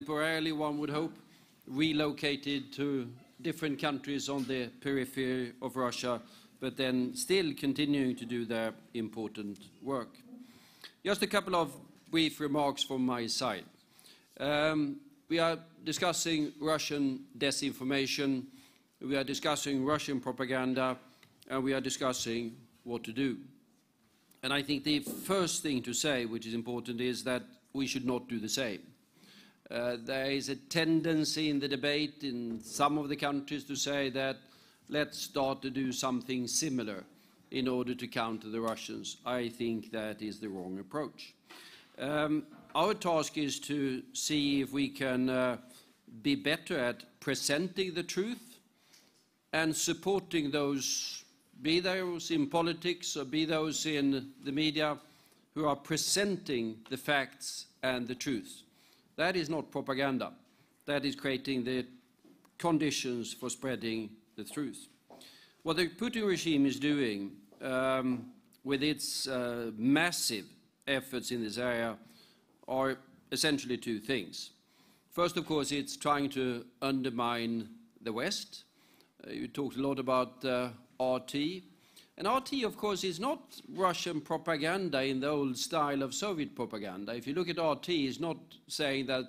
Temporarily, one would hope, relocated to different countries on the periphery of Russia, but then still continuing to do their important work. Just a couple of brief remarks from my side. We are discussing Russian disinformation, we are discussing Russian propaganda, and we are discussing what to do. And I think the first thing to say, which is important, is that we should not do the same. There is a tendency in the debate in some of the countries to say that let's start to do something similar in order to counter the Russians. I think that is the wrong approach. Our task is to see if we can be better at presenting the truth and supporting those, be those in politics or be those in the media, who are presenting the facts and the truth. That is not propaganda. That is creating the conditions for spreading the truth. What the Putin regime is doing with its massive efforts in this area are essentially two things. First, of course, it's trying to undermine the West. You talked a lot about RT. And RT, of course, is not Russian propaganda in the old style of Soviet propaganda. If you look at RT, it's not saying that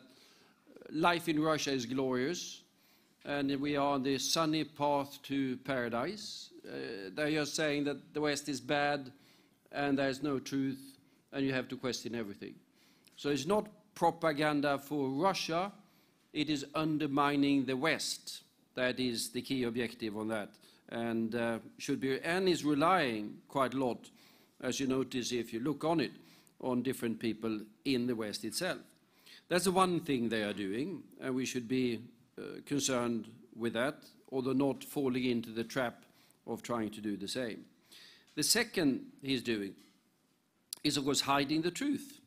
life in Russia is glorious and we are on the sunny path to paradise. They are saying that the West is bad and there's no truth and you have to question everything. So it's not propaganda for Russia, it is undermining the West. That is the key objective on that, and should be, and is relying quite a lot, as you notice if you look on it, on different people in the West itself. That's the one thing they are doing, and we should be concerned with that, although not falling into the trap of trying to do the same. The second he's doing is, of course, hiding the truth,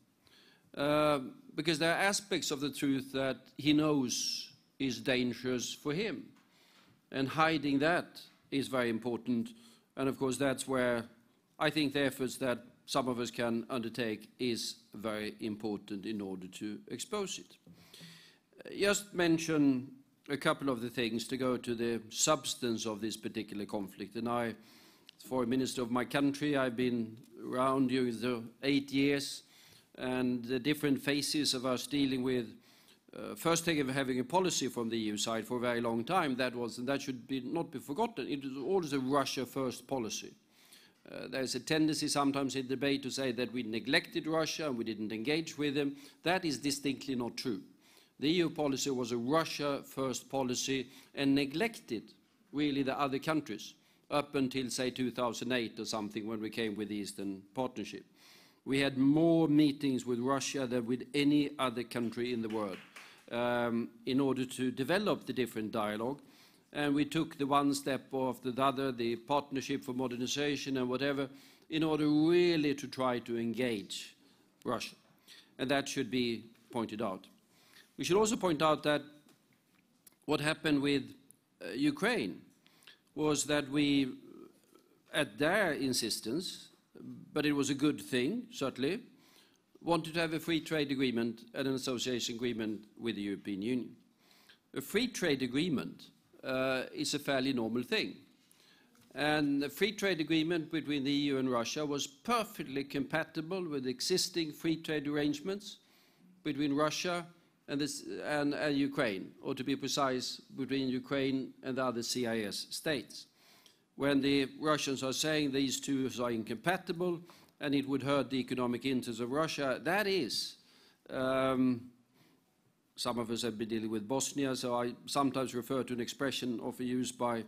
because there are aspects of the truth that he knows is dangerous for him, and hiding that is very important. And of course, that's where I think the efforts that some of us can undertake is very important in order to expose it. Just mention a couple of the things to go to the substance of this particular conflict. And I, as foreign minister of my country, I've been around during the 8 years, and the different phases of us dealing with first thing of having a policy from the EU side for a very long time, that was, and that should be, not be forgotten, it was always a Russia-first policy. There's a tendency sometimes in debate to say that we neglected Russia and we didn't engage with them. That is distinctly not true. The EU policy was a Russia-first policy and neglected really the other countries up until, say, 2008 or something, when we came with the Eastern Partnership. We had more meetings with Russia than with any other country in the world, in order to develop the different dialogue. And we took the one step after the other, the partnership for modernization and whatever, in order really to try to engage Russia. And that should be pointed out. We should also point out that what happened with Ukraine was that we, at their insistence, but it was a good thing, certainly, wanted to have a free trade agreement and an association agreement with the European Union. A free trade agreement is a fairly normal thing. And the free trade agreement between the EU and Russia was perfectly compatible with existing free trade arrangements between Russia and Ukraine, or to be precise, between Ukraine and the other CIS states. When the Russians are saying these two are incompatible and it would hurt the economic interests of Russia, that is, some of us have been dealing with Bosnia, so I sometimes refer to an expression often used by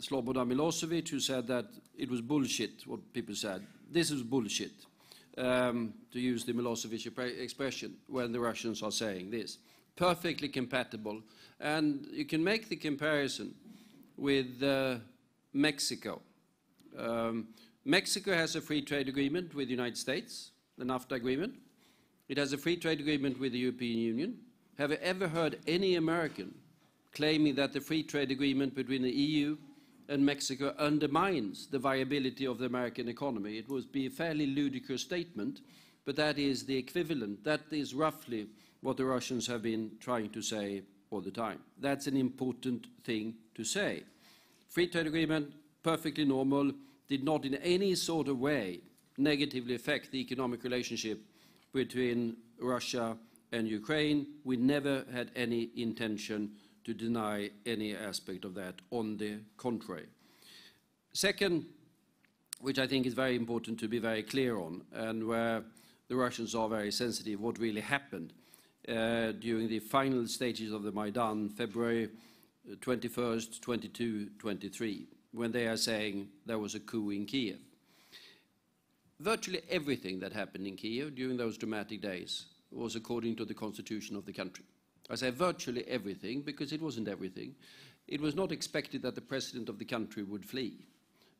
Slobodan Milosevic, who said that it was bullshit, what people said. This is bullshit, to use the Milosevic expression, when the Russians are saying this. Perfectly compatible. And you can make the comparison with Mexico. Mexico has a free trade agreement with the United States, the NAFTA agreement. It has a free trade agreement with the European Union. Have you ever heard any American claiming that the free trade agreement between the EU and Mexico undermines the viability of the American economy? It would be a fairly ludicrous statement, but that is the equivalent. That is roughly what the Russians have been trying to say all the time. That's an important thing to say. Free trade agreement, perfectly normal, did not in any sort of way negatively affect the economic relationship between Russia and Ukraine. We never had any intention to deny any aspect of that, on the contrary. Second, which I think is very important to be very clear on, and where the Russians are very sensitive, what really happened during the final stages of the Maidan, February 21st, 22, 23, when they are saying there was a coup in Kiev. Virtually everything that happened in Kiev during those dramatic days was according to the constitution of the country. I say virtually everything because it wasn't everything. It was not expected that the president of the country would flee.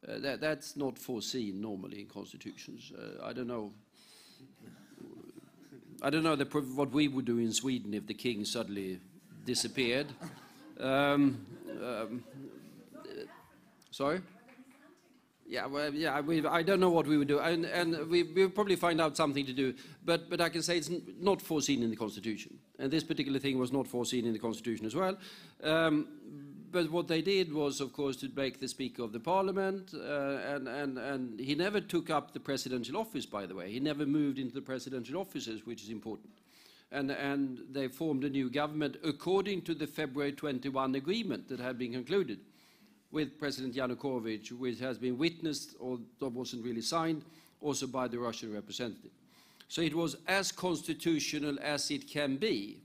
That's not foreseen normally in constitutions. I don't know. I don't know what we would do in Sweden if the king suddenly disappeared. Sorry? Yeah, well, yeah. I don't know what we would do, and we'll probably find out something to do. But I can say it's not foreseen in the constitution, and this particular thing was not foreseen in the constitution as well. But what they did was, of course, to break the Speaker of the Parliament, and he never took up the presidential office. By the way, he never moved into the presidential offices, which is important. And they formed a new government according to the February 21 agreement that had been concluded with President Yanukovych, which has been witnessed, although wasn't really signed, also by the Russian representative. So it was as constitutional as it can be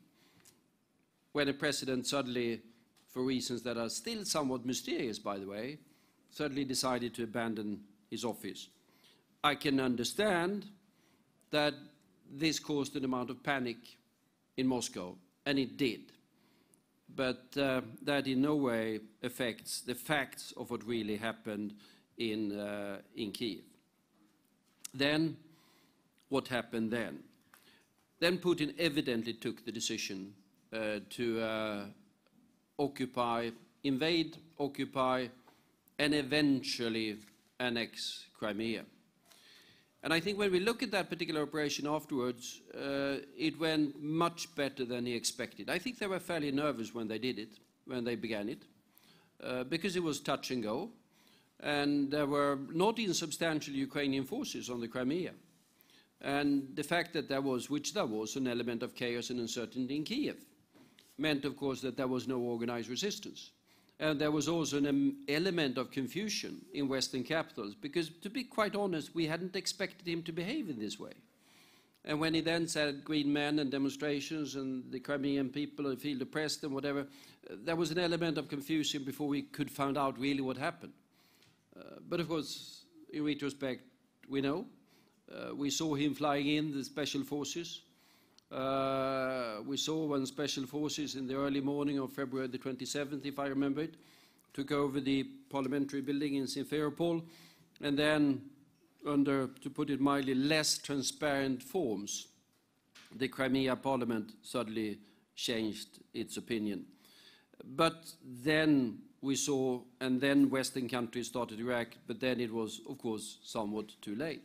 when a president suddenly, for reasons that are still somewhat mysterious, by the way, suddenly decided to abandon his office. I can understand that this caused an amount of panic in Moscow, and it did. But that in no way affects the facts of what really happened in Kiev. Then, what happened then? Then Putin evidently took the decision to invade, occupy, and eventually annex Crimea. And I think when we look at that particular operation afterwards, it went much better than he expected. I think they were fairly nervous when they did it, when they began it, because it was touch and go. And there were not insubstantial Ukrainian forces on the Crimea. And the fact that there was an element of chaos and uncertainty in Kiev meant, of course, that there was no organized resistance. And there was also an element of confusion in Western capitals, because, to be quite honest, we hadn't expected him to behave in this way. And when he then said green men and demonstrations and the Crimean people feel oppressed and whatever, there was an element of confusion before we could find out really what happened. But of course, in retrospect, we know. We saw him flying in the special forces. We saw when special forces in the early morning of February the 27th, if I remember it, took over the parliamentary building in Simferopol, and then under, to put it mildly, less transparent forms, the Crimea parliament suddenly changed its opinion. But then we saw, and then Western countries started to react, but then it was, of course, somewhat too late.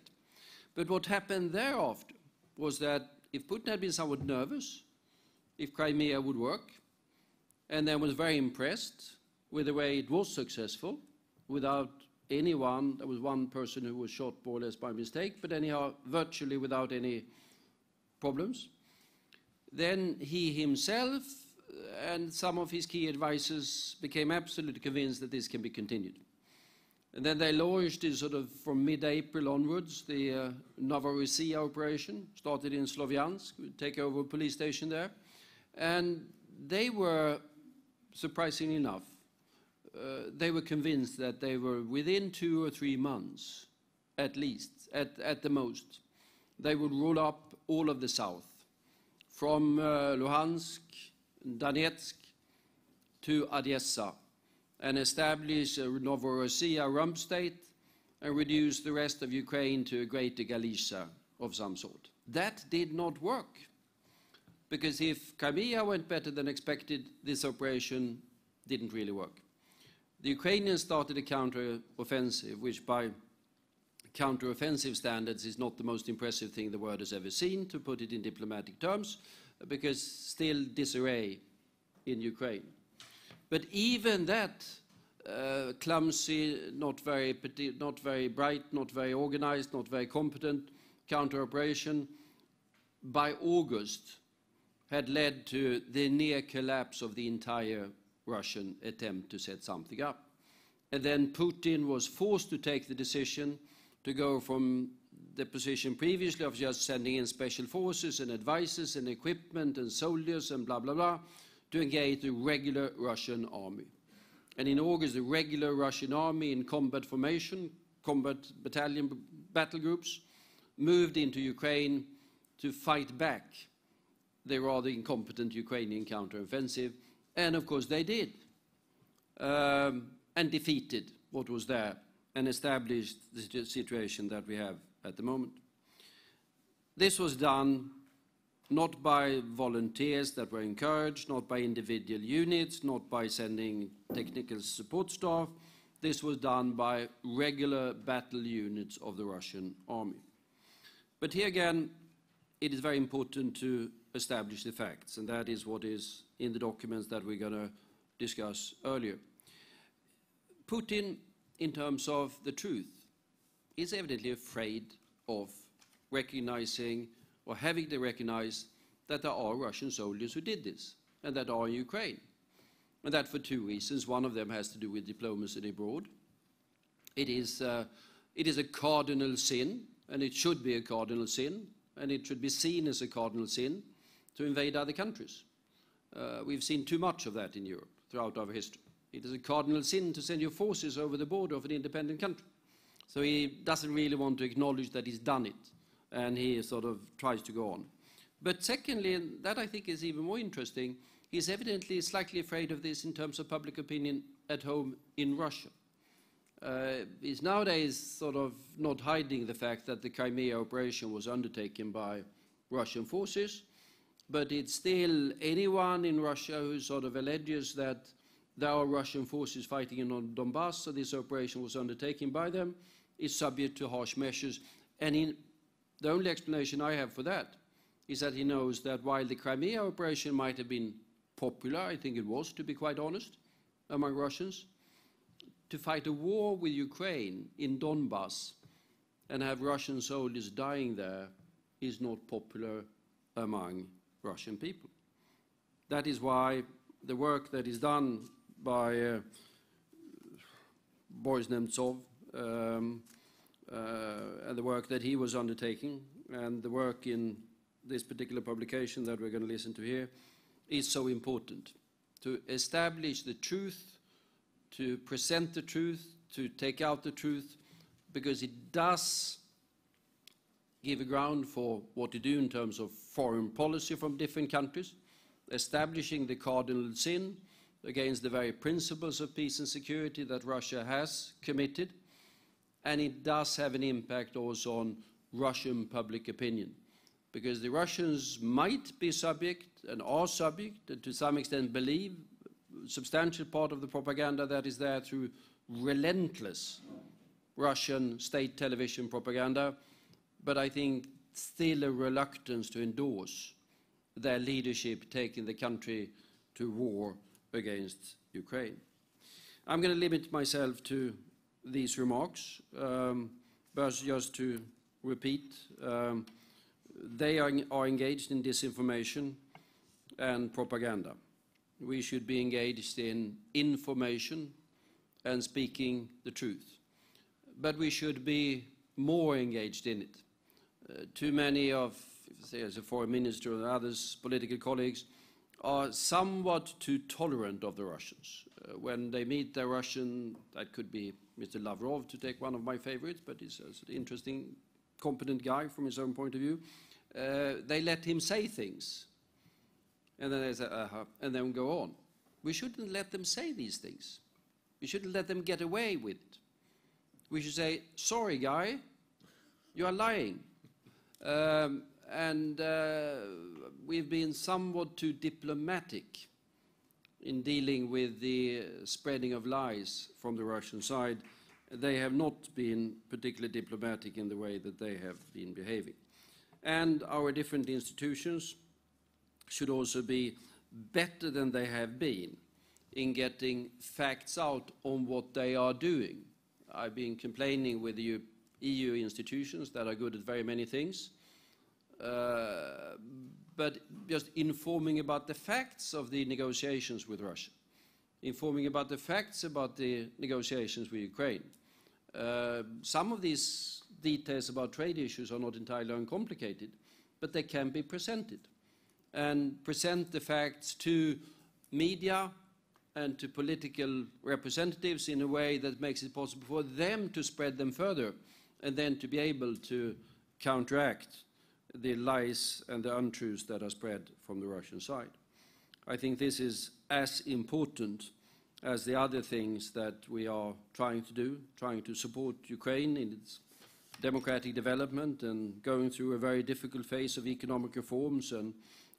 But what happened thereafter was that if Putin had been somewhat nervous, if Crimea would work, and then was very impressed with the way it was successful, without anyone, there was one person who was shot more or less by mistake, but anyhow, virtually without any problems, then he himself and some of his key advisors became absolutely convinced that this can be continued. And then they launched this sort of, from mid-April onwards, the Novorossiya operation, started in Sloviansk, take over a police station there. And they were, surprisingly enough, they were convinced that they were within 2 or 3 months, at least, at the most, they would roll up all of the south, from Luhansk, Donetsk, to Odessa, and establish a Novorossiya rump state and reduce the rest of Ukraine to a greater Galicia of some sort. That did not work, because if Crimea went better than expected, this operation didn't really work. The Ukrainians started a counter-offensive, which by counter-offensive standards is not the most impressive thing the world has ever seen, to put it in diplomatic terms, because still disarray in Ukraine. But even that clumsy, not very bright, not very organized, not very competent counter-operation by August had led to the near collapse of the entire Russian attempt to set something up. And then Putin was forced to take the decision to go from the position previously of just sending in special forces and advisors and equipment and soldiers and blah, blah, blah, to engage the regular Russian army. And in August, the regular Russian army in combat formation, combat battalion battle groups, moved into Ukraine to fight back the rather incompetent Ukrainian counteroffensive. And of course they did, and defeated what was there and established the situation that we have at the moment. This was done not by volunteers that were encouraged, not by individual units, not by sending technical support staff. This was done by regular battle units of the Russian army. But here again, it is very important to establish the facts, and that is what is in the documents that we're going to discuss earlier. Putin, in terms of the truth, is evidently afraid of recognizing or having to recognize that there are Russian soldiers who did this and that are in Ukraine. And that for two reasons. One of them has to do with diplomacy abroad. It is a cardinal sin, and it should be a cardinal sin, and it should be seen as a cardinal sin to invade other countries. We've seen too much of that in Europe throughout our history. It is a cardinal sin to send your forces over the border of an independent country. So he doesn't really want to acknowledge that he's done it, and he sort of tries to go on. But secondly, and that I think is even more interesting, he's evidently slightly afraid of this in terms of public opinion at home in Russia. He's nowadays sort of not hiding the fact that the Crimea operation was undertaken by Russian forces, but it's still anyone in Russia who sort of alleges that there are Russian forces fighting in Donbass, so this operation was undertaken by them, is subject to harsh measures. And the only explanation I have for that is that he knows that while the Crimea operation might have been popular, I think it was, to be quite honest, among Russians, to fight a war with Ukraine in Donbass and have Russian soldiers dying there is not popular among Russian people. That is why the work that is done by Boris Nemtsov and the work that he was undertaking and the work in this particular publication that we're going to listen to here is so important to establish the truth, to present the truth, to take out the truth, because it does give a ground for what to do in terms of foreign policy from different countries, establishing the cardinal sin against the very principles of peace and security that Russia has committed, and it does have an impact also on Russian public opinion, because the Russians might be subject and are subject and to some extent believe a substantial part of the propaganda that is there through relentless Russian state television propaganda, but I think still a reluctance to endorse their leadership taking the country to war against Ukraine. I'm going to limit myself to these remarks, but just to repeat, they are engaged in disinformation and propaganda. We should be engaged in information and speaking the truth, but we should be more engaged in it. Too many of as a foreign minister and others, political colleagues, are somewhat too tolerant of the Russians. When they meet the Russian, that could be Mr. Lavrov, to take one of my favorites, but he's an interesting, competent guy from his own point of view. They let him say things, and then they say, uh-huh, and then go on. We shouldn't let them say these things. We shouldn't let them get away with it. We should say, sorry, guy, you are lying. We've been somewhat too diplomatic in dealing with the spreading of lies from the Russian side. They have not been particularly diplomatic in the way that they have been behaving. And our different institutions should also be better than they have been in getting facts out on what they are doing. I've been complaining with the EU institutions that are good at very many things, but just informing about the facts of the negotiations with Russia, informing about the facts about the negotiations with Ukraine. Some of these details about trade issues are not entirely uncomplicated, but they can be presented. And present the facts to media and to political representatives in a way that makes it possible for them to spread them further and then to be able to counteract the lies and the untruths that are spread from the Russian side. I think this is as important as the other things that we are trying to do, trying to support Ukraine in its democratic development and going through a very difficult phase of economic reforms and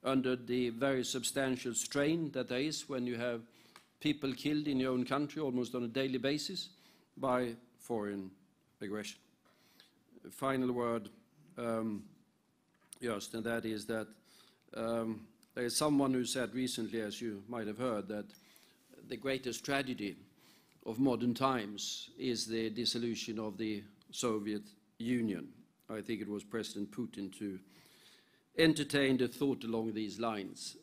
under the very substantial strain that there is when you have people killed in your own country almost on a daily basis by foreign aggression. Final word, yes, and that is that there is someone who said recently, as you might have heard, that the greatest tragedy of modern times is the dissolution of the Soviet Union. I think it was President Putin who entertained a thought along these lines.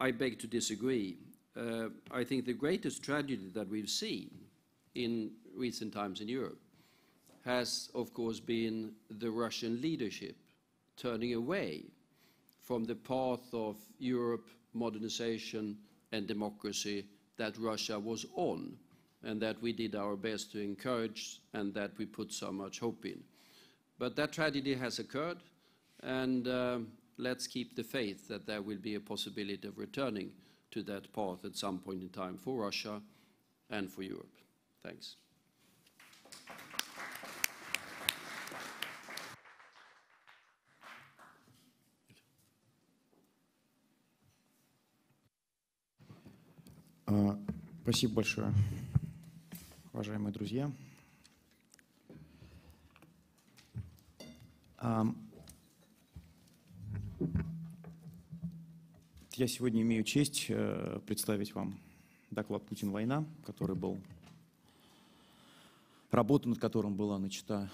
I beg to disagree. I think the greatest tragedy that we've seen in recent times in Europe has, of course, been the Russian leadership turning away from the path of Europe, modernization, and democracy that Russia was on, and that we did our best to encourage and that we put so much hope in. But that tragedy has occurred, and let's keep the faith that there will be a possibility of returning to that path at some point in time for Russia and for Europe. Thanks. Спасибо большое, уважаемые друзья. Я сегодня имею честь представить вам доклад «Путин. Война», который был, работа над которым была начата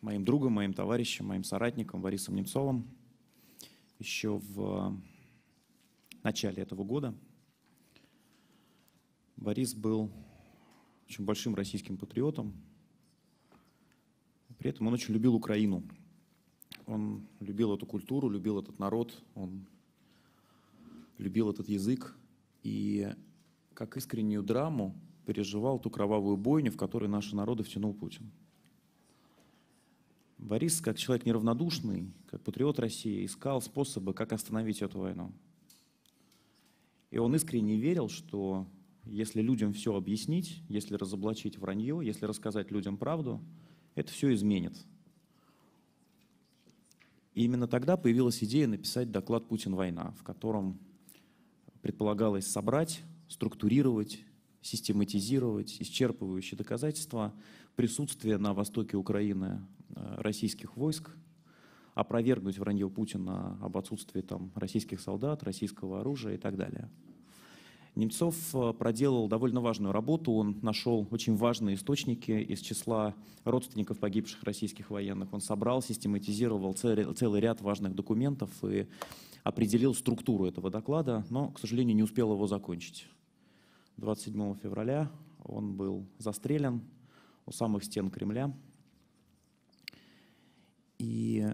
моим другом, моим товарищем, моим соратником Борисом Немцовым еще в начале этого года. Борис был очень большим российским патриотом. При этом он очень любил Украину. Он любил эту культуру, любил этот народ, он любил этот язык. И как искреннюю драму переживал ту кровавую бойню, в которой наши народы втянул Путин. Борис, как человек неравнодушный, как патриот России, искал способы, как остановить эту войну. И он искренне верил, что если людям все объяснить, если разоблачить вранье, если рассказать людям правду, это все изменит. И именно тогда появилась идея написать доклад «Путин. Война», в котором предполагалось собрать, структурировать, систематизировать исчерпывающие доказательства присутствия на востоке Украины российских войск, опровергнуть вранье Путина об отсутствии там российских солдат, российского оружия и так далее. Немцов проделал довольно важную работу, он нашел очень важные источники из числа родственников погибших российских военных. Он собрал, систематизировал целый ряд важных документов и определил структуру этого доклада, но, к сожалению, не успел его закончить. 27 февраля он был застрелен у самых стен Кремля. И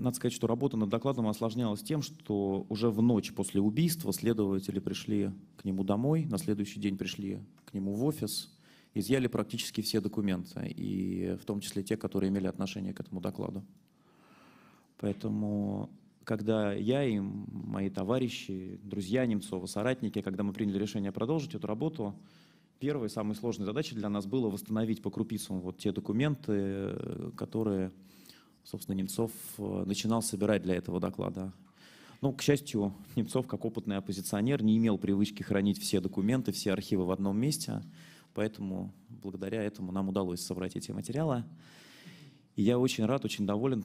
надо сказать, что работа над докладом осложнялась тем, что уже в ночь после убийства следователи пришли к нему домой, на следующий день пришли к нему в офис, изъяли практически все документы, и в том числе те, которые имели отношение к этому докладу. Поэтому, когда я и мои товарищи, друзья Немцова, соратники, когда мы приняли решение продолжить эту работу, первой, самой сложной задачей для нас было восстановить по крупицам вот те документы, которые... Собственно, Немцов начинал собирать для этого доклада. Но, к счастью, Немцов, как опытный оппозиционер, не имел привычки хранить все документы, все архивы в одном месте. Поэтому, благодаря этому, нам удалось собрать эти материалы. И я очень рад, очень доволен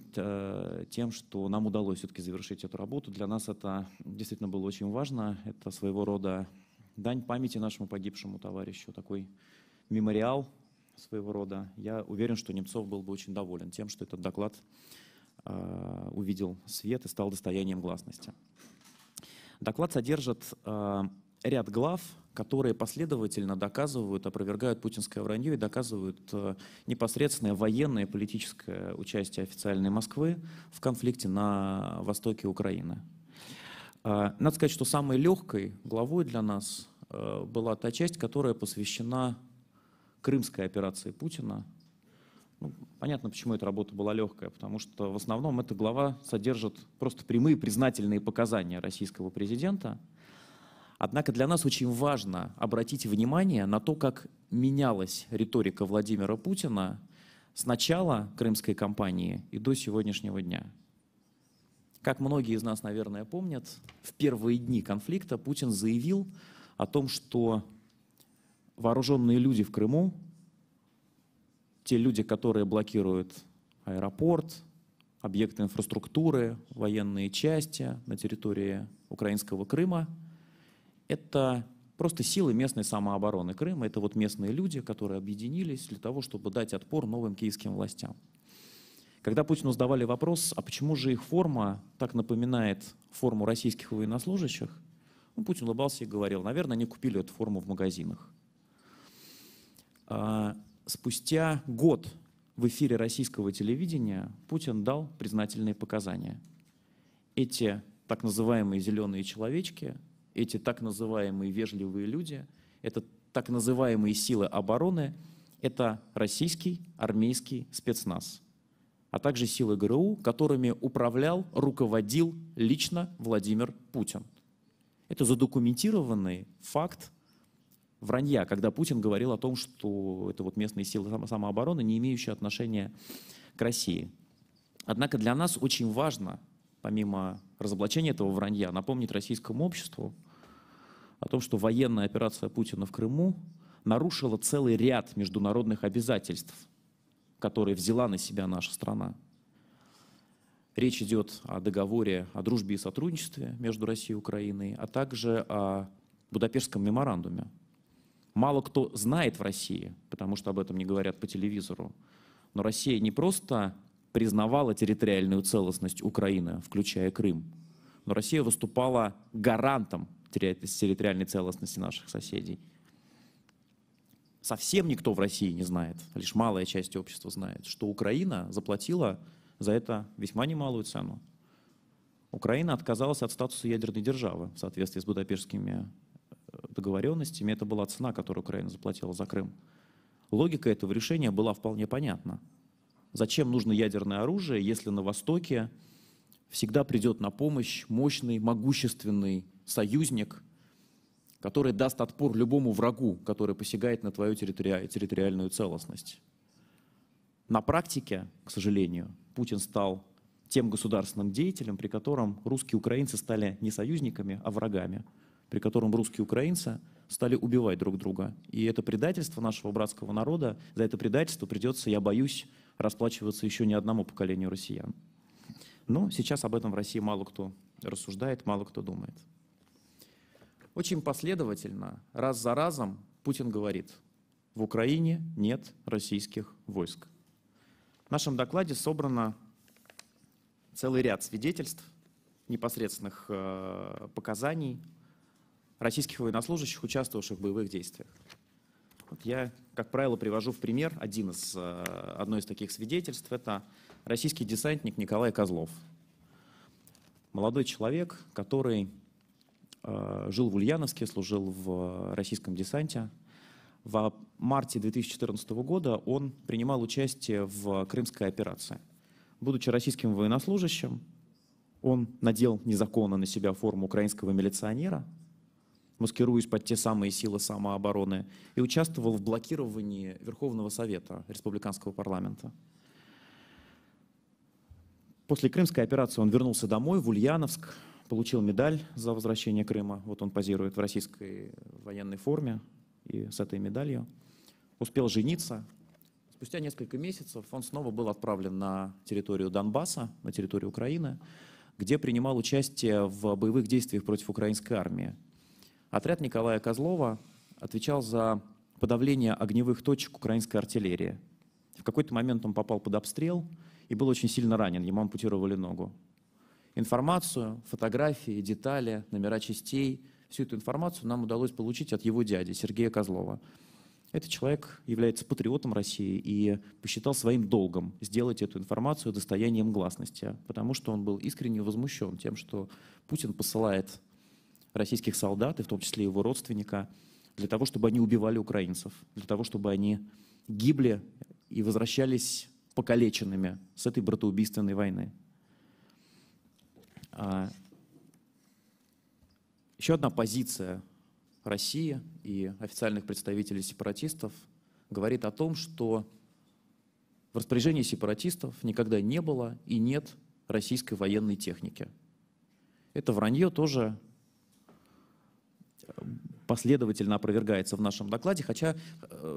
тем, что нам удалось все-таки завершить эту работу. Для нас это действительно было очень важно. Это своего рода дань памяти нашему погибшему товарищу, такой мемориал своего рода. Я уверен, что Немцов был бы очень доволен тем, что этот доклад увидел свет и стал достоянием гласности. Доклад содержит ряд глав, которые последовательно доказывают, опровергают путинское вранье и доказывают непосредственное военное и политическое участие официальной Москвы в конфликте на востоке Украины. Надо сказать, что самой легкой главой для нас была та часть, которая посвящена крымской операции Путина. Ну, понятно, почему эта работа была легкая, потому что в основном эта глава содержит просто прямые признательные показания российского президента. Однако для нас очень важно обратить внимание на то, как менялась риторика Владимира Путина с начала крымской кампании и до сегодняшнего дня. Как многие из нас, наверное, помнят, в первые дни конфликта Путин заявил о том, что вооруженные люди в Крыму, те люди, которые блокируют аэропорт, объекты инфраструктуры, военные части на территории украинского Крыма, это просто силы местной самообороны Крыма, это вот местные люди, которые объединились для того, чтобы дать отпор новым киевским властям. Когда Путину задавали вопрос, а почему же их форма так напоминает форму российских военнослужащих, ну, Путин улыбался и говорил, наверное, они купили эту форму в магазинах. Спустя год в эфире российского телевидения Путин дал признательные показания. Эти так называемые зеленые человечки, эти так называемые вежливые люди, это так называемые силы обороны, это российский армейский спецназ, а также силы ГРУ, которыми управлял, руководил лично Владимир Путин. Это задокументированный факт вранья, когда Путин говорил о том, что это вот местные силы самообороны, не имеющие отношения к России. Однако для нас очень важно, помимо разоблачения этого вранья, напомнить российскому обществу о том, что военная операция Путина в Крыму нарушила целый ряд международных обязательств, которые взяла на себя наша страна. Речь идет о договоре о дружбе и сотрудничестве между Россией и Украиной, а также о Будапештском меморандуме. Мало кто знает в России, потому что об этом не говорят по телевизору, но Россия не просто признавала территориальную целостность Украины, включая Крым. Но Россия выступала гарантом территориальной целостности наших соседей. Совсем никто в России не знает, лишь малая часть общества знает, что Украина заплатила за это весьма немалую цену. Украина отказалась от статуса ядерной державы в соответствии с Будапештскими договоренностями. Это была цена, которую Украина заплатила за Крым. Логика этого решения была вполне понятна. Зачем нужно ядерное оружие, если на Востоке всегда придет на помощь мощный, могущественный союзник, который даст отпор любому врагу, который посягает на твою территориальную целостность? На практике, к сожалению, Путин стал тем государственным деятелем, при котором русские украинцы стали не союзниками, а врагами, при котором русские украинцы стали убивать друг друга. И это предательство нашего братского народа, за это предательство придется, я боюсь, расплачиваться еще не одному поколению россиян. Но сейчас об этом в России мало кто рассуждает, мало кто думает. Очень последовательно, раз за разом, Путин говорит, в Украине нет российских войск. В нашем докладе собрано целый ряд свидетельств, непосредственных показаний российских военнослужащих, участвовавших в боевых действиях. Я, как правило, привожу в пример одно из таких свидетельств. Это российский десантник Николай Козлов. Молодой человек, который жил в Ульяновске, служил в российском десанте. В марте 2014 года он принимал участие в Крымской операции. Будучи российским военнослужащим, он надел незаконно на себя форму украинского милиционера, маскируясь под те самые силы самообороны, и участвовал в блокировании Верховного Совета Республиканского парламента. После Крымской операции он вернулся домой, в Ульяновск, получил медаль за возвращение Крыма. Вот он позирует в российской военной форме и с этой медалью. Успел жениться. Спустя несколько месяцев он снова был отправлен на территорию Донбасса, на территорию Украины, где принимал участие в боевых действиях против украинской армии. Отряд Николая Козлова отвечал за подавление огневых точек украинской артиллерии. В какой-то момент он попал под обстрел и был очень сильно ранен, ему ампутировали ногу. Информацию, фотографии, детали, номера частей, всю эту информацию нам удалось получить от его дяди, Сергея Козлова. Этот человек является патриотом России и посчитал своим долгом сделать эту информацию достоянием гласности, потому что он был искренне возмущен тем, что Путин посылает российских солдат, и в том числе его родственника, для того, чтобы они убивали украинцев, для того, чтобы они гибли и возвращались покалеченными с этой братоубийственной войны. Еще одна позиция России и официальных представителей сепаратистов говорит о том, что в распоряжении сепаратистов никогда не было и нет российской военной техники. Это вранье тоже последовательно опровергается в нашем докладе, хотя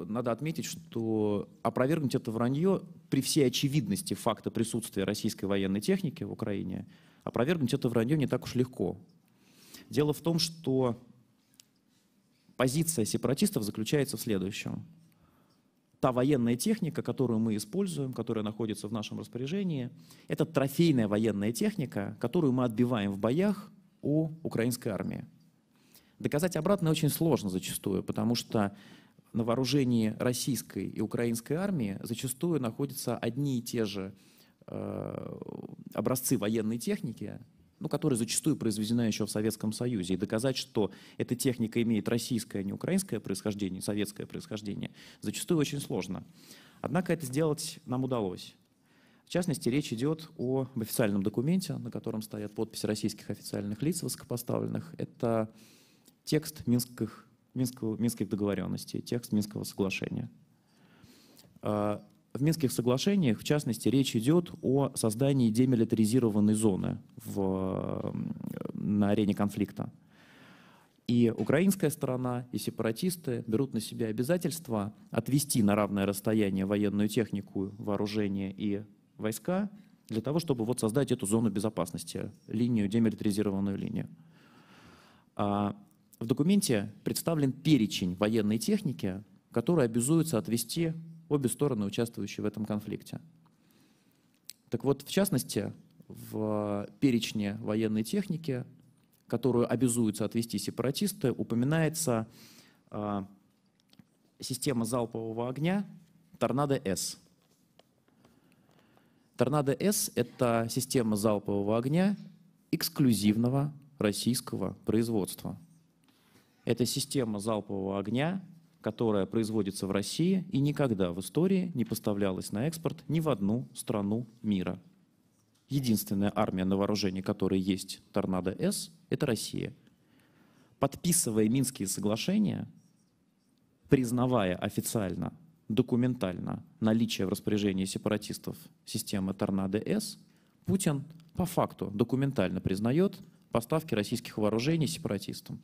надо отметить, что опровергнуть это вранье при всей очевидности факта присутствия российской военной техники в Украине, опровергнуть это вранье не так уж легко. Дело в том, что позиция сепаратистов заключается в следующем. Та военная техника, которую мы используем, которая находится в нашем распоряжении, это трофейная военная техника, которую мы отбиваем в боях у украинской армии. Доказать обратное очень сложно зачастую, потому что на вооружении российской и украинской армии зачастую находятся одни и те же образцы военной техники, которые зачастую произведена еще в Советском Союзе. И доказать, что эта техника имеет российское, а не украинское происхождение, советское происхождение, зачастую очень сложно. Однако это сделать нам удалось. В частности, речь идет об официальном документе, на котором стоят подписи российских официальных лиц высокопоставленных. Это текст минских договоренностей, текст Минского соглашения. В Минских соглашениях, в частности, речь идет о создании демилитаризированной зоны на арене конфликта. И украинская сторона, и сепаратисты берут на себя обязательство отвести на равное расстояние военную технику, вооружение и войска для того, чтобы создать эту зону безопасности, демилитаризированную линию. В документе представлен перечень военной техники, которая обязуется отвести обе стороны, участвующие в этом конфликте. Так вот, в частности, в перечне военной техники, которую обязуются отвести сепаратисты, упоминается система залпового огня «Торнадо-С». «Торнадо-С» — это система залпового огня эксклюзивного российского производства. Это система залпового огня, которая производится в России и никогда в истории не поставлялась на экспорт ни в одну страну мира. Единственная армия, на вооружении которой есть «Торнадо-С», это Россия. Подписывая Минские соглашения, признавая официально, документально наличие в распоряжении сепаратистов системы «Торнадо-С», Путин по факту документально признает поставки российских вооружений сепаратистам.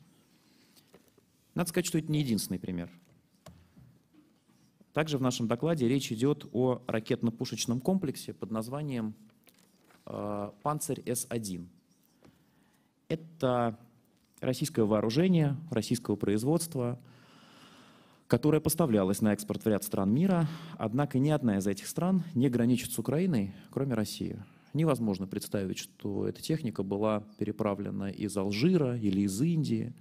Надо сказать, что это не единственный пример. Также в нашем докладе речь идет о ракетно-пушечном комплексе под названием «Панцирь-С1». Это российское вооружение, российского производства, которое поставлялось на экспорт в ряд стран мира, однако ни одна из этих стран не граничит с Украиной, кроме России. Невозможно представить, что эта техника была переправлена из Алжира или из Индии.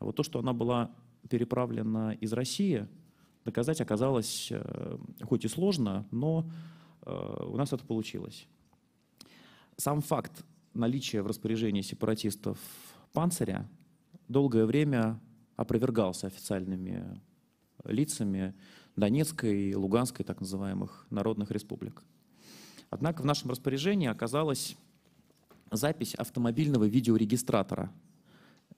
А вот то, что она была переправлена из России, доказать оказалось хоть и сложно, но у нас это получилось. Сам факт наличия в распоряжении сепаратистов «Панциря» долгое время опровергался официальными лицами Донецкой и Луганской так называемых народных республик. Однако в нашем распоряжении оказалась запись автомобильного видеорегистратора,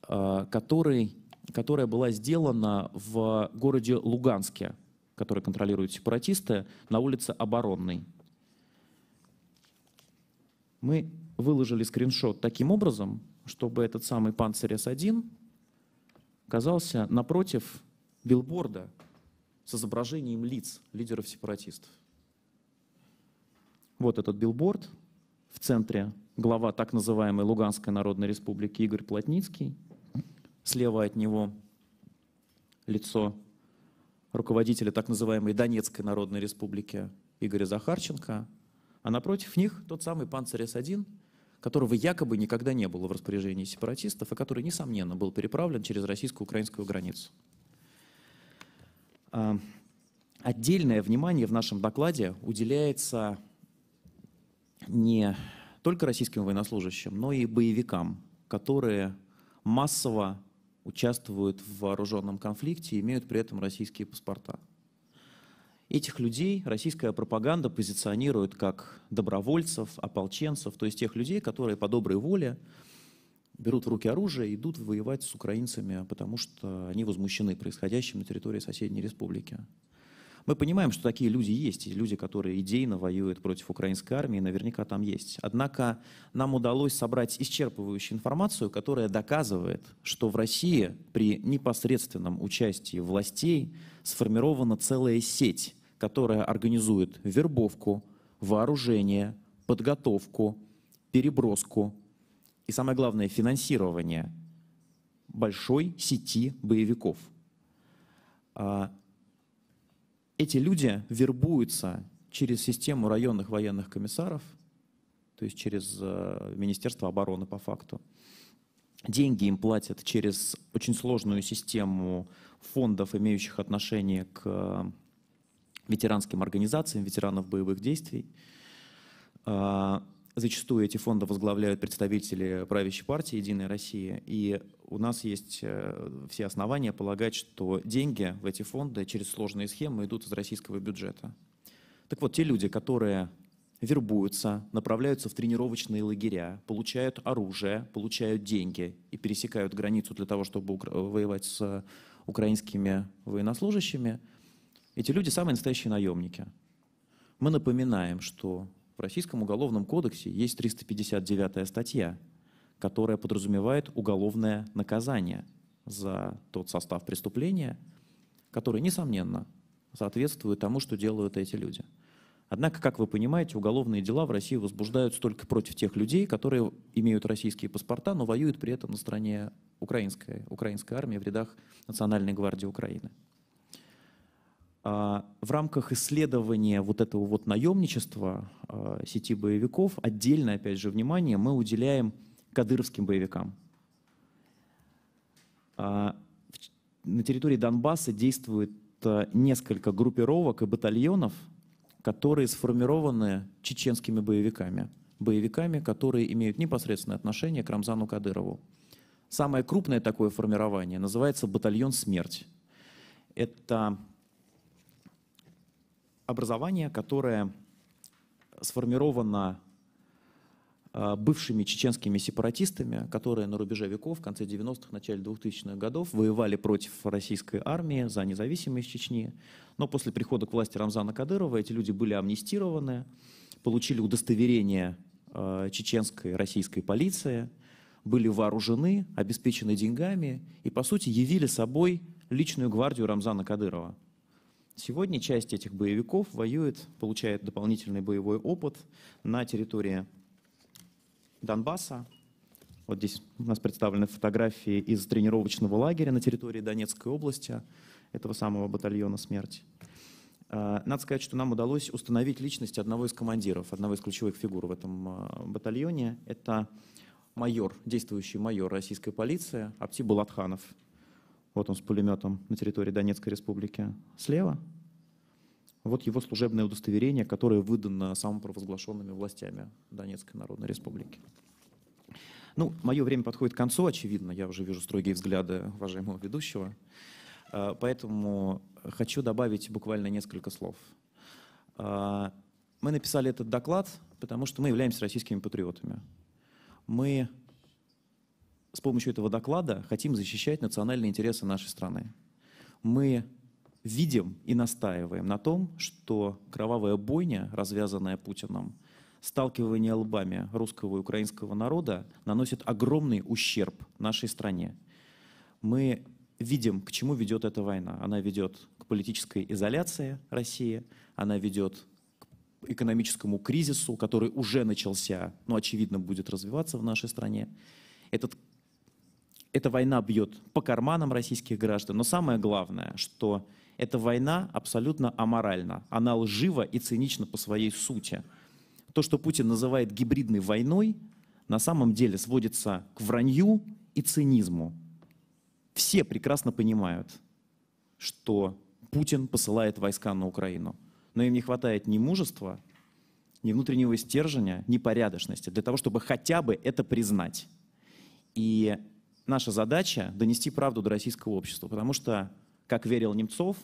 которая была сделана в городе Луганске, который контролируют сепаратисты, на улице Оборонной. Мы выложили скриншот таким образом, чтобы этот самый «Панцирь-С1» оказался напротив билборда с изображением лиц лидеров сепаратистов. Вот этот билборд в центре, глава так называемой Луганской Народной Республики Игорь Плотницкий. Слева от него лицо руководителя так называемой Донецкой Народной Республики Игоря Захарченко. А напротив них тот самый «Панцирь С-1», которого якобы никогда не было в распоряжении сепаратистов, и который, несомненно, был переправлен через российско-украинскую границу. Отдельное внимание в нашем докладе уделяется не только российским военнослужащим, но и боевикам, которые массово участвуют в вооруженном конфликте и имеют при этом российские паспорта. Этих людей российская пропаганда позиционирует как добровольцев, ополченцев, то есть тех людей, которые по доброй воле берут в руки оружие и идут воевать с украинцами, потому что они возмущены происходящим на территории соседней республики. Мы понимаем, что такие люди есть, люди, которые идейно воюют против украинской армии, наверняка там есть. Однако нам удалось собрать исчерпывающую информацию, которая доказывает, что в России при непосредственном участии властей сформирована целая сеть, которая организует вербовку, вооружение, подготовку, переброску и, самое главное, финансирование большой сети боевиков. Эти люди вербуются через систему районных военных комиссаров, то есть через Министерство обороны по факту. Деньги им платят через очень сложную систему фондов, имеющих отношение к ветеранским организациям, ветеранов боевых действий. Зачастую эти фонды возглавляют представители правящей партии «Единая Россия». И у нас есть все основания полагать, что деньги в эти фонды через сложные схемы идут из российского бюджета. Так вот, те люди, которые вербуются, направляются в тренировочные лагеря, получают оружие, получают деньги и пересекают границу для того, чтобы воевать с украинскими военнослужащими, эти люди самые настоящие наемники. Мы напоминаем, что в Российском уголовном кодексе есть 359-я статья, которая подразумевает уголовное наказание за тот состав преступления, который, несомненно, соответствует тому, что делают эти люди. Однако, как вы понимаете, уголовные дела в России возбуждаются только против тех людей, которые имеют российские паспорта, но воюют при этом на стороне украинской армии в рядах Национальной гвардии Украины. В рамках исследования вот этого вот наемничества сети боевиков отдельно, опять же, внимание мы уделяем кадыровским боевикам. На территории Донбасса действует несколько группировок и батальонов, которые сформированы чеченскими боевиками. Боевиками, которые имеют непосредственное отношение к Рамзану Кадырову. Самое крупное такое формирование называется «Батальон Смерть». Это образование, которое сформировано бывшими чеченскими сепаратистами, которые на рубеже веков, в конце 90-х, начале 2000-х годов воевали против российской армии за независимость Чечни. Но после прихода к власти Рамзана Кадырова эти люди были амнистированы, получили удостоверение чеченской российской полиции, были вооружены, обеспечены деньгами и, по сути, явили собой личную гвардию Рамзана Кадырова. Сегодня часть этих боевиков воюет, получает дополнительный боевой опыт на территории Донбасса. Вот здесь у нас представлены фотографии из тренировочного лагеря на территории Донецкой области, этого самого батальона «Смерть». Надо сказать, что нам удалось установить личность одного из командиров, одного из ключевых фигур в этом батальоне. Это майор, действующий майор российской полиции Апти Балатханов. Вот он с пулеметом на территории Донецкой республики слева. Вот его служебное удостоверение, которое выдано самопровозглашенными властями Донецкой Народной Республики. Ну, мое время подходит к концу, очевидно. Я уже вижу строгие взгляды уважаемого ведущего. Поэтому хочу добавить буквально несколько слов. Мы написали этот доклад, потому что мы являемся российскими патриотами. Мы с помощью этого доклада хотим защищать национальные интересы нашей страны. Мы видим и настаиваем на том, что кровавая бойня, развязанная Путиным, сталкивание лбами русского и украинского народа наносит огромный ущерб нашей стране. Мы видим, к чему ведет эта война. Она ведет к политической изоляции России, она ведет к экономическому кризису, который уже начался, но, очевидно, будет развиваться в нашей стране. Эта война бьет по карманам российских граждан, но самое главное, что эта война абсолютно аморальна, она лжива и цинична по своей сути. То, что Путин называет гибридной войной, на самом деле сводится к вранью и цинизму. Все прекрасно понимают, что Путин посылает войска на Украину, но им не хватает ни мужества, ни внутреннего стержня, ни порядочности для того, чтобы хотя бы это признать. И наша задача — донести правду до российского общества, потому что, как верил Немцов,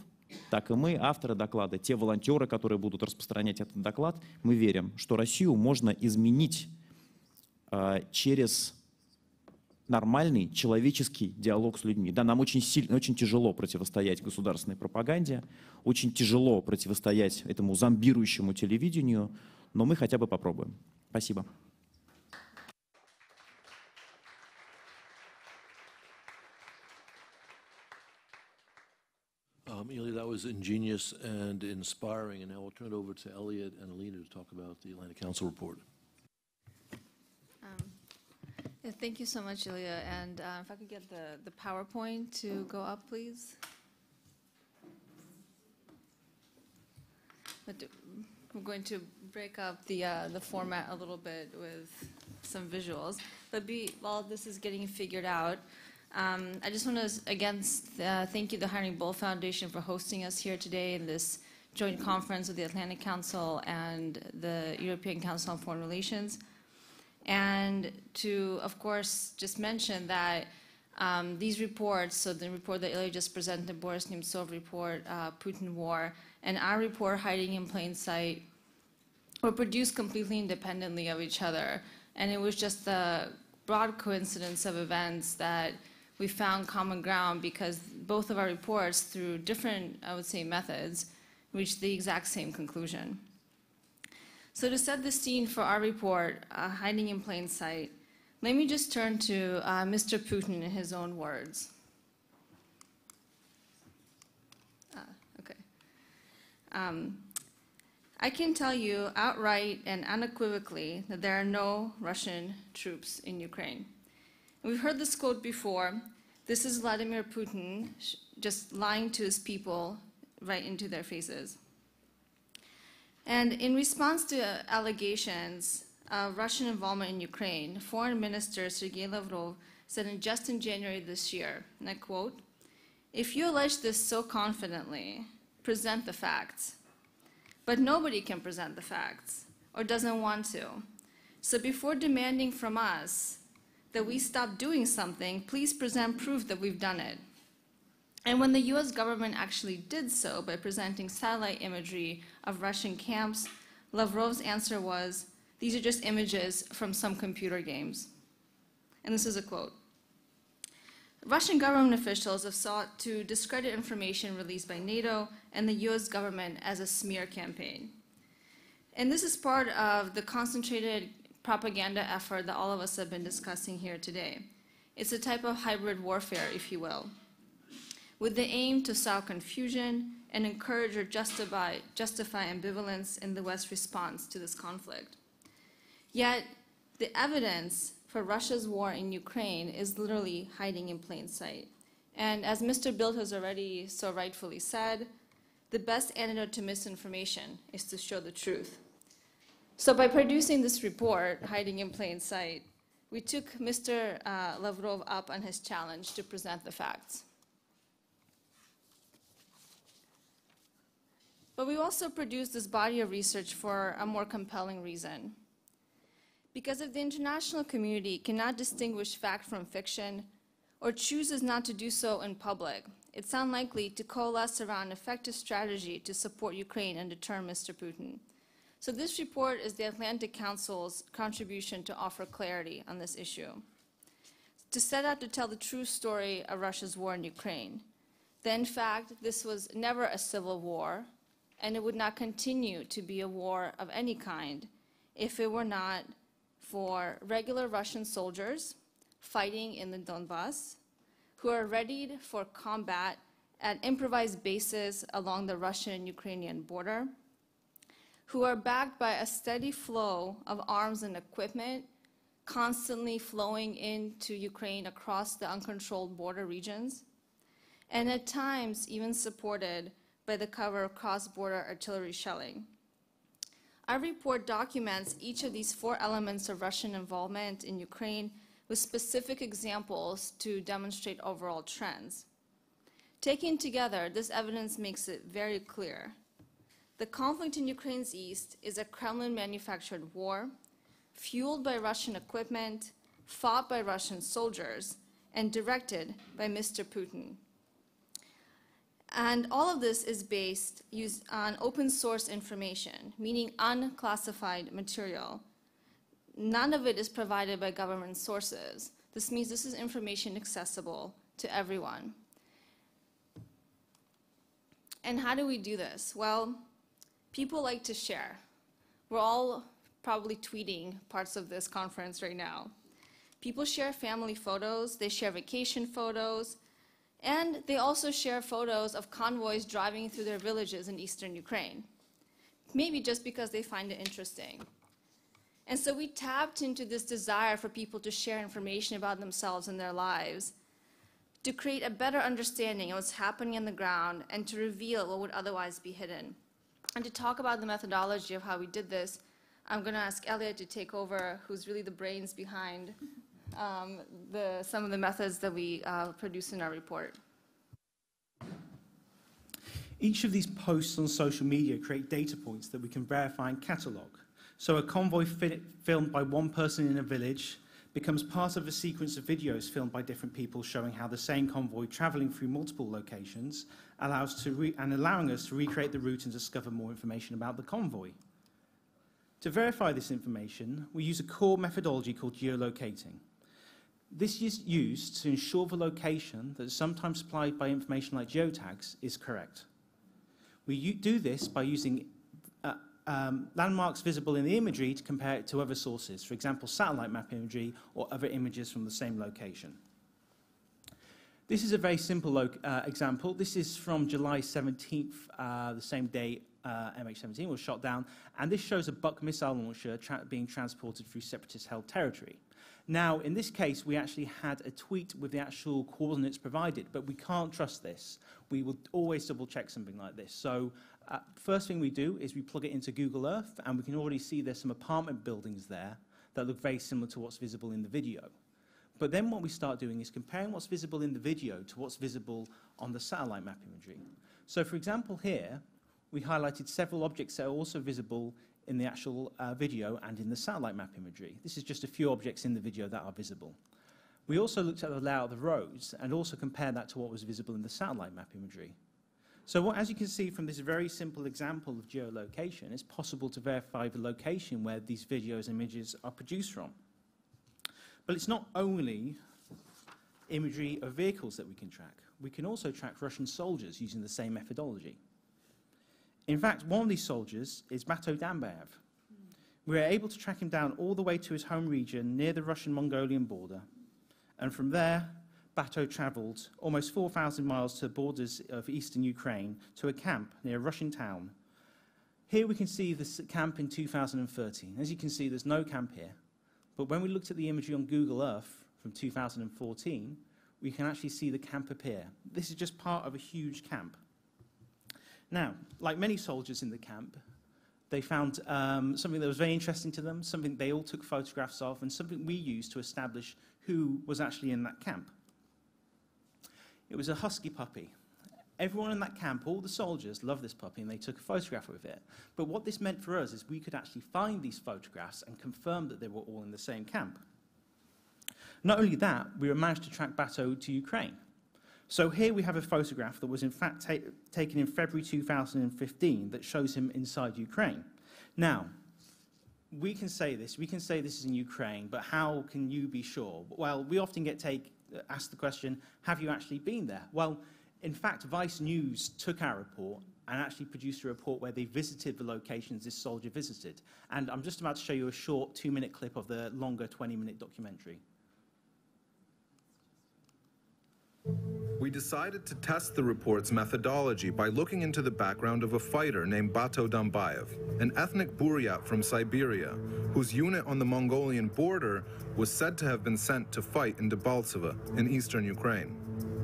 так и мы, авторы доклада, те волонтеры, которые будут распространять этот доклад, мы верим, что Россию можно изменить через нормальный человеческий диалог с людьми. Да, нам очень тяжело противостоять государственной пропаганде, очень тяжело противостоять этому зомбирующему телевидению, но мы хотя бы попробуем. Спасибо. Ilya, that was ingenious and inspiring, and now we'll turn it over to Elliot and Alina to talk about the Atlantic Council report. Yeah, thank you so much, Ilya, and if I could get the PowerPoint to go up, please. But we're going to break up the format a little bit with some visuals, but while this is getting figured out, I just want to, again, thank you, the Heinrich Boll Foundation, for hosting us here today in this joint conference with the Atlantic Council and the European Council on Foreign Relations. And to, of course, just mention that these reports, so the report that Ilya just presented, Boris Nemtsov report, Putin War, and our report, Hiding in Plain Sight, were produced completely independently of each other. And it was just the broad coincidence of events that we found common ground, because both of our reports, through different, I would say, methods, reached the exact same conclusion. So to set the scene for our report, Hiding in Plain Sight, let me just turn to Mr. Putin in his own words. I can tell you outright and unequivocally that there are no Russian troops in Ukraine. We've heard this quote before. This is Vladimir Putin just lying to his people right into their faces. And in response to allegations of Russian involvement in Ukraine, Foreign Minister Sergei Lavrov said just in January this year, and I quote, "If you allege this so confidently, present the facts. But nobody can present the facts, or doesn't want to. So before demanding from us that we stop doing something, please present proof that we've done it." And when the US government actually did so by presenting satellite imagery of Russian camps, Lavrov's answer was, "These are just images from some computer games." And this is a quote. Russian government officials have sought to discredit information released by NATO and the US government as a smear campaign. And this is part of the concentrated propaganda effort that all of us have been discussing here today. It's a type of hybrid warfare, if you will, with the aim to sow confusion and encourage or justify ambivalence in the West's response to this conflict. Yet, the evidence for Russia's war in Ukraine is literally hiding in plain sight. And as Mr. Bildt has already so rightfully said, the best antidote to misinformation is to show the truth. So by producing this report, Hiding in Plain Sight, we took Mr. Lavrov up on his challenge to present the facts. But we also produced this body of research for a more compelling reason. Because if the international community cannot distinguish fact from fiction, or chooses not to do so in public, it's unlikely to coalesce around an effective strategy to support Ukraine and deter Mr. Putin. So this report is the Atlantic Council's contribution to offer clarity on this issue, to set out to tell the true story of Russia's war in Ukraine. That in fact, this was never a civil war, and it would not continue to be a war of any kind if it were not for regular Russian soldiers fighting in the Donbass, who are readied for combat at improvised bases along the Russian and Ukrainian border, who are backed by a steady flow of arms and equipment constantly flowing into Ukraine across the uncontrolled border regions, and at times even supported by the cover of cross-border artillery shelling. Our report documents each of these four elements of Russian involvement in Ukraine with specific examples to demonstrate overall trends. Taken together, this evidence makes it very clear. The conflict in Ukraine's east is a Kremlin-manufactured war, fueled by Russian equipment, fought by Russian soldiers, and directed by Mr. Putin. And all of this is based on open source information, meaning unclassified material. None of it is provided by government sources. This means this is information accessible to everyone. And how do we do this? Well, people like to share. We're all probably tweeting parts of this conference right now. People share family photos, they share vacation photos, and they also share photos of convoys driving through their villages in eastern Ukraine, maybe just because they find it interesting. And so we tapped into this desire for people to share information about themselves and their lives to create a better understanding of what's happening on the ground and to reveal what would otherwise be hidden. And to talk about the methodology of how we did this, I'm going to ask Elliot to take over, who's really the brains behind some of the methods that we produce in our report. Each of these posts on social media create data points that we can verify and catalog. So a convoy filmed by one person in a village becomes part of a sequence of videos filmed by different people showing how the same convoy traveling through multiple locations allowing us to recreate the route and discover more information about the convoy. To verify this information, we use a core methodology called geolocating. This is used to ensure the location that is sometimes supplied by information like geotags is correct. We do this by using landmarks visible in the imagery to compare it to other sources, for example, satellite map imagery or other images from the same location. This is a very simple example. This is from July 17th, the same day MH17 was shot down, and this shows a Buck missile launcher being transported through separatist-held territory. Now, in this case, we actually had a tweet with the actual coordinates provided, but we can't trust this. We will always double-check something like this. So, first thing we do is we plug it into Google Earth, and we can already see there's some apartment buildings there that look very similar to what's visible in the video. But then what we start doing is comparing what's visible in the video to what's visible on the satellite map imagery. So, for example, here, we highlighted several objects that are also visible in the actual video and in the satellite map imagery. This is just a few objects in the video that are visible. We also looked at the layout of the roads and also compared that to what was visible in the satellite map imagery. So as you can see from this very simple example of geolocation, it's possible to verify the location where these videos and images are produced from. But it's not only imagery of vehicles that we can track. We can also track Russian soldiers using the same methodology. In fact, one of these soldiers is Mato Dambayev. We were able to track him down all the way to his home region near the Russian-Mongolian border. And from there, Mato traveled almost 4,000 miles to the borders of eastern Ukraine to a camp near a Russian town. Here we can see this camp in 2013. As you can see, there's no camp here. But when we looked at the imagery on Google Earth from 2014, we can actually see the camp appear. This is just part of a huge camp. Now, like many soldiers in the camp, they found something that was very interesting to them, something they all took photographs of, and something we used to establish who was actually in that camp. It was a husky puppy. Everyone in that camp, all the soldiers, loved this puppy, and they took a photograph of it. But what this meant for us is we could actually find these photographs and confirm that they were all in the same camp. Not only that, we managed to track Bato to Ukraine. So here we have a photograph that was in fact taken in February 2015 that shows him inside Ukraine. Now, we can say this is in Ukraine, but how can you be sure? Well, we often get asked the question, have you actually been there? Well, in fact, Vice News took our report and actually produced a report where they visited the locations this soldier visited. And I'm just about to show you a short 2-minute clip of the longer 20-minute documentary. we decided to test the report's methodology by looking into the background of a fighter named Bato Dambayev, an ethnic Buryat from Siberia, whose unit on the Mongolian border was said to have been sent to fight in Debaltseve in eastern Ukraine.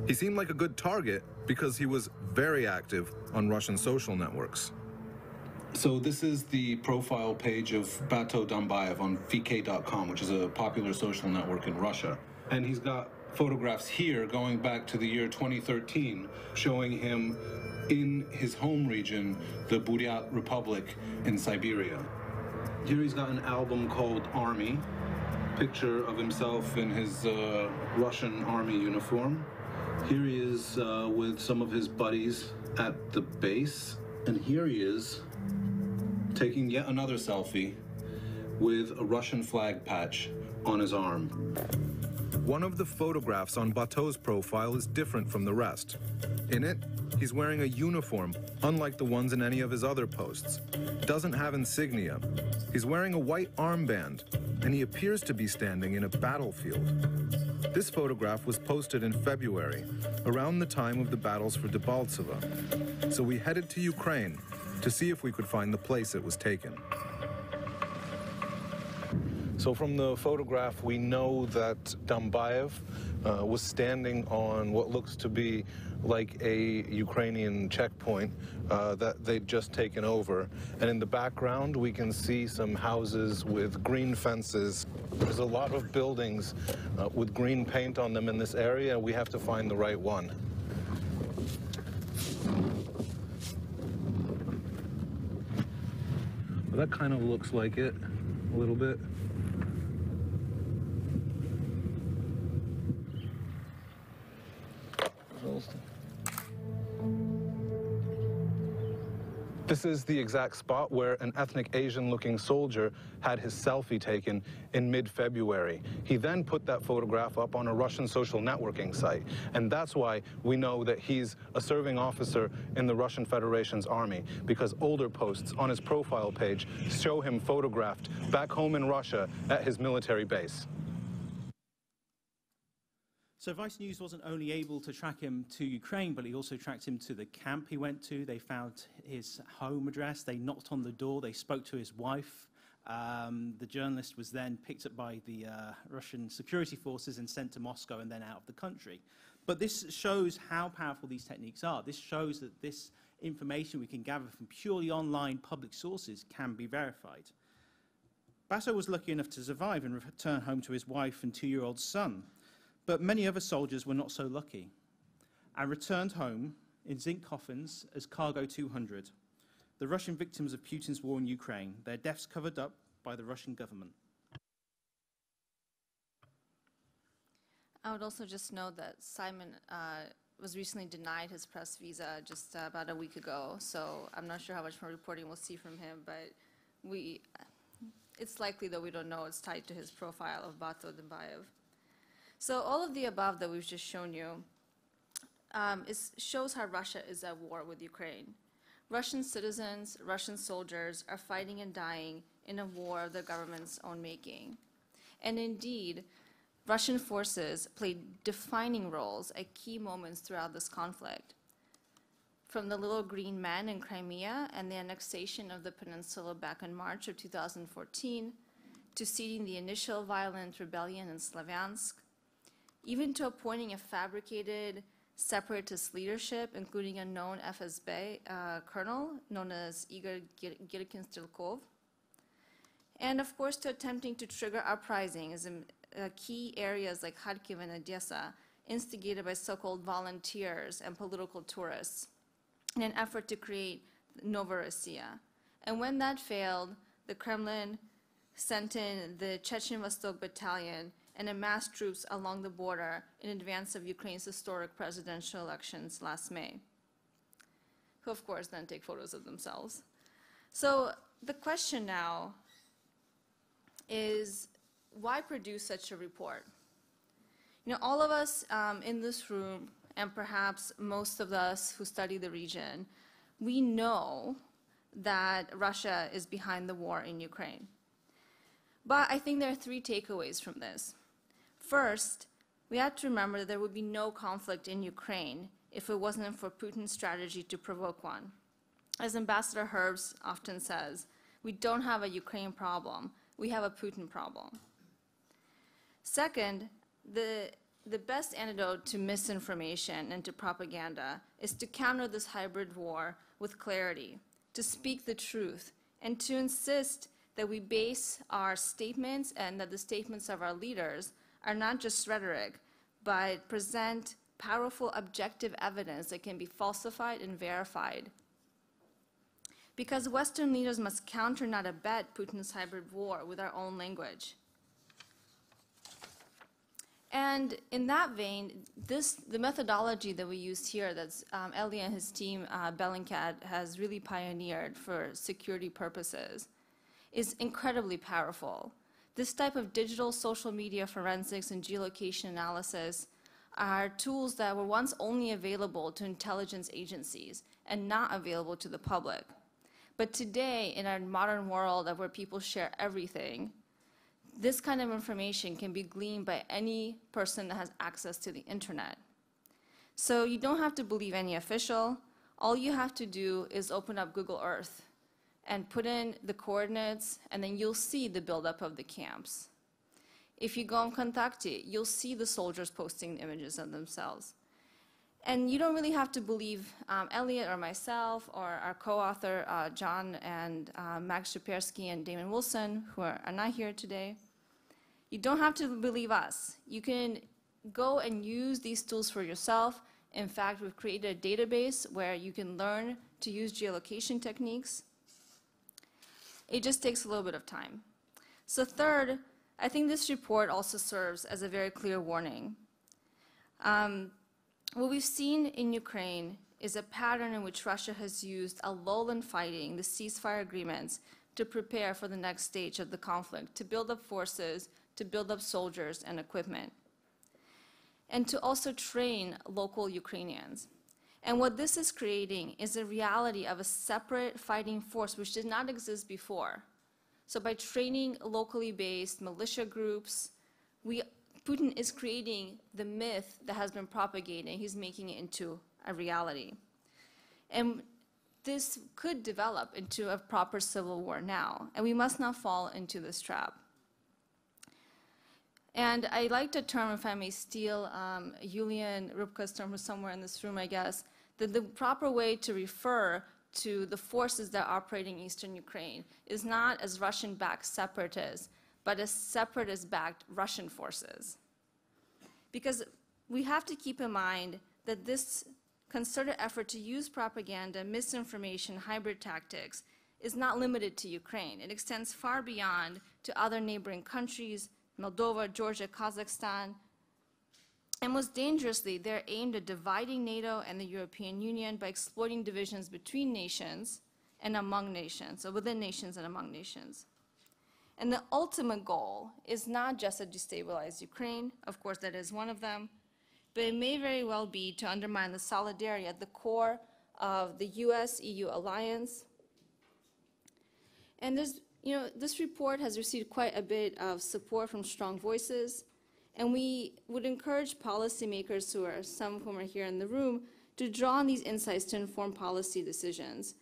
He seemed like a good target because he was very active on Russian social networks. So this is the profile page of Bato Dambayev on VK.com, which is a popular social network in Russia. And he's got photographs here going back to the year 2013, showing him in his home region, the Buryat Republic in Siberia. Here he's got an album called Army, picture of himself in his Russian army uniform. Here he is with some of his buddies at the base. And here he is taking yet another selfie with a Russian flag patch on his arm. One of the photographs on Bato's profile is different from the rest. In it, he's wearing a uniform, unlike the ones in any of his other posts. Doesn't have insignia. He's wearing a white armband, and he appears to be standing in a battlefield. This photograph was posted in February, around the time of the battles for Debaltseve. So we headed to Ukraine to see if we could find the place it was taken. So from the photograph, we know that Dambayev was standing on what looks to be like a Ukrainian checkpoint that they'd just taken over. And in the background, we can see some houses with green fences. There's a lot of buildings with green paint on them in this area. We have to find the right one. Well, that kind of looks like it a little bit. This is the exact spot where an ethnic Asian-looking soldier had his selfie taken in mid-February. He then put that photograph up on a Russian social networking site, and that's why we know that he's a serving officer in the Russian Federation's army, because older posts on his profile page show him photographed back home in Russia at his military base. So Vice News wasn't only able to track him to Ukraine, but he also tracked him to the camp he went to. They found his home address. They knocked on the door. They spoke to his wife. The journalist was then picked up by the Russian security forces and sent to Moscow and then out of the country. But this shows how powerful these techniques are. This shows that this information we can gather from purely online public sources can be verified. Bato was lucky enough to survive and return home to his wife and two-year-old son. But many other soldiers were not so lucky and returned home in zinc coffins as Cargo 200, the Russian victims of Putin's war in Ukraine, their deaths covered up by the Russian government. I would also just note that Simon was recently denied his press visa just about a week ago, so I'm not sure how much more reporting we'll see from him, but it's likely that we don't know it's tied to his profile of Bato Dambayev. So all of the above that we've just shown you shows how Russia is at war with Ukraine. Russian citizens, Russian soldiers are fighting and dying in a war of the government's own making. And indeed, Russian forces played defining roles at key moments throughout this conflict. From the Little Green Man in Crimea and the annexation of the peninsula back in March of 2014, to seeding the initial violent rebellion in Slaviansk, even to appointing a fabricated separatist leadership, including a known FSB colonel known as Igor Girkin-Strelkov. And of course, to attempting to trigger uprisings in key areas like Kharkiv and Odessa, instigated by so-called volunteers and political tourists in an effort to create Novorossiya. And when that failed, the Kremlin sent in the Chechen Vostok Battalion and amassed troops along the border in advance of Ukraine's historic presidential elections last May, who of course then take photos of themselves. So the question now is, why produce such a report? You know, all of us in this room, and perhaps most of us who study the region, we know that Russia is behind the war in Ukraine. But I think there are three takeaways from this. First, We have to remember that there would be no conflict in Ukraine if it wasn't for Putin's strategy to provoke one. As Ambassador Herbst often says, we don't have a Ukraine problem, we have a Putin problem. Second, the best antidote to misinformation and to propaganda is to counter this hybrid war with clarity, to speak the truth, and to insist that we base our statements and that the statements of our leaders are not just rhetoric, but present powerful objective evidence that can be falsified and verified. Because Western leaders must counter, not abet, Putin's hybrid war with our own language. And in that vein, the methodology that we used here that Elie and his team, Bellingcat, has really pioneered for security purposes is incredibly powerful. This type of digital social media forensics and geolocation analysis are tools that were once only available to intelligence agencies and not available to the public. But today, in our modern world where people share everything, this kind of information can be gleaned by any person that has access to the internet. So you don't have to believe any official. All you have to do is open up Google Earth and put in the coordinates, and then you'll see the buildup of the camps. If you go on Kontakte, you'll see the soldiers posting images of themselves. And you don't really have to believe Elliot or myself or our co-author John and Max Schapersky and Damon Wilson, who are not here today. You don't have to believe us. You can go and use these tools for yourself. In fact, we've created a database where you can learn to use geolocation techniques. It just takes a little bit of time. So third, I think this report also serves as a very clear warning. What we've seen in Ukraine is a pattern in which Russia has used a lull in fighting, the ceasefire agreements, to prepare for the next stage of the conflict, to build up forces, to build up soldiers and equipment, and to also train local Ukrainians. And what this is creating is a reality of a separate fighting force which did not exist before. So by training locally based militia groups, Putin is creating the myth that has been propagating. He's making it into a reality. And this could develop into a proper civil war now, and we must not fall into this trap. And I like the term, if I may steal Yulian Rybka's term from somewhere in this room, I guess, that the proper way to refer to the forces that are operating in eastern Ukraine is not as Russian-backed separatists, but as separatist-backed Russian forces. Because we have to keep in mind that this concerted effort to use propaganda, misinformation, hybrid tactics is not limited to Ukraine. It extends far beyond to other neighboring countries, Moldova, Georgia, Kazakhstan, and most dangerously, they're aimed at dividing NATO and the European Union by exploiting divisions between nations and among nations, or within nations and among nations. And the ultimate goal is not just to destabilize Ukraine, of course that is one of them, but it may very well be to undermine the solidarity at the core of the US-EU alliance. And there's, this report has received quite a bit of support from strong voices. And we would encourage policymakers, some of whom are here in the room, to draw on these insights to inform policy decisions,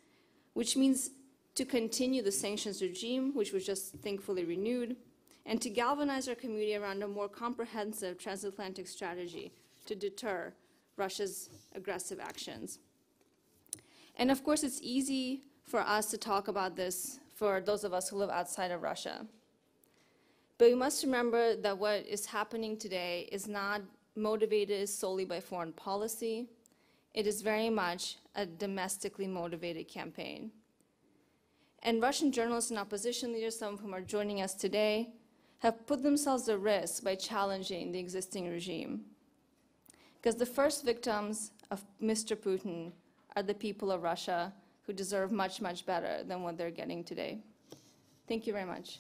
which means to continue the sanctions regime, which was just thankfully renewed, and to galvanize our community around a more comprehensive transatlantic strategy to deter Russia's aggressive actions. And of course, it's easy for us to talk about this for those of us who live outside of Russia. But we must remember that what is happening today is not motivated solely by foreign policy. It is very much a domestically motivated campaign. And Russian journalists and opposition leaders, some of whom are joining us today, have put themselves at risk by challenging the existing regime. Because the first victims of Mr. Putin are the people of Russia, who deserve much, much better than what they're getting today. Thank you very much.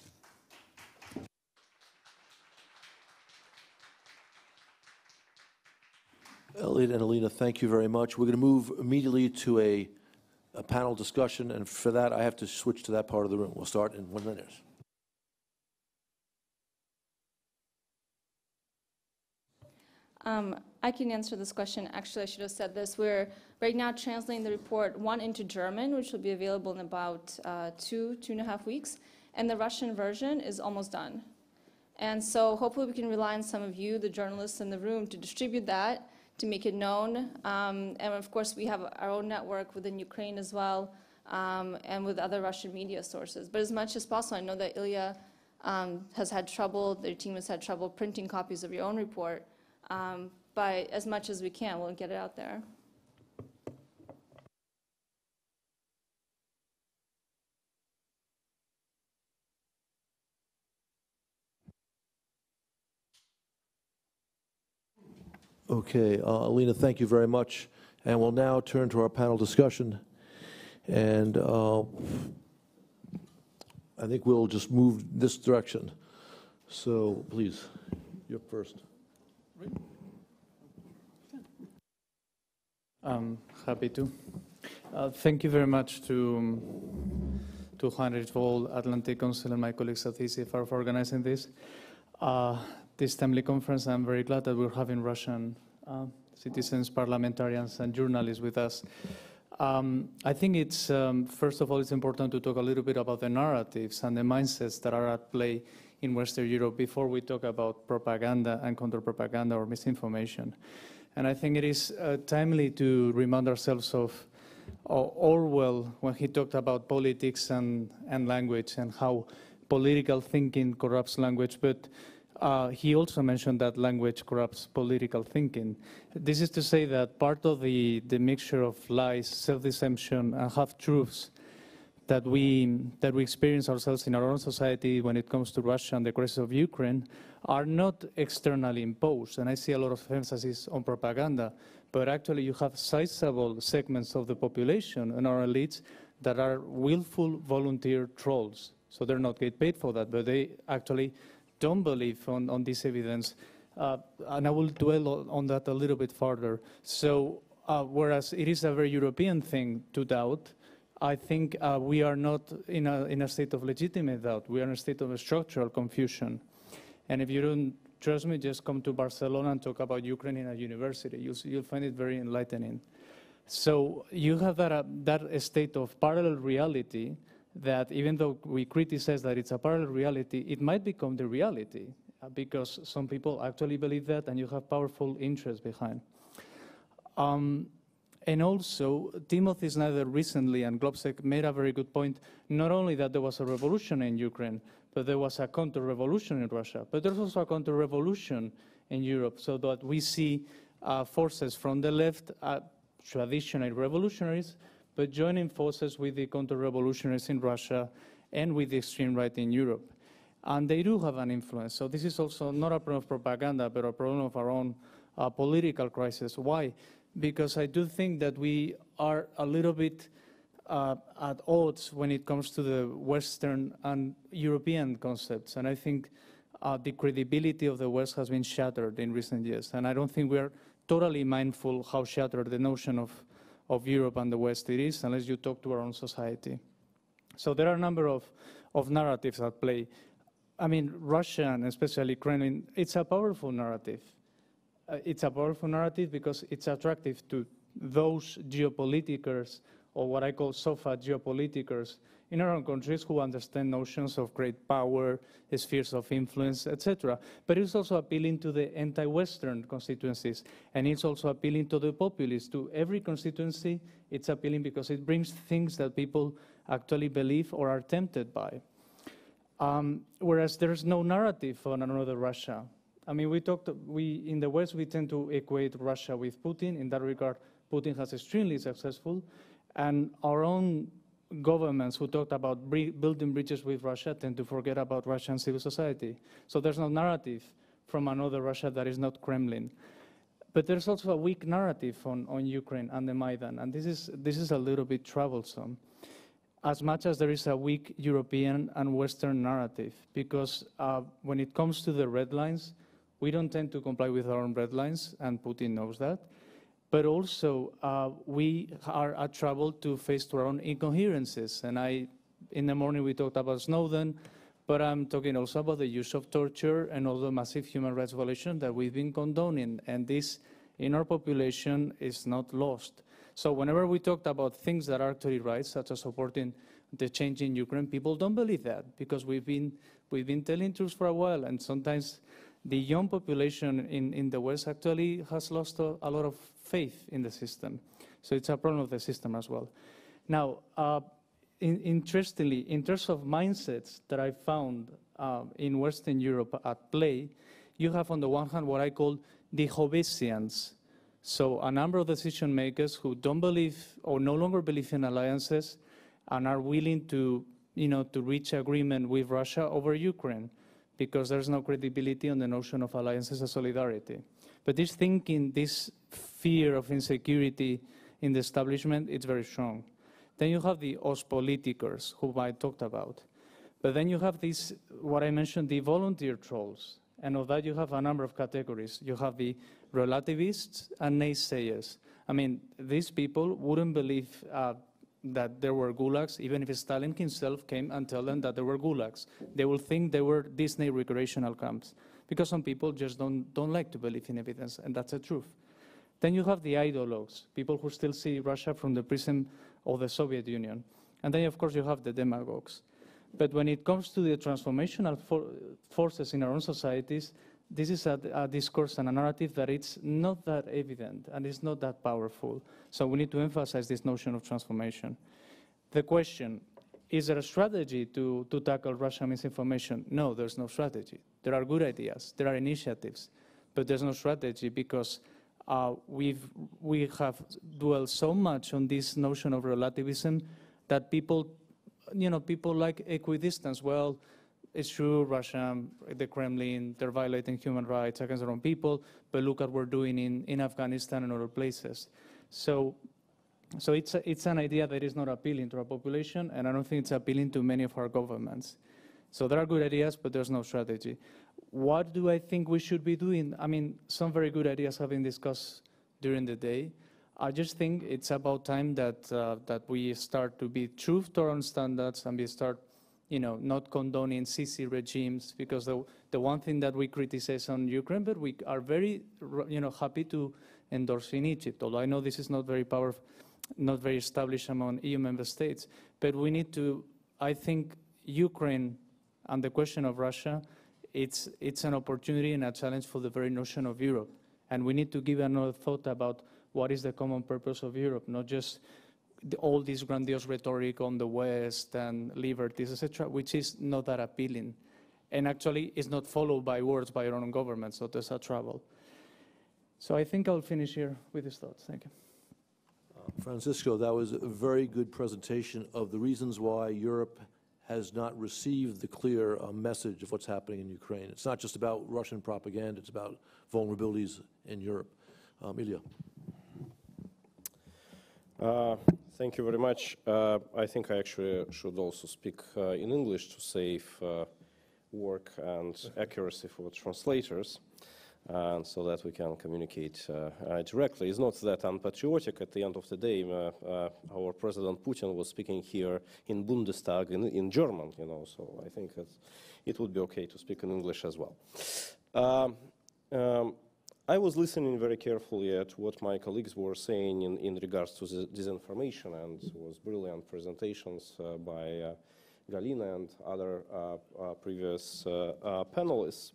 Elliot and Alina, thank you very much. We're going to move immediately to a panel discussion, and for that I have to switch to that part of the room. We'll start in 1 minute. I can answer this question. Actually, I should have said this. We're right now translating the report, one into German, which will be available in about two and a half weeks, and the Russian version is almost done. And so hopefully we can rely on some of you, the journalists in the room, to distribute that, to make it known. And of course, we have our own network within Ukraine as well, and with other Russian media sources. But as much as possible, I know that Ilya has had trouble, their team has had trouble printing copies of your own report. But as much as we can, we'll get it out there. Okay, Alina, thank you very much. And we'll now turn to our panel discussion. And I think we'll just move this direction. So please, you're first. I'm happy to. Thank you very much to Heinrich Voll, Atlantic Council, and my colleagues at ECFR for organizing this. This timely conference, I'm very glad that we're having Russian citizens, parliamentarians, and journalists with us. I think it's, first of all, it's important to talk a little bit about the narratives and the mindsets that are at play in Western Europe before we talk about propaganda and counter-propaganda or misinformation. And I think it is timely to remind ourselves of Orwell when he talked about politics and language and how political thinking corrupts language, but he also mentioned that language corrupts political thinking. This is to say that part of the mixture of lies, self-deception, and half-truths that we experience ourselves in our own society when it comes to Russia and the crisis of Ukraine are not externally imposed. And I see a lot of emphasis on propaganda, but actually you have sizable segments of the population and our elites that are willful volunteer trolls. So they're not get paid for that, but they actually don't believe on this evidence. And I will dwell on that a little bit further. So whereas it is a very European thing to doubt, I think we are not in a state of legitimate doubt. We are in a state of a structural confusion. And if you don't trust me, just come to Barcelona and talk about Ukraine in a university. You'll find it very enlightening. So you have that state of parallel reality that even though we criticize that it's a parallel reality, it might become the reality because some people actually believe that and you have powerful interests behind. And also, Timothy Snyder recently and Globsec made a very good point, not only that there was a revolution in Ukraine, but there was a counter-revolution in Russia, but there's also a counter-revolution in Europe, so that we see forces from the left, traditional revolutionaries, but joining forces with the counter-revolutionaries in Russia and with the extreme right in Europe. And they do have an influence. So this is also not a problem of propaganda, but a problem of our own political crisis. Why? Because I do think that we are a little bit at odds when it comes to the Western and European concepts. And I think the credibility of the West has been shattered in recent years. And I don't think we're totally mindful how shattered the notion of Europe and the West it is, unless you talk to our own society. So there are a number of narratives at play. I mean, Russia, and especially Kremlin, it's a powerful narrative. It's a powerful narrative because it's attractive to those geopolitickers, or what I call sofa geopolitickers, in our own countries who understand notions of great power, spheres of influence, etc. But it's also appealing to the anti-Western constituencies, and it's also appealing to the populists. To every constituency, it's appealing because it brings things that people actually believe or are tempted by. Whereas there's no narrative on another Russia. I mean, in the West, we tend to equate Russia with Putin. In that regard, Putin has extremely successful. And our own governments who talked about building bridges with Russia tend to forget about Russian civil society. So there's no narrative from another Russia that is not Kremlin. But there's also a weak narrative on Ukraine and the Maidan. And this is a little bit troublesome, as much as there is a weak European and Western narrative. Because when it comes to the red lines, we don't tend to comply with our own red lines, and Putin knows that. But also, we are at trouble to face our own incoherences. And in the morning, we talked about Snowden. But I'm talking also about the use of torture and all the massive human rights violations that we've been condoning. And this, in our population, is not lost. So whenever we talked about things that are actually right, such as supporting the change in Ukraine, people don't believe that, because we've been telling truth for a while. And sometimes the young population in the West actually has lost a lot of faith in the system. So it's a problem of the system as well. Now, interestingly, in terms of mindsets that I found in Western Europe at play, you have on the one hand what I call the Hobbesians. So a number of decision makers who don't believe or no longer believe in alliances and are willing to, to reach agreement with Russia over Ukraine, because there's no credibility on the notion of alliances as solidarity. But this thinking, this fear of insecurity in the establishment, it's very strong. Then you have the Ostpolitikers, whom I talked about. But then you have these, what I mentioned, the volunteer trolls. And of that you have a number of categories. You have the relativists and naysayers. I mean, these people wouldn't believe that there were gulags, even if Stalin himself came and told them that there were gulags. They will think they were Disney recreational camps, because some people just don't like to believe in evidence, and that's the truth. Then you have the ideologues, people who still see Russia from the prism of the Soviet Union. And then, of course, you have the demagogues. But when it comes to the transformational forces in our own societies, this is a discourse and a narrative that it's not that evident and it's not that powerful. So we need to emphasize this notion of transformation. The question, is there a strategy to tackle Russian misinformation? No, there's no strategy. There are good ideas, there are initiatives, but there's no strategy, because we have dwelled so much on this notion of relativism that people, people like equidistance. Well, it's true, Russia, the Kremlin, they're violating human rights against their own people, but look at what we're doing in Afghanistan and other places. So it's an idea that is not appealing to our population, and I don't think it's appealing to many of our governments. So there are good ideas, but there's no strategy. What do I think we should be doing? I mean, some very good ideas have been discussed during the day. I just think it's about time that we start to be true to our own standards, and we start, not condoning Sisi regimes, because the one thing that we criticize on Ukraine, but we are very, happy to endorse in Egypt. Although I know this is not very powerful, not very established among EU member states, but we need to. I think Ukraine and the question of Russia, it's an opportunity and a challenge for the very notion of Europe, and we need to give another thought about. What is the common purpose of Europe? Not just all this grandiose rhetoric on the West and liberties, etc., which is not that appealing. And actually, it's not followed by words by your own government, so there's a trouble. So I think I'll finish here with these thoughts. Thank you. Francisco, that was a very good presentation of the reasons why Europe has not received the clear message of what's happening in Ukraine. It's not just about Russian propaganda, it's about vulnerabilities in Europe. Ilya. Thank you very much. I think I actually should also speak in English to save work and accuracy for translators, and so that we can communicate directly. It's not that unpatriotic. At the end of the day, our President Putin was speaking here in Bundestag in German, so I think it would be okay to speak in English as well. I was listening very carefully at what my colleagues were saying in regards to disinformation, and it was brilliant presentations by Galina and other previous panelists.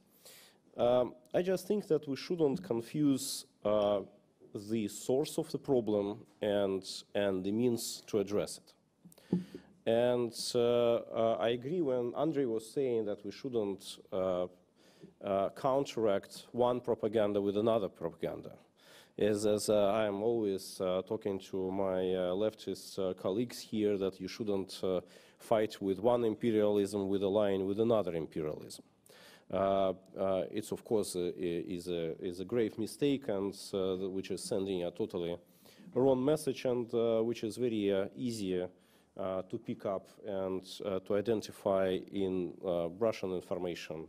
I just think that we shouldn't confuse the source of the problem and the means to address it. And I agree when Andrei was saying that we shouldn't counteract one propaganda with another propaganda. As I am always talking to my leftist colleagues here, that you shouldn't fight with one imperialism with a line with another imperialism. It's of course is a grave mistake, and which is sending a totally wrong message, and which is very easy to pick up and to identify in Russian information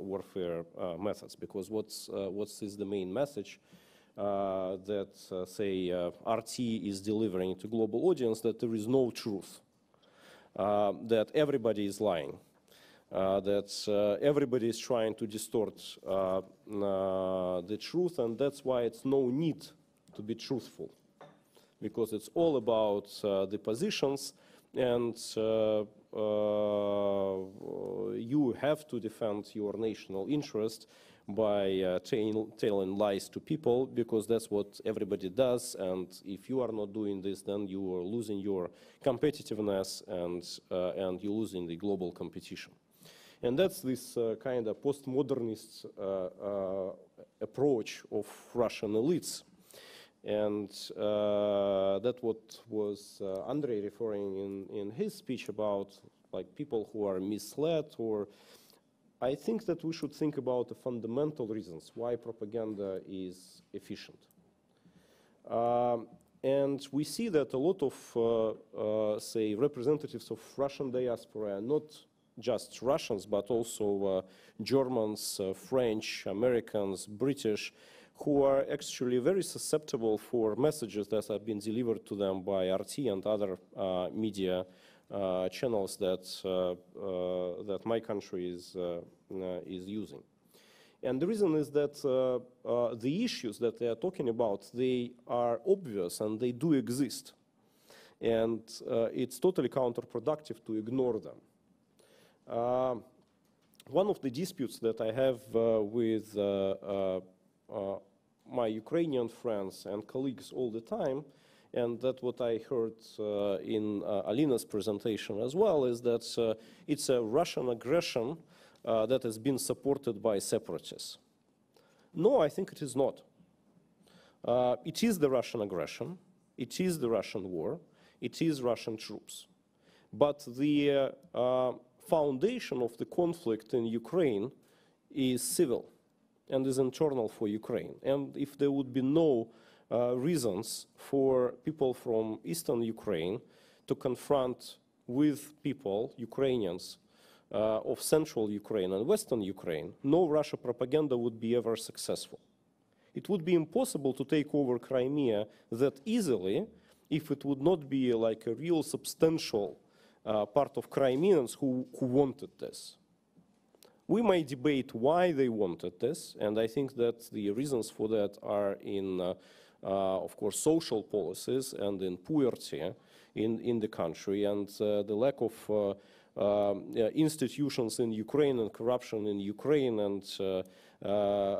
warfare methods, because what is the main message that say RT is delivering to global audience? That there is no truth, that everybody is lying, that everybody is trying to distort the truth, and that's why it's no need to be truthful, because it's all about the positions, and you have to defend your national interest by telling lies to people, because that's what everybody does, and if you are not doing this, then you are losing your competitiveness and you're losing the global competition. And that's this kind of postmodernist approach of Russian elites. And that what was Andrei referring in his speech about, like, people who are misled. Or I think that we should think about the fundamental reasons why propaganda is efficient. And we see that a lot of, say, representatives of Russian diaspora, not just Russians, but also Germans, French, Americans, British, who are actually very susceptible for messages that have been delivered to them by RT and other media channels that my country is using. And the reason is that the issues that they are talking about, they are obvious and they do exist. And it's totally counterproductive to ignore them. One of the disputes that I have with my Ukrainian friends and colleagues all the time, and that what I heard in Alina's presentation as well, is that it's a Russian aggression that has been supported by separatists. No, I think it is not. It is the Russian aggression, it is the Russian war, it is Russian troops. But the foundation of the conflict in Ukraine is civil and is internal for Ukraine. And if there would be no reasons for people from eastern Ukraine to confront with people, Ukrainians, of central Ukraine and western Ukraine, no Russia propaganda would be ever successful. It would be impossible to take over Crimea that easily if it would not be like a real substantial part of Crimeans who wanted this. We may debate why they wanted this, and I think that the reasons for that are in of course, social policies and in poverty in the country, and the lack of institutions in Ukraine and corruption in Ukraine and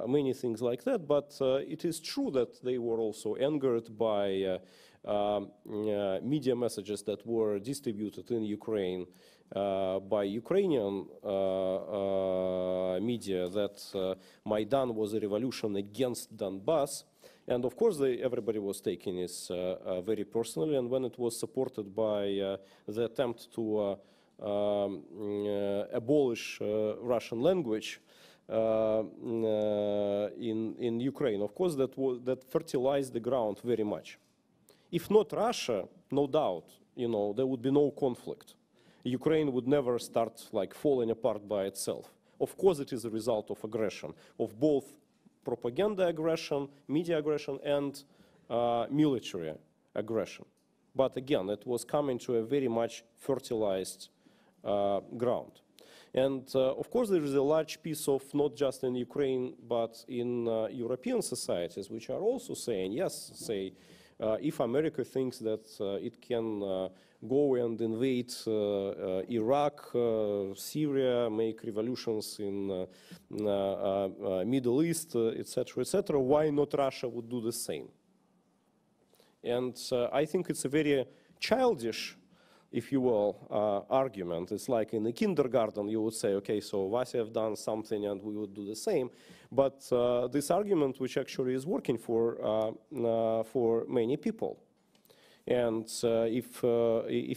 many things like that. But it is true that they were also angered by media messages that were distributed in Ukraine by Ukrainian media that Maidan was a revolution against Donbass. And of course, everybody was taking this very personally. And when it was supported by the attempt to abolish Russian language in Ukraine, of course, that fertilized the ground very much. If not Russia, no doubt, you know, there would be no conflict. Ukraine would never start like falling apart by itself. Of course, it is a result of aggression, of both propaganda aggression, media aggression, and military aggression. But again, it was coming to a very much fertilized ground. And of course, there is a large piece of, not just in Ukraine, but in European societies, which are also saying, yes, say, if America thinks that it can go and invade Iraq, Syria, make revolutions in Middle East, etc., etc., why not Russia would do the same? And I think it's a very childish, if you will, argument. It's like in the kindergarten, you would say, okay, so Vasya have done something and we would do the same. But this argument, which actually is working for many people. And if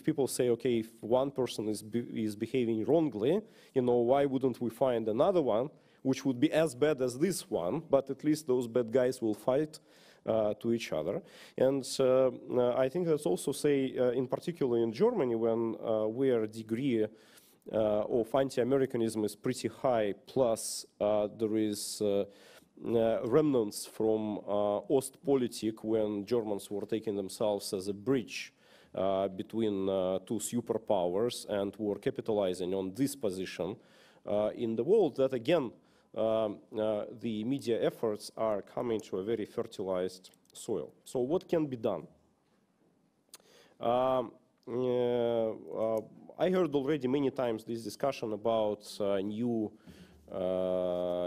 people say, okay, if one person is behaving wrongly, you know, why wouldn't we find another one, which would be as bad as this one, but at least those bad guys will fight to each other. And I think that's also, say, in particular in Germany, when where degree of anti-Americanism is pretty high, plus there is remnants from Ostpolitik, when Germans were taking themselves as a bridge between two superpowers and were capitalizing on this position in the world, that again, the media efforts are coming to a very fertilized soil. So what can be done? I heard already many times this discussion about new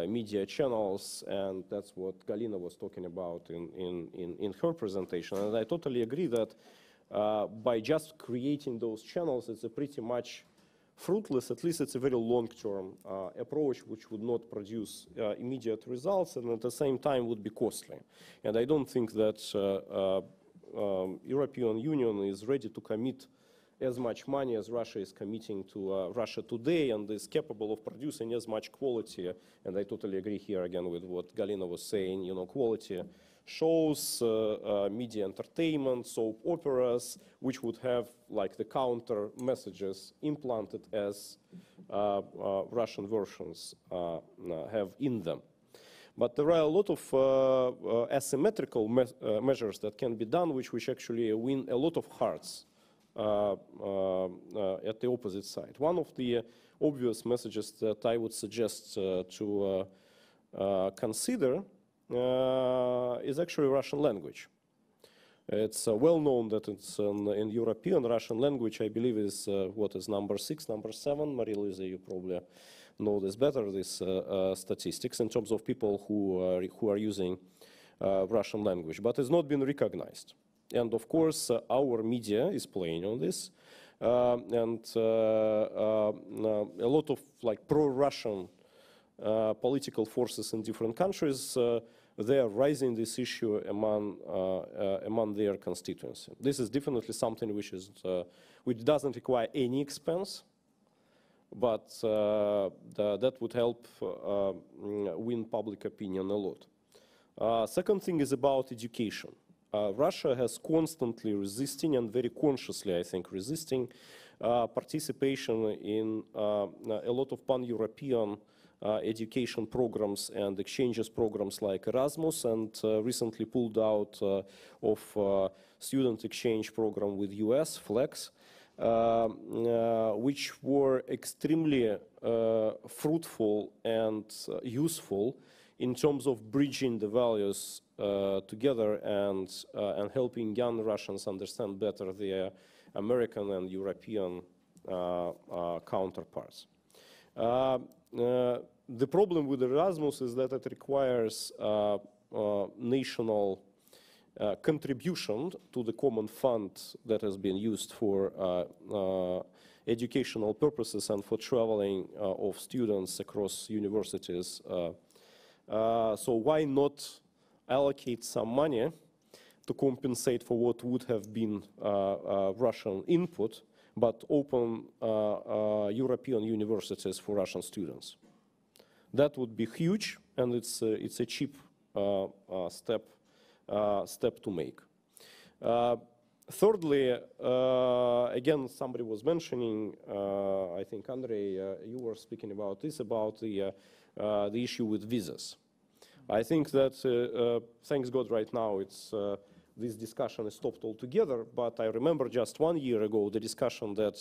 media channels, and that's what Galina was talking about in her presentation. And I totally agree that by just creating those channels, it's a pretty much fruitless, at least it's a very long-term approach which would not produce immediate results and at the same time would be costly. And I don't think that European Union is ready to commit as much money as Russia is committing to Russia today, and is capable of producing as much quality. And I totally agree here again with what Galina was saying, you know, quality shows, media entertainment, soap operas, which would have like the counter messages implanted as Russian versions have in them. But there are a lot of asymmetrical measures that can be done, which actually win a lot of hearts at the opposite side. One of the obvious messages that I would suggest to consider is actually Russian language. It's well known that it's in European Russian language, I believe, is what is number 6, number 7. Marie-Louise, you probably know this better, these statistics in terms of people who are using Russian language, but it's not been recognized. And of course, our media is playing on this, and a lot of like pro-Russian political forces in different countries, they are raising this issue among their constituency. This is definitely something which doesn't require any expense, but that would help win public opinion a lot. Second thing is about education. Russia has constantly resisting, and very consciously, I think, resisting participation in a lot of pan-European education programs and exchanges programs like Erasmus, and recently pulled out of student exchange program with US, FLEX, which were extremely fruitful and useful in terms of bridging the values together and helping young Russians understand better their American and European counterparts. The problem with Erasmus is that it requires national contribution to the common fund that has been used for educational purposes and for traveling of students across universities. So why not allocate some money to compensate for what would have been Russian input, but open European universities for Russian students? That would be huge, and it's a cheap step to make. Thirdly, again, somebody was mentioning, I think, Andrei, you were speaking about this, about the issue with visas. I think that, thanks God, right now it's, this discussion is stopped altogether, but I remember just 1 year ago the discussion that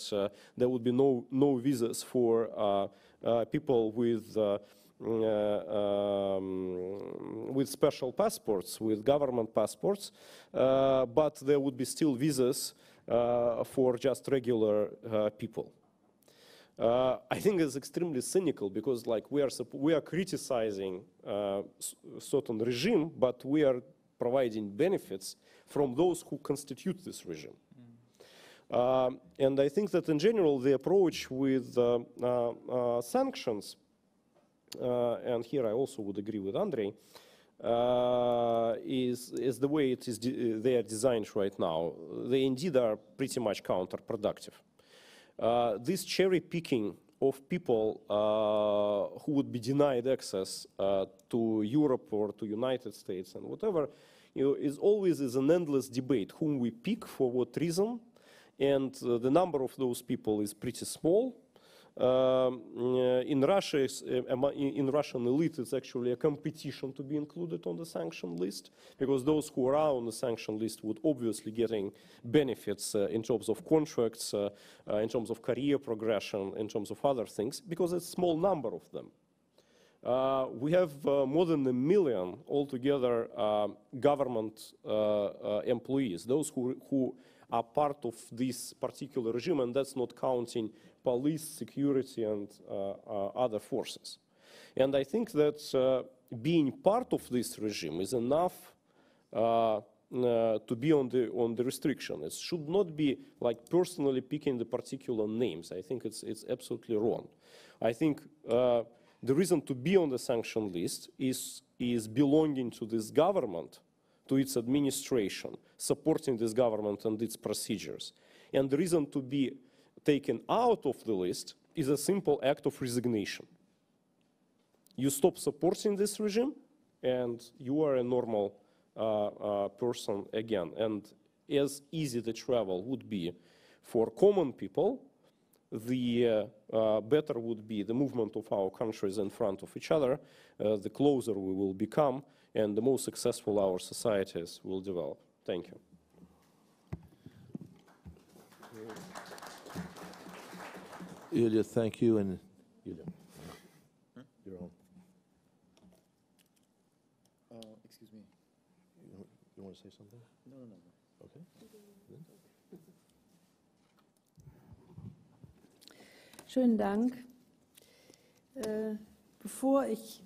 there would be no visas for people with special passports, with government passports, but there would be still visas for just regular people. I think it's extremely cynical, because like we are criticizing certain regime, but we are providing benefits from those who constitute this regime. Mm. And I think that in general the approach with sanctions, and here I also would agree with Andrei, is the way it is they are designed right now. They indeed are pretty much counterproductive. This cherry picking of people who would be denied access to Europe or to United States and whatever, you know, is always an endless debate whom we pick for what reason, and the number of those people is pretty small, in Russia, in Russian elite, it's actually a competition to be included on the sanction list, because those who are on the sanction list would obviously getting benefits in terms of contracts, in terms of career progression, in terms of other things, because it's a small number of them. We have more than 1 million altogether government employees, those who are part of this particular regime, and that's not counting police, security, and other forces. And I think that being part of this regime is enough to be on the restriction. It should not be like personally picking the particular names. I think it's absolutely wrong. I think the reason to be on the sanction list is belonging to this government, to its administration, supporting this government and its procedures. And the reason to be taken out of the list is a simple act of resignation. You stop supporting this regime, and you are a normal person again. And as easy the travel would be for common people, the better would be the movement of our countries in front of each other, the closer we will become, and the more successful our societies will develop. Thank you. Yulia, thank you. And Yulia, you're on. Excuse me. You want to say something? No, no, no. Okay. Schönen Dank. Bevor ich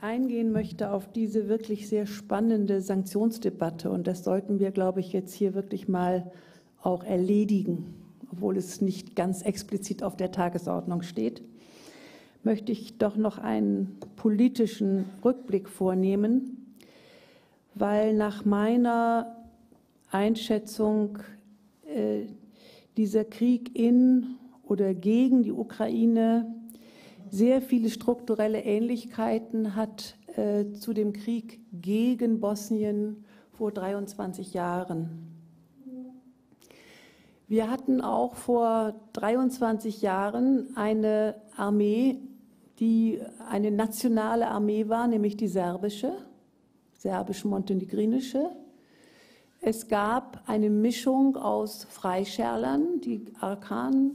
eingehen möchte auf diese wirklich sehr spannende Sanktionsdebatte, und das sollten wir, glaube ich, jetzt hier wirklich mal auch erledigen, obwohl es nicht ganz explizit auf der Tagesordnung steht, möchte ich doch noch einen politischen Rückblick vornehmen, weil nach meiner Einschätzung dieser Krieg in oder gegen die Ukraine sehr viele strukturelle Ähnlichkeiten hat zu dem Krieg gegen Bosnien vor 23 Jahren. Wir hatten auch vor 23 Jahren eine Armee, die eine nationale Armee war, nämlich die serbische, serbisch-montenegrinische. Es gab eine Mischung aus Freischärlern, die Arkan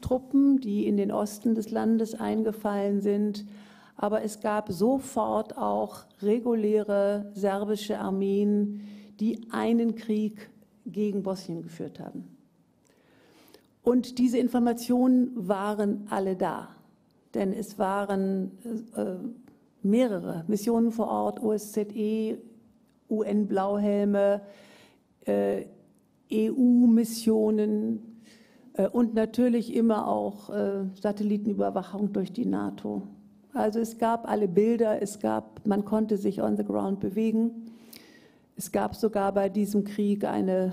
Truppen, die in den Osten des Landes eingefallen sind. Aber es gab sofort auch reguläre serbische Armeen, die einen Krieg gegen Bosnien geführt haben. Und diese Informationen waren alle da. Denn es waren mehrere Missionen vor Ort, OSZE, UN-Blauhelme, EU-Missionen, und natürlich immer auch Satellitenüberwachung durch die NATO. Also es gab alle Bilder, man konnte sich on the ground bewegen. Es gab sogar bei diesem Krieg eine,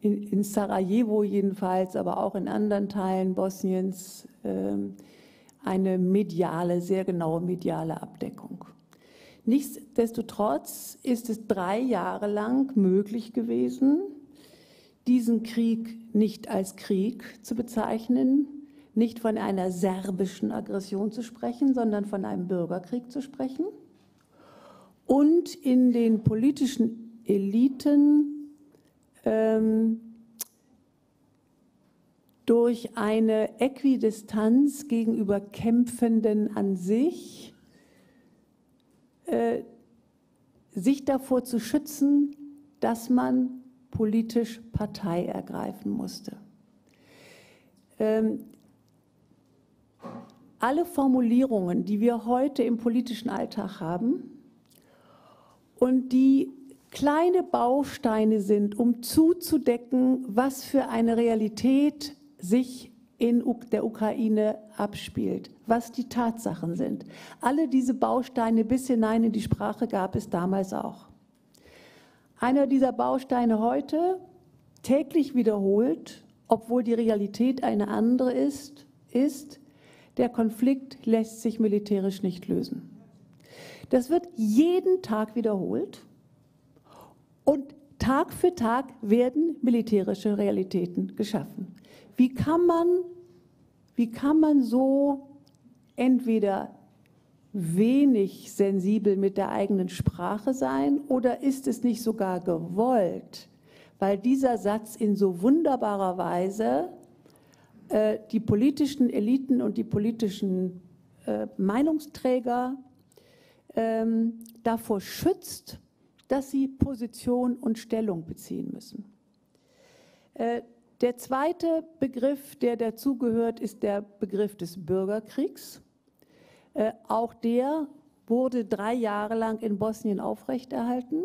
in Sarajevo jedenfalls, aber auch in anderen Teilen Bosniens, eine mediale, sehr genaue mediale Abdeckung. Nichtsdestotrotz ist es 3 Jahre lang möglich gewesen, diesen Krieg nicht als Krieg zu bezeichnen, nicht von einer serbischen Aggression zu sprechen, sondern von einem Bürgerkrieg zu sprechen. Und in den politischen Eliten durch eine Äquidistanz gegenüber Kämpfenden an sich, sich davor zu schützen, dass man politisch Partei ergreifen musste. Alle Formulierungen, die wir heute im politischen Alltag haben und die kleine Bausteine sind, um zuzudecken, was für eine Realität sich in der Ukraine abspielt, was die Tatsachen sind. Alle diese Bausteine bis hinein in die Sprache gab es damals auch. Einer dieser Bausteine heute, täglich wiederholt, obwohl die Realität eine andere ist, ist, der Konflikt lässt sich militärisch nicht lösen. Das wird jeden Tag wiederholt und Tag für Tag werden militärische Realitäten geschaffen. Wie kann man Wie kann man so entweder wenig sensibel mit der eigenen Sprache sein oder ist es nicht sogar gewollt, weil dieser Satz in so wunderbarer Weise die politischen Eliten und die politischen Meinungsträger davor schützt, dass sie Position und Stellung beziehen müssen. Der zweite Begriff, der dazugehört, ist der Begriff des Bürgerkriegs. Auch der wurde 3 Jahre lang in Bosnien aufrechterhalten.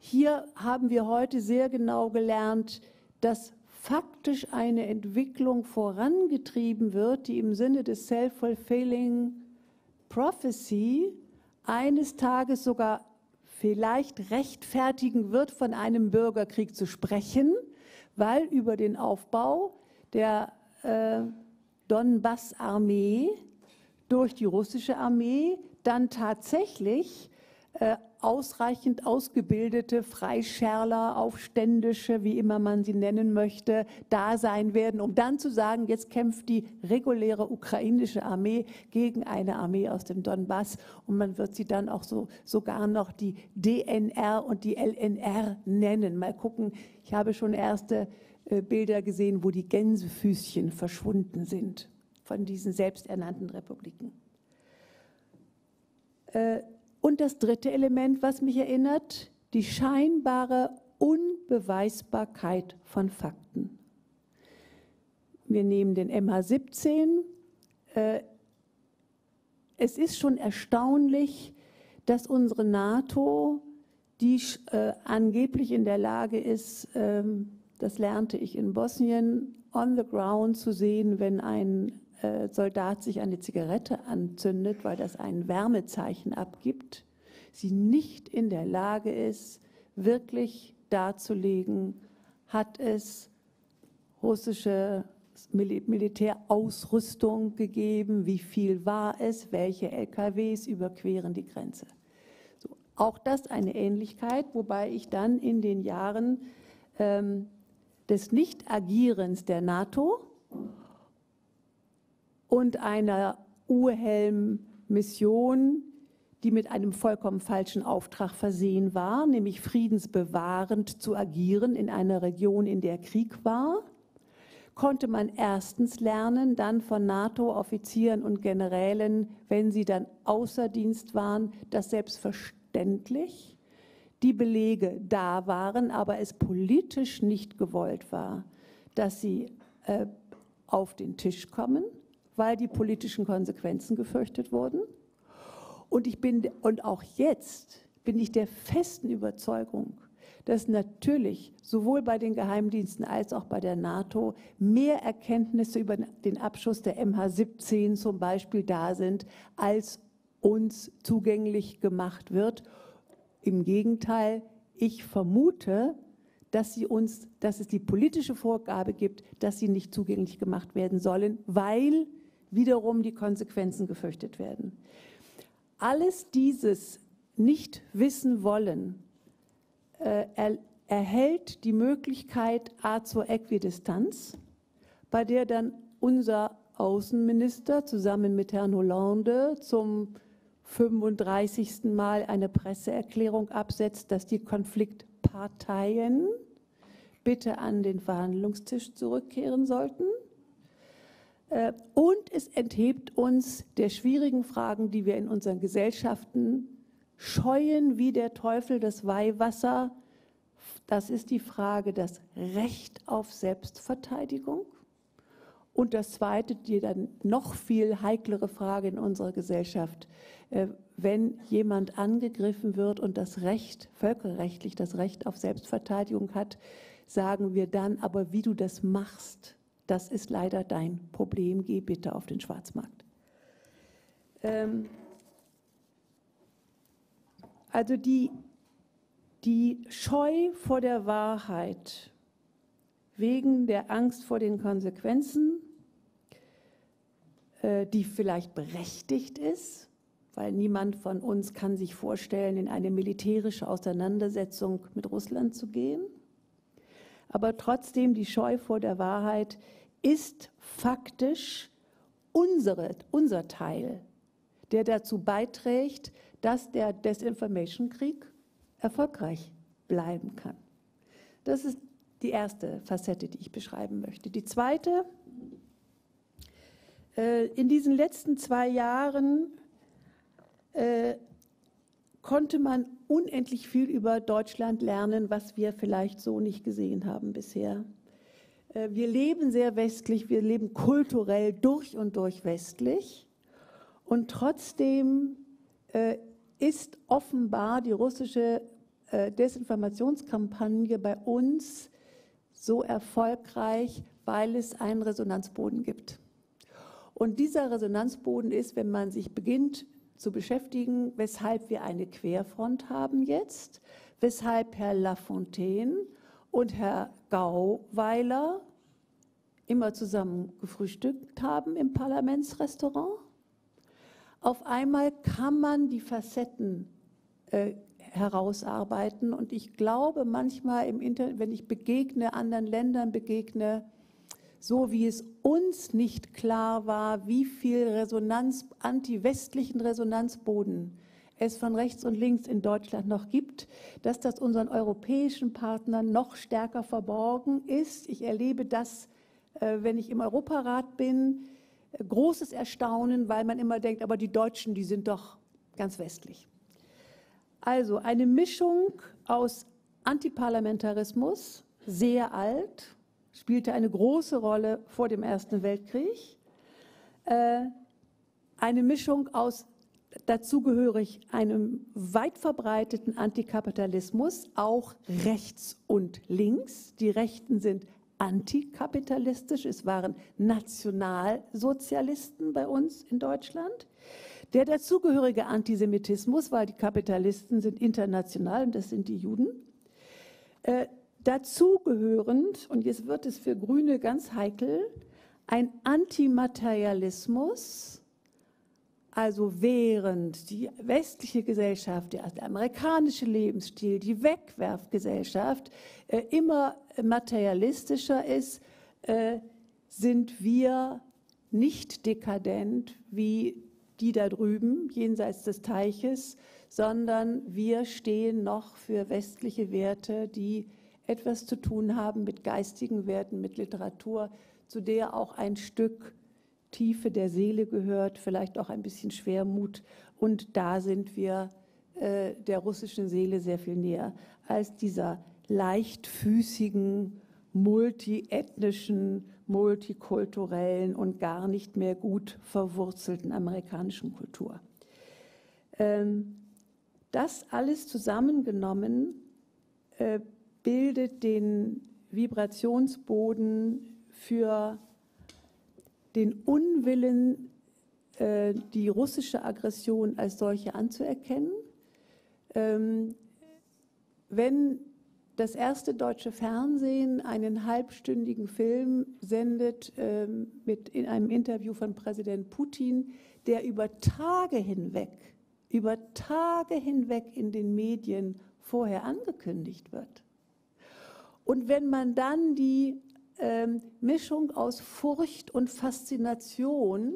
Hier haben wir heute sehr genau gelernt, dass faktisch eine Entwicklung vorangetrieben wird, die im Sinne des Self-Fulfilling Prophecy eines Tages sogar vielleicht rechtfertigen wird, von einem Bürgerkrieg zu sprechen, weil über den Aufbau der Donbass-Armee durch die russische Armee dann tatsächlich ausreichend ausgebildete Freischärler, Aufständische, wie immer man sie nennen möchte, da sein werden, um dann zu sagen, jetzt kämpft die reguläre ukrainische Armee gegen eine Armee aus dem Donbass und man wird sie dann auch sogar noch die DNR und die LNR nennen. Mal gucken, ich habe schon erste Bilder gesehen, wo die Gänsefüßchen verschwunden sind von diesen selbsternannten Republiken. Und das dritte Element, was mich erinnert, die scheinbare Unbeweisbarkeit von Fakten. Wir nehmen den MH17. Es ist schon erstaunlich, dass unsere NATO, die angeblich in der Lage ist, das lernte ich in Bosnien, on the ground zu sehen, wenn ein Soldat sich eine Zigarette anzündet, weil das ein Wärmezeichen abgibt, sie nicht in der Lage ist, wirklich darzulegen, hat es russische Militärausrüstung gegeben, wie viel war es, welche LKWs überqueren die Grenze. So, auch das eine Ähnlichkeit, wobei ich dann in den Jahren des Nicht-Agierens der NATO und einer UHELM-Mission, die mit einem vollkommen falschen Auftrag versehen war, nämlich friedensbewahrend zu agieren in einer Region, in der Krieg war, konnte man erstens lernen, dann von NATO-Offizieren und Generälen, wenn sie dann außer Dienst waren, dass selbstverständlich die Belege da waren, aber es politisch nicht gewollt war, dass sie auf den Tisch kommen, weil die politischen Konsequenzen gefürchtet wurden. Und auch jetzt bin ich der festen Überzeugung, dass natürlich sowohl bei den Geheimdiensten als auch bei der NATO mehr Erkenntnisse über den Abschuss der MH17 zum Beispiel da sind, als uns zugänglich gemacht wird. Im Gegenteil, ich vermute, dass es die politische Vorgabe gibt, dass sie nicht zugänglich gemacht werden sollen, weil wiederum die Konsequenzen gefürchtet werden. Alles dieses Nicht-Wissen-Wollen erhält die Möglichkeit zur Äquidistanz, bei der dann unser Außenminister zusammen mit Herrn Hollande zum 35. Mal eine Presseerklärung absetzt, dass die Konfliktparteien bitte an den Verhandlungstisch zurückkehren sollten. Und es enthebt uns der schwierigen Fragen, die wir in unseren Gesellschaften scheuen wie der Teufel das Weihwasser. Das ist die Frage, das Recht auf Selbstverteidigung. Und das zweite, die dann noch viel heiklere Frage in unserer Gesellschaft, wenn jemand angegriffen wird und das Recht, völkerrechtlich das Recht auf Selbstverteidigung hat, sagen wir dann, aber wie du das machst, das ist leider dein Problem, geh bitte auf den Schwarzmarkt. Also die Scheu vor der Wahrheit wegen der Angst vor den Konsequenzen, die vielleicht berechtigt ist, weil niemand von uns kann sich vorstellen, in eine militärische Auseinandersetzung mit Russland zu gehen. Aber trotzdem die Scheu vor der Wahrheit ist faktisch unser Teil, der dazu beiträgt, dass der Desinformation-Krieg erfolgreich bleiben kann. Das ist die erste Facette, die ich beschreiben möchte. Die zweite: in diesen letzten 2 Jahren konnte man unendlich viel über Deutschland lernen, was wir vielleicht so nicht gesehen haben bisher. Wir leben sehr westlich, wir leben kulturell durch und durch westlich, und trotzdem ist offenbar die russische Desinformationskampagne bei uns so erfolgreich, weil es einen Resonanzboden gibt. Und dieser Resonanzboden ist, wenn man sich beginnt zu beschäftigen, weshalb wir eine Querfront haben jetzt, weshalb Herr Lafontaine und Herr Gauweiler immer zusammen gefrühstückt haben im Parlamentsrestaurant. Auf einmal kann man die Facetten herausarbeiten, und ich glaube manchmal im Internet, wenn ich anderen Ländern begegne, so wie es uns nicht klar war, wie viel antiwestlichen Resonanzboden es von rechts und links in Deutschland noch gibt, dass das unseren europäischen Partnern noch stärker verborgen ist. Ich erlebe das, wenn ich im Europarat bin, großes Erstaunen, weil man immer denkt, aber die Deutschen, die sind doch ganz westlich. Also eine Mischung aus Antiparlamentarismus, sehr alt, spielte eine große Rolle vor dem Ersten Weltkrieg, eine Mischung aus dazugehörig einem weit verbreiteten Antikapitalismus, auch rechts und links. Die Rechten sind antikapitalistisch, es waren Nationalsozialisten bei uns in Deutschland. Der dazugehörige Antisemitismus, weil die Kapitalisten sind international und das sind die Juden. Dazugehörend, und jetzt wird es für Grüne ganz heikel, ein Antimaterialismus, also während die westliche Gesellschaft, der amerikanische Lebensstil, die Wegwerfgesellschaft immer materialistischer ist, sind wir nicht dekadent wie die da drüben, jenseits des Teiches, sondern wir stehen noch für westliche Werte, die etwas zu tun haben mit geistigen Werten, mit Literatur, zu der auch ein Stück Tiefe der Seele gehört, vielleicht auch ein bisschen Schwermut. Und da sind wir der russischen Seele sehr viel näher als dieser leichtfüßigen, multiethnischen, multikulturellen und gar nicht mehr gut verwurzelten amerikanischen Kultur. Das alles zusammengenommen bildet den Vibrationsboden für den Unwillen, die russische Aggression als solche anzuerkennen. Wenn das erste deutsche Fernsehen einen halbstündigen Film sendet in einem Interview von Präsident Putin, der über Tage hinweg in den Medien vorher angekündigt wird. Und wenn man dann die Mischung aus Furcht und Faszination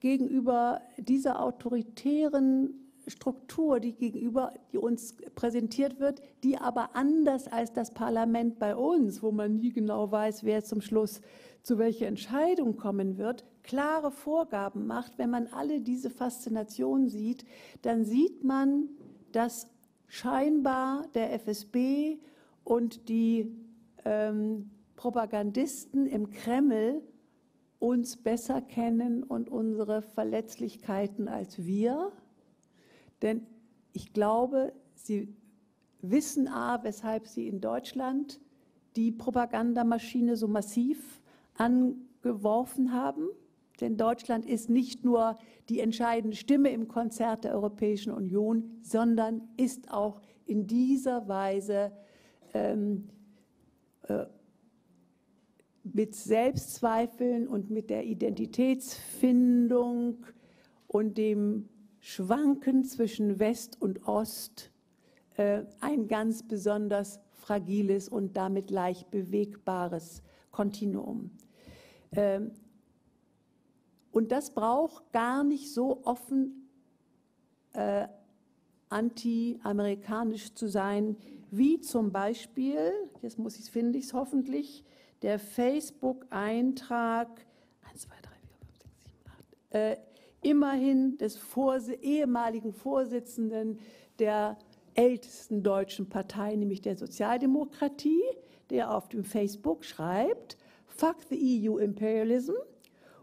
gegenüber dieser autoritären Struktur, die uns präsentiert wird, die aber anders als das Parlament bei uns, wo man nie genau weiß, wer zum Schluss zu welcher Entscheidung kommen wird, klare Vorgaben macht. Wenn man alle diese Faszination sieht, dann sieht man, dass scheinbar der FSB und die Propagandisten im Kreml uns besser kennen und unsere Verletzlichkeiten als wir. Denn ich glaube, sie wissen weshalb sie in Deutschland die Propagandamaschine so massiv angeworfen haben. Denn Deutschland ist nicht nur die entscheidende Stimme im Konzert der Europäischen Union, sondern ist auch in dieser Weise mit Selbstzweifeln und mit der Identitätsfindung und dem Schwanken zwischen West und Ost ein ganz besonders fragiles und damit leicht bewegbares Kontinuum. Und das braucht gar nicht so offen anti-amerikanisch zu sein, wie zum Beispiel, jetzt muss ich es finden, ich hoffentlich, der Facebook-Eintrag 1, 2, 3, 4, 5, 6, 7, 8, immerhin des ehemaligen Vorsitzenden der ältesten deutschen Partei, nämlich der Sozialdemokratie, der auf dem Facebook schreibt, Fuck the EU Imperialism,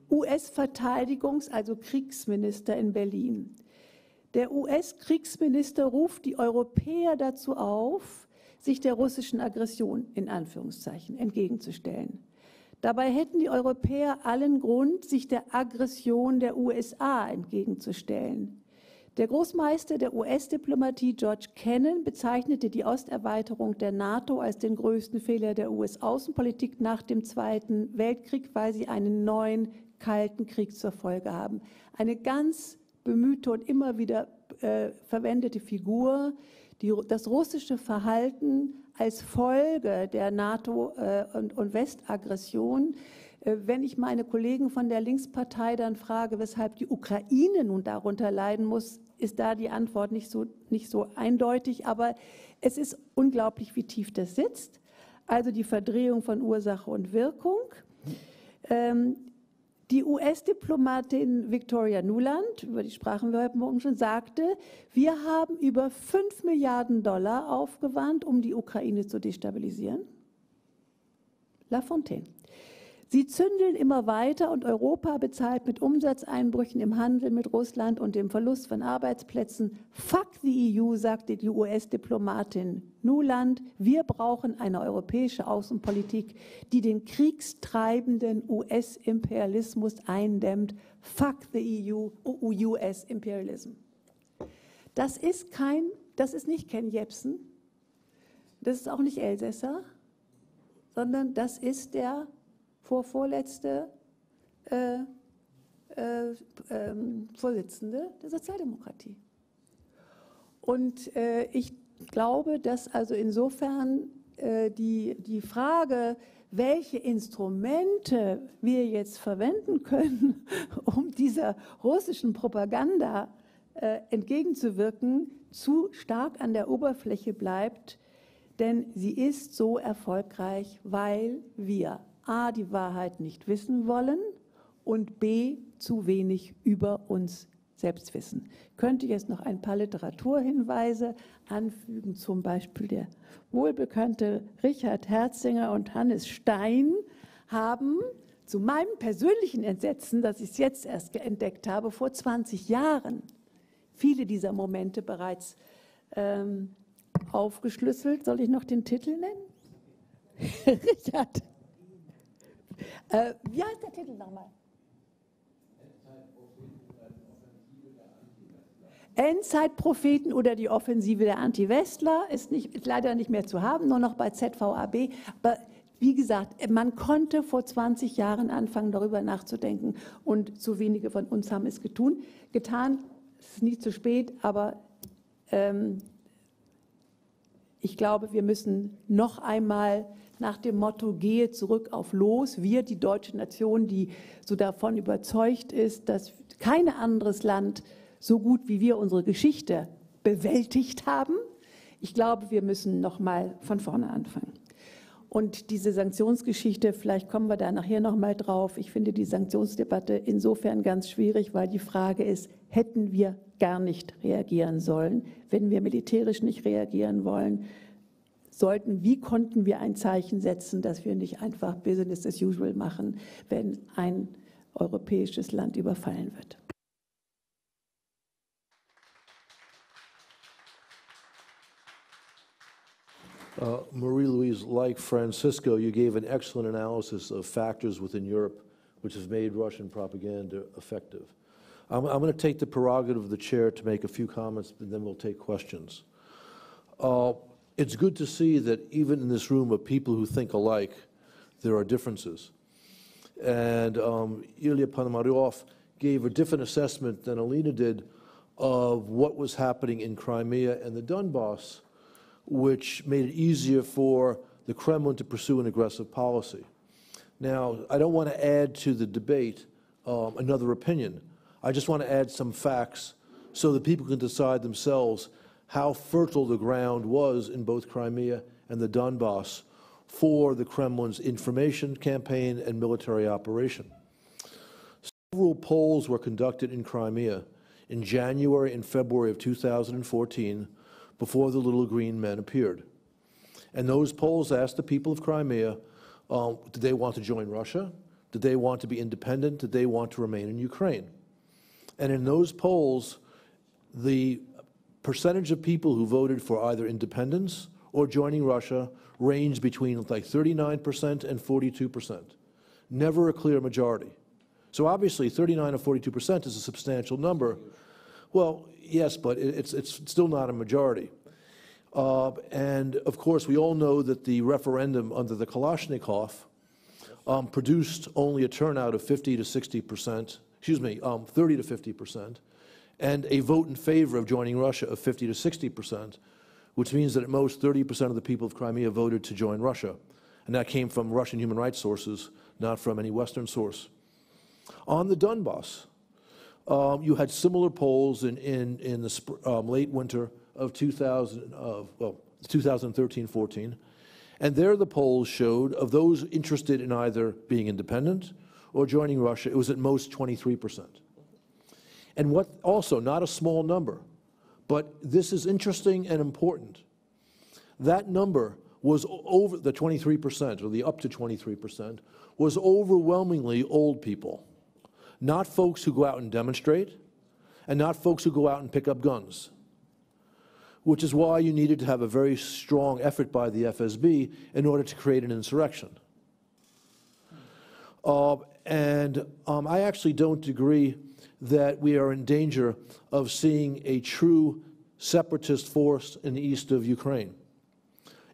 US-Verteidigungs-, also Kriegsminister in Berlin. Der US-Kriegsminister ruft die Europäer dazu auf, sich der russischen Aggression in Anführungszeichen entgegenzustellen. Dabei hätten die Europäer allen Grund, sich der Aggression der USA entgegenzustellen. Der Großmeister der US-Diplomatie George Kennan bezeichnete die Osterweiterung der NATO als den größten Fehler der US-Außenpolitik nach dem Zweiten Weltkrieg, weil sie einen neuen Kalten Krieg zur Folge haben. Eine ganz bemühte und immer wieder verwendete Figur, das russische Verhalten als Folge der NATO- und Westaggression. Wenn ich meine Kollegen von der Linkspartei dann frage, weshalb die Ukraine nun darunter leiden muss, ist da die Antwort nicht so eindeutig. Aber es ist unglaublich, wie tief das sitzt. Also die Verdrehung von Ursache und Wirkung. Die US-Diplomatin Victoria Nuland, über die sprachen wir heute Morgen schon, sagte, wir haben über 5 Milliarden $ aufgewandt, um die Ukraine zu destabilisieren. Lafontaine. Sie zündeln immer weiter und Europa bezahlt mit Umsatzeinbrüchen im Handel mit Russland und dem Verlust von Arbeitsplätzen. Fuck the EU, sagte die US-Diplomatin Nuland. Wir brauchen eine europäische Außenpolitik, die den kriegstreibenden US-Imperialismus eindämmt. Fuck the EU, US-Imperialism. Das ist nicht Ken Jebsen, das ist auch nicht Elsässer, sondern das ist der vorletzte Vorsitzende der Sozialdemokratie. Und ich glaube, dass also insofern die Frage, welche Instrumente wir jetzt verwenden können, um dieser russischen Propaganda entgegenzuwirken, zu stark an der Oberfläche bleibt, denn sie ist so erfolgreich, weil wir A, die Wahrheit nicht wissen wollen und B, zu wenig über uns selbst wissen. Ich könnte jetzt noch ein paar Literaturhinweise anfügen, zum Beispiel der wohlbekannte Richard Herzinger und Hannes Stein haben zu meinem persönlichen Entsetzen, dass ich es jetzt erst entdeckt habe, vor 20 Jahren viele dieser Momente bereits aufgeschlüsselt. Soll ich noch den Titel nennen? Richard. Wie heißt der Titel nochmal? Endzeitpropheten oder die Offensive der Anti-Westler ist leider nicht mehr zu haben, nur noch bei ZVAB. Aber wie gesagt, man konnte vor 20 Jahren anfangen, darüber nachzudenken und zu wenige von uns haben es getan. Es ist nie zu spät, aber ich glaube, wir müssen noch einmal nach dem Motto, gehe zurück auf los. Wir, die deutsche Nation, die so davon überzeugt ist, dass kein anderes Land so gut wie wir unsere Geschichte bewältigt haben. Ich glaube, wir müssen nochmal von vorne anfangen. Und diese Sanktionsgeschichte, vielleicht kommen wir da nachher nochmal drauf. Ich finde die Sanktionsdebatte insofern ganz schwierig, weil die Frage ist, hätten wir gar nicht reagieren sollen, wenn wir militärisch nicht reagieren wollen, wie konnten wir ein Zeichen setzen, dass wir nicht einfach Business as usual machen, wenn ein europäisches Land überfallen wird. Marie-Louise, like Francisco, you gave an excellent analysis of factors within Europe which have made Russian propaganda effective. I'm going to take the prerogative of the chair to make a few comments, and then we'll take questions. It's good to see that even in this room of people who think alike, there are differences. And Ilya Ponomaryov gave a different assessment than Alina did of what was happening in Crimea and the Donbass, which made it easier for the Kremlin to pursue an aggressive policy. Now, I don't want to add to the debate another opinion. I just want to add some facts so that people can decide themselves how fertile the ground was in both Crimea and the Donbass for the Kremlin's information campaign and military operation. Several polls were conducted in Crimea in January and February of 2014 before the little green men appeared. And those polls asked the people of Crimea, did they want to join Russia? Did they want to be independent? Did they want to remain in Ukraine? And in those polls, the percentage of people who voted for either independence or joining Russia ranged between like 39% and 42%. Never a clear majority. So obviously 39 or 42% is a substantial number. Well, yes, but it's still not a majority. And of course, we all know that the referendum under the Kalashnikov produced only a turnout of 50 to 60%, excuse me, 30 to 50%, and a vote in favor of joining Russia of 50 to 60%, which means that at most 30% of the people of Crimea voted to join Russia. And that came from Russian human rights sources, not from any Western source. On the Donbass, you had similar polls in the late winter of 2013-14, and there the polls showed of those interested in either being independent or joining Russia, it was at most 23%. And what also, not a small number, but this is interesting and important. That number was over the 23%, or the up to 23%, was overwhelmingly old people. Not folks who go out and demonstrate, and not folks who go out and pick up guns, which is why you needed to have a very strong effort by the FSB in order to create an insurrection. I actually don't agree that we are in danger of seeing a true separatist force in the east of Ukraine.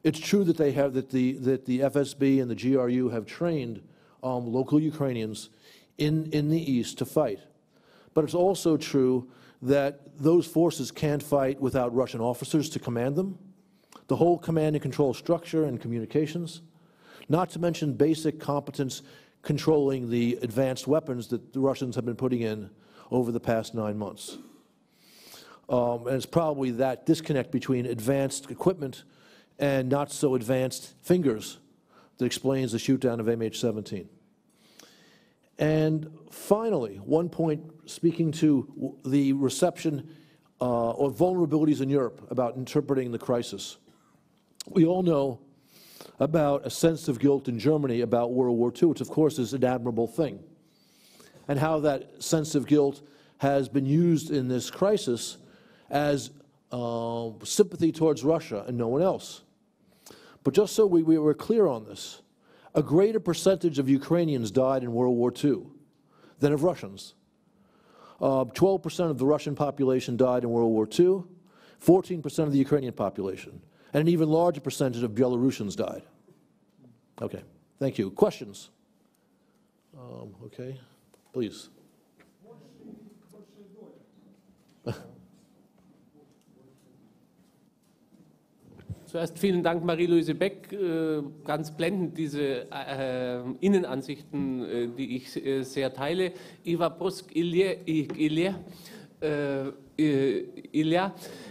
It's true that they have, that the FSB and the GRU have trained local Ukrainians in the east to fight. But it's also true that those forces can't fight without Russian officers to command them, the whole command and control structure and communications, not to mention basic competence controlling the advanced weapons that the Russians have been putting in over the past 9 months. And it's probably that disconnect between advanced equipment and not so advanced fingers that explains the shoot down of MH17. And finally, one point speaking to the reception or vulnerabilities in Europe about interpreting the crisis. We all know about a sense of guilt in Germany about World War II, which of course is an admirable thing, and how that sense of guilt has been used in this crisis as sympathy towards Russia and no one else. But just so we were clear on this, a greater percentage of Ukrainians died in World War II than of Russians. 12% of the Russian population died in World War II, 14% of the Ukrainian population, and an even larger percentage of Belarusians died. Okay, thank you. Questions? Okay, please. Zuerst vielen Dank, Marie-Louise Beck. Ganz blendend diese Innenansichten, die ich sehr teile. Eva Prosk-Ilya,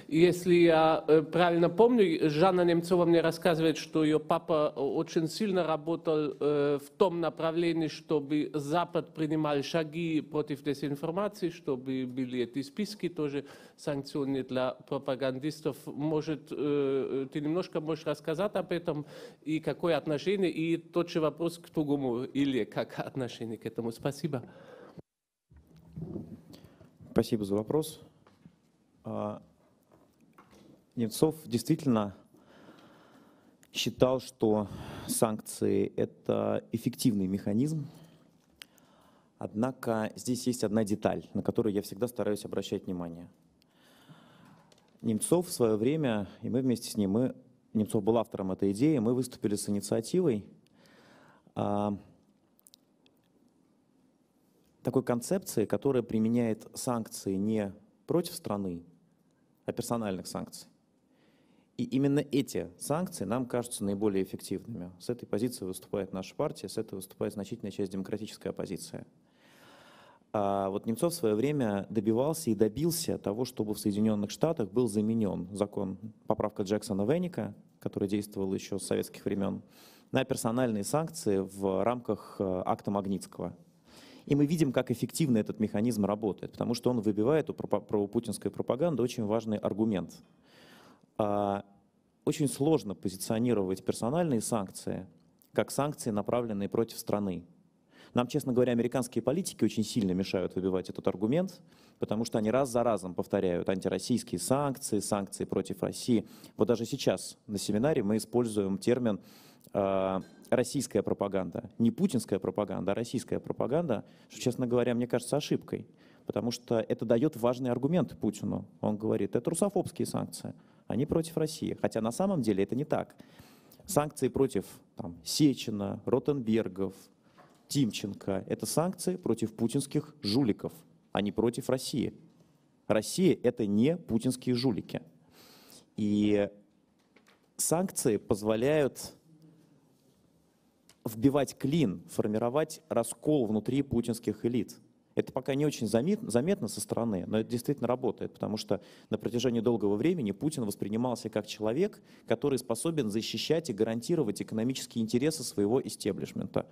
если я правильно помню, Жанна Немцова мне рассказывает, что ее папа очень сильно работал в том направлении, чтобы Запад принимал шаги против дезинформации, чтобы были эти списки тоже санкционные для пропагандистов. Может, ты немножко можешь рассказать об этом и какое отношение, и тот же вопрос к другому, или как отношение к этому. Спасибо. Спасибо за вопрос. Немцов действительно считал, что санкции – это эффективный механизм. Однако здесь есть одна деталь, на которую я всегда стараюсь обращать внимание. Немцов в свое время, и мы вместе с ним, Немцов был автором этой идеи, мы выступили с инициативой такой концепции, которая применяет санкции не против страны, а персональных санкций. И именно эти санкции нам кажутся наиболее эффективными. С этой позиции выступает наша партия, с этой выступает значительная часть демократической оппозиции. А вот Немцов в свое время добивался и добился того, чтобы в Соединенных Штатах был заменен закон, поправка Джексона-Веника, который действовал еще с советских времен, на персональные санкции в рамках акта Магнитского. И мы видим, как эффективно этот механизм работает, потому что он выбивает у правопутинской пропаганды очень важный аргумент. Очень сложно позиционировать персональные санкции как санкции, направленные против страны. Нам, честно говоря, американские политики очень сильно мешают выбивать этот аргумент, потому что они раз за разом повторяют антироссийские санкции, санкции против России. Вот даже сейчас на семинаре мы используем термин «российская пропаганда». Не путинская пропаганда, а российская пропаганда, что, честно говоря, мне кажется ошибкой, потому что это дает важные аргументы Путину. Он говорит, это русофобские санкции, они против России. Хотя на самом деле это не так. Санкции против Сечина, Ротенбергов, Тимченко — это санкции против путинских жуликов, а не против России. Россия — это не путинские жулики. И санкции позволяют вбивать клин, формировать раскол внутри путинских элит. Это пока не очень заметно со стороны, но это действительно работает, потому что на протяжении долгого времени Путин воспринимался как человек, который способен защищать и гарантировать экономические интересы своего истеблишмента.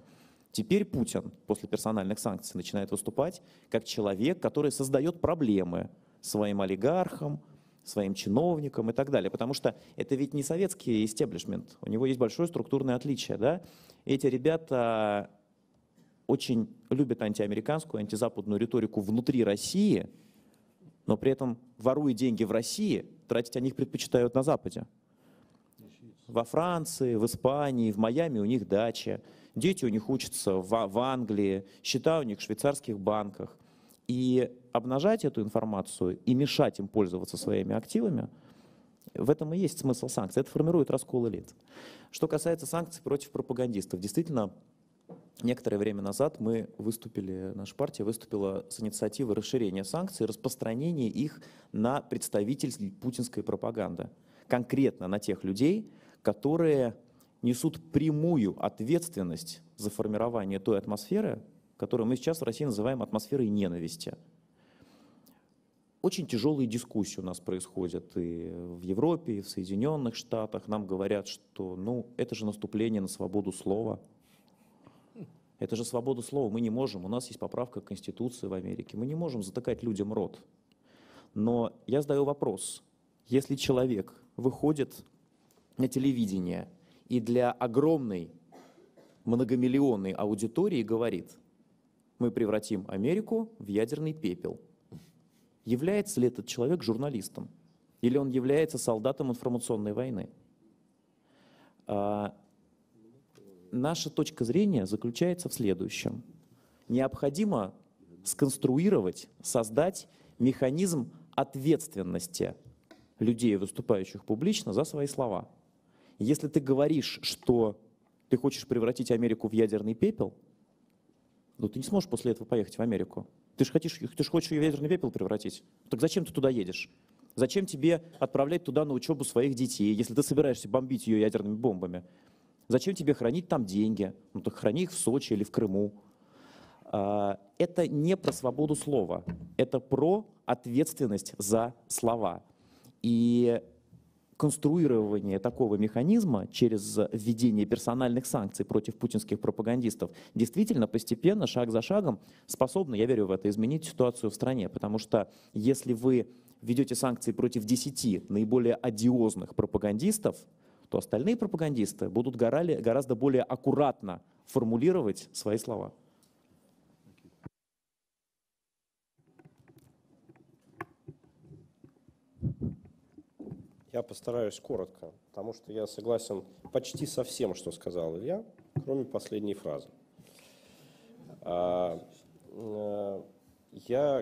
Теперь Путин после персональных санкций начинает выступать как человек, который создает проблемы своим олигархам, своим чиновникам и так далее. Потому что это ведь не советский истеблишмент, у него есть большое структурное отличие. Да? Эти ребята очень любят антиамериканскую, антизападную риторику внутри России, но при этом, воруя деньги в России, тратить о них предпочитают на Западе. Во Франции, в Испании, в Майами у них дачи. Дети у них учатся в Англии, счета у них в швейцарских банках. И обнажать эту информацию и мешать им пользоваться своими активами, в этом и есть смысл санкций. Это формирует раскол элит. Что касается санкций против пропагандистов. Действительно, некоторое время назад мы выступили, наша партия выступила с инициативой расширения санкций, распространения их на представителей путинской пропаганды. Конкретно на тех людей, которые несут прямую ответственность за формирование той атмосферы, которую мы сейчас в России называем атмосферой ненависти. Очень тяжелые дискуссии у нас происходят и в Европе, и в Соединенных Штатах. Нам говорят, что это же наступление на свободу слова. Это же свобода слова, мы не можем. У нас есть поправка к Конституции в Америке. Мы не можем затыкать людям рот. Но я задаю вопрос. Если человек выходит на телевидение и для огромной многомиллионной аудитории говорит, мы превратим Америку в ядерный пепел. Является ли этот человек журналистом? Или он является солдатом информационной войны? Наша точка зрения заключается в следующем. Необходимо сконструировать, создать механизм ответственности людей, выступающих публично, за свои слова. Если ты говоришь, что ты хочешь превратить Америку в ядерный пепел, ну ты не сможешь после этого поехать в Америку. Ты же хочешь ее в ядерный пепел превратить. Так зачем ты туда едешь? Зачем тебе отправлять туда на учебу своих детей, если ты собираешься бомбить ее ядерными бомбами? Зачем тебе хранить там деньги? Ну так храни их в Сочи или в Крыму. Это не про свободу слова, это про ответственность за слова. И конструирование такого механизма через введение персональных санкций против путинских пропагандистов действительно постепенно, шаг за шагом, способно, я верю в это, изменить ситуацию в стране. Потому что если вы введете санкции против 10 наиболее одиозных пропагандистов, то остальные пропагандисты будут гораздо более аккуратно формулировать свои слова. Я постараюсь коротко, потому что я согласен почти со всем, что сказал Илья, кроме последней фразы. Я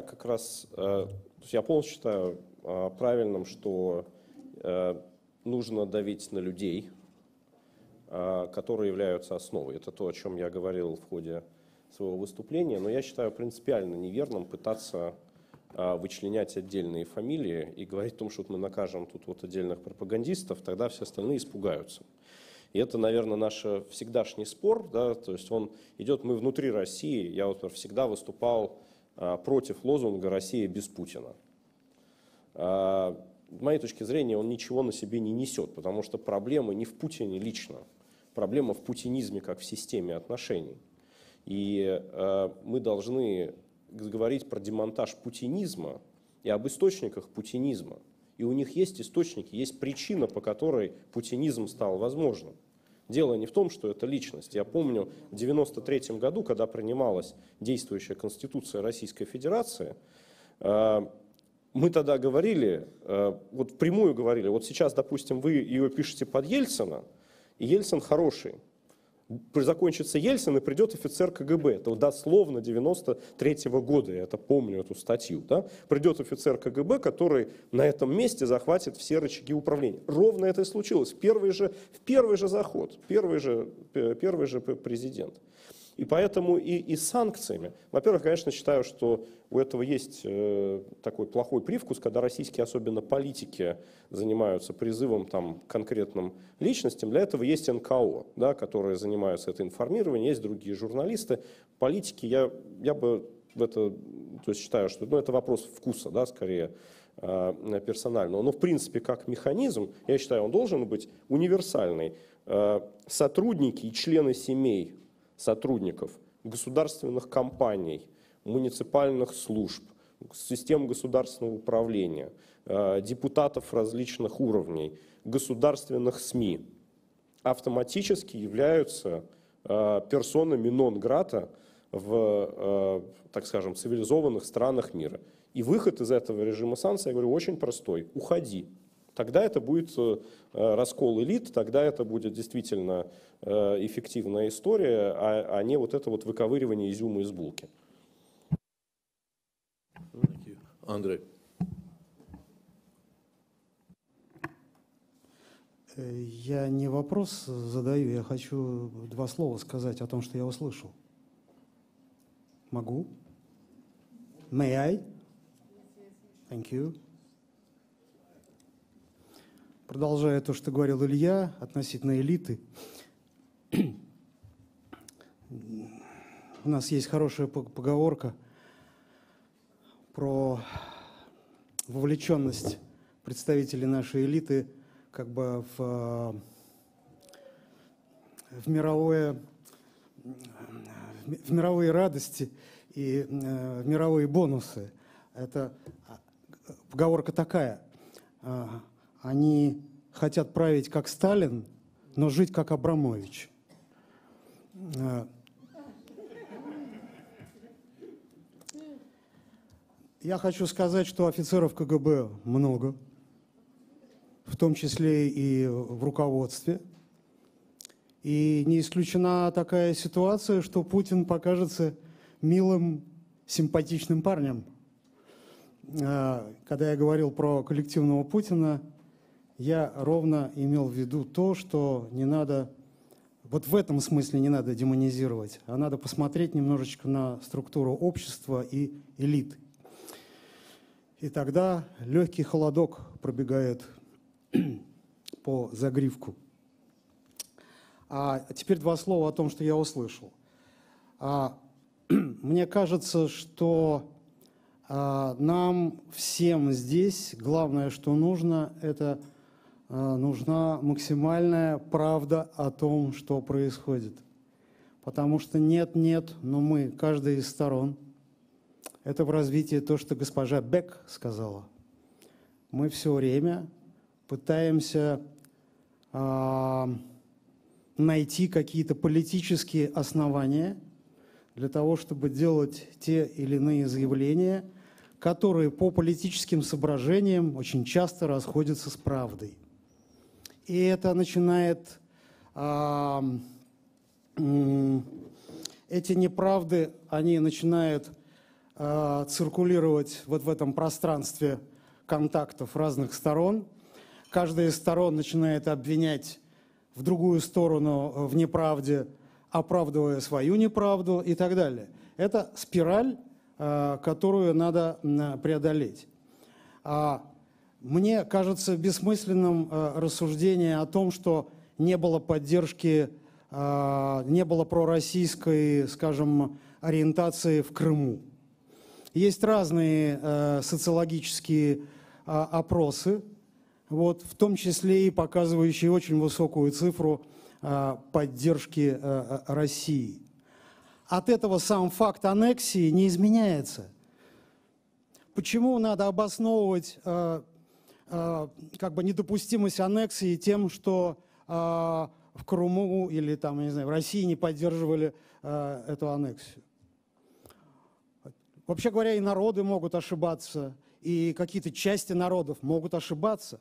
как раз, я полностью считаю правильным, что нужно давить на людей, которые являются основой. Это то, о чем я говорил в ходе своего выступления, но я считаю принципиально неверным пытаться вычленять отдельные фамилии и говорить о том, что вот мы накажем тут вот отдельных пропагандистов, тогда все остальные испугаются. И это, наверное, наш всегдашний спор, да, то есть он идет, мы внутри России, я вот всегда выступал против лозунга «Россия без Путина». С моей точки зрения, он ничего на себе не несет, потому что проблема не в Путине лично, проблема в путинизме как в системе отношений. И мы должны говорить про демонтаж путинизма и об источниках путинизма. И у них есть источники, есть причина, по которой путинизм стал возможным. Дело не в том, что это личность. Я помню, в 1993 году, когда принималась действующая Конституция Российской Федерации, мы тогда говорили, вот впрямую говорили, вот сейчас, допустим, вы ее пишете под Ельцина, и Ельцин хороший. Закончится Ельцин, и придет офицер КГБ. Это дословно 1993-го года, я это помню, эту статью. Да? Придет офицер КГБ, который на этом месте захватит все рычаги управления. Ровно это и случилось. В первый же заход, первый же президент. И поэтому и с санкциями. Во-первых, конечно, считаю, что у этого есть такой плохой привкус, когда российские, особенно политики, занимаются призывом там, к конкретным личностям. Для этого есть НКО, да, которые занимаются это информированием, есть другие журналисты. Политики, я бы это, то есть считаю, что ну, это вопрос вкуса, да, скорее персонального. Но в принципе, как механизм, я считаю, он должен быть универсальный. Сотрудники и члены семей сотрудников государственных компаний, муниципальных служб, систем государственного управления, депутатов различных уровней, государственных СМИ автоматически являются персонами нон-грата в, так скажем, цивилизованных странах мира. И выход из этого режима санкций, я говорю, очень простой – уходи. Тогда это будет раскол элит, тогда это будет действительно эффективная история, а не вот это вот выковыривание изюма из булки. Андрей. Я не вопрос задаю, я хочу два слова сказать о том, что я услышал. Могу? May I? Thank you. Продолжая то, что говорил Илья относительно элиты, у нас есть хорошая поговорка про вовлеченность представителей нашей элиты как бы в мировые радости и в мировые бонусы. Это поговорка такая. Они хотят править как Сталин, но жить как Абрамович. Я хочу сказать, что офицеров КГБ много, в том числе и в руководстве. И не исключена такая ситуация, что Путин покажется милым, симпатичным парнем. Когда я говорил про коллективного Путина, я ровно имел в виду то, что не надо, вот в этом смысле не надо демонизировать, а надо посмотреть немножечко на структуру общества и элит. И тогда легкий холодок пробегает по загривку. А теперь два слова о том, что я услышал. Мне кажется, что нам всем здесь главное, что нужно, это нужна максимальная правда о том, что происходит. Потому что нет-нет, но мы, каждая из сторон, это в развитии то, что госпожа Бек сказала. Мы все время пытаемся найти какие-то политические основания для того, чтобы делать те или иные заявления, которые по политическим соображениям очень часто расходятся с правдой. И это начинает эти неправды, они начинают циркулировать вот в этом пространстве контактов разных сторон. Каждая из сторон начинает обвинять в другую сторону в неправде, оправдывая свою неправду и так далее. Это спираль, которую надо преодолеть. Мне кажется бессмысленным рассуждение о том, что не было поддержки, не было пророссийской, скажем, ориентации в Крыму. Есть разные социологические опросы, вот, в том числе и показывающие очень высокую цифру поддержки России. От этого сам факт аннексии не изменяется. Почему надо обосновывать как бы недопустимость аннексии тем, что в Крыму или там, не знаю, в России не поддерживали эту аннексию? Вообще говоря, и народы могут ошибаться, и какие-то части народов могут ошибаться.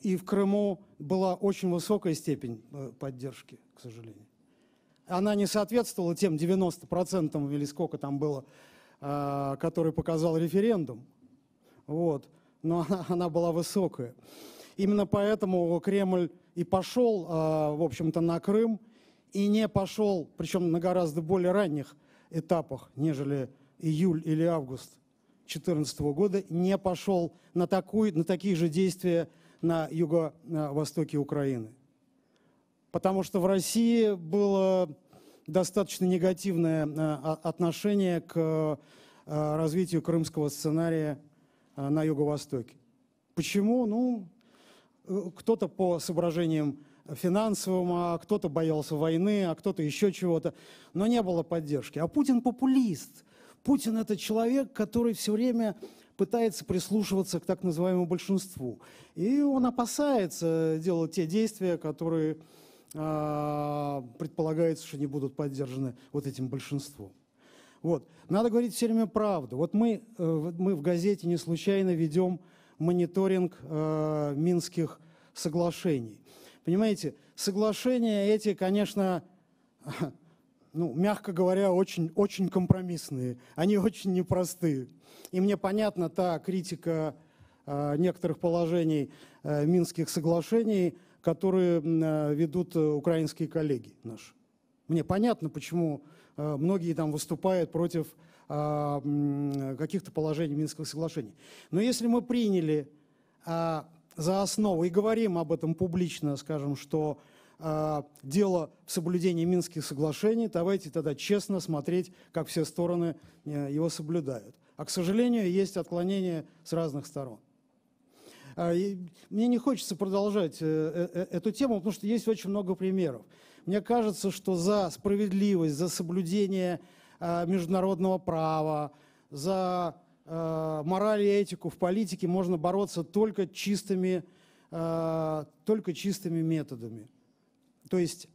И в Крыму была очень высокая степень поддержки, к сожалению. Она не соответствовала тем 90% или сколько там было, который показал референдум. Вот. Но она была высокая. Именно поэтому Кремль и пошел, в общем-то, на Крым, и не пошел, причем на гораздо более ранних этапах, нежели июль или август 2014 года, не пошел на такие же действия на юго-востоке Украины. Потому что в России было достаточно негативное отношение к развитию крымского сценария на юго-востоке. Почему? Ну, кто-то по соображениям финансовым, а кто-то боялся войны, а кто-то еще чего-то. Но не было поддержки. А Путин популист. Путин – это человек, который все время пытается прислушиваться к так называемому большинству. И он опасается делать те действия, которые предполагается, что не будут поддержаны вот этим большинством. Вот. Надо говорить все время правду. Вот мы в газете не случайно ведем мониторинг Минских соглашений. Понимаете, соглашения эти, конечно, ну, мягко говоря, очень компромиссные. Они очень непростые. И мне понятна та критика некоторых положений Минских соглашений, которые ведут украинские коллеги наши. Мне понятно, почему многие там выступают против каких-то положений Минского соглашения. Но если мы приняли за основу и говорим об этом публично, скажем, что дело в соблюдении Минских соглашений, давайте тогда честно смотреть, как все стороны его соблюдают. А, к сожалению, есть отклонения с разных сторон. Мне не хочется продолжать эту тему, потому что есть очень много примеров. Мне кажется, что за справедливость, за соблюдение международного права, за мораль и этику в политике можно бороться только чистыми методами. То есть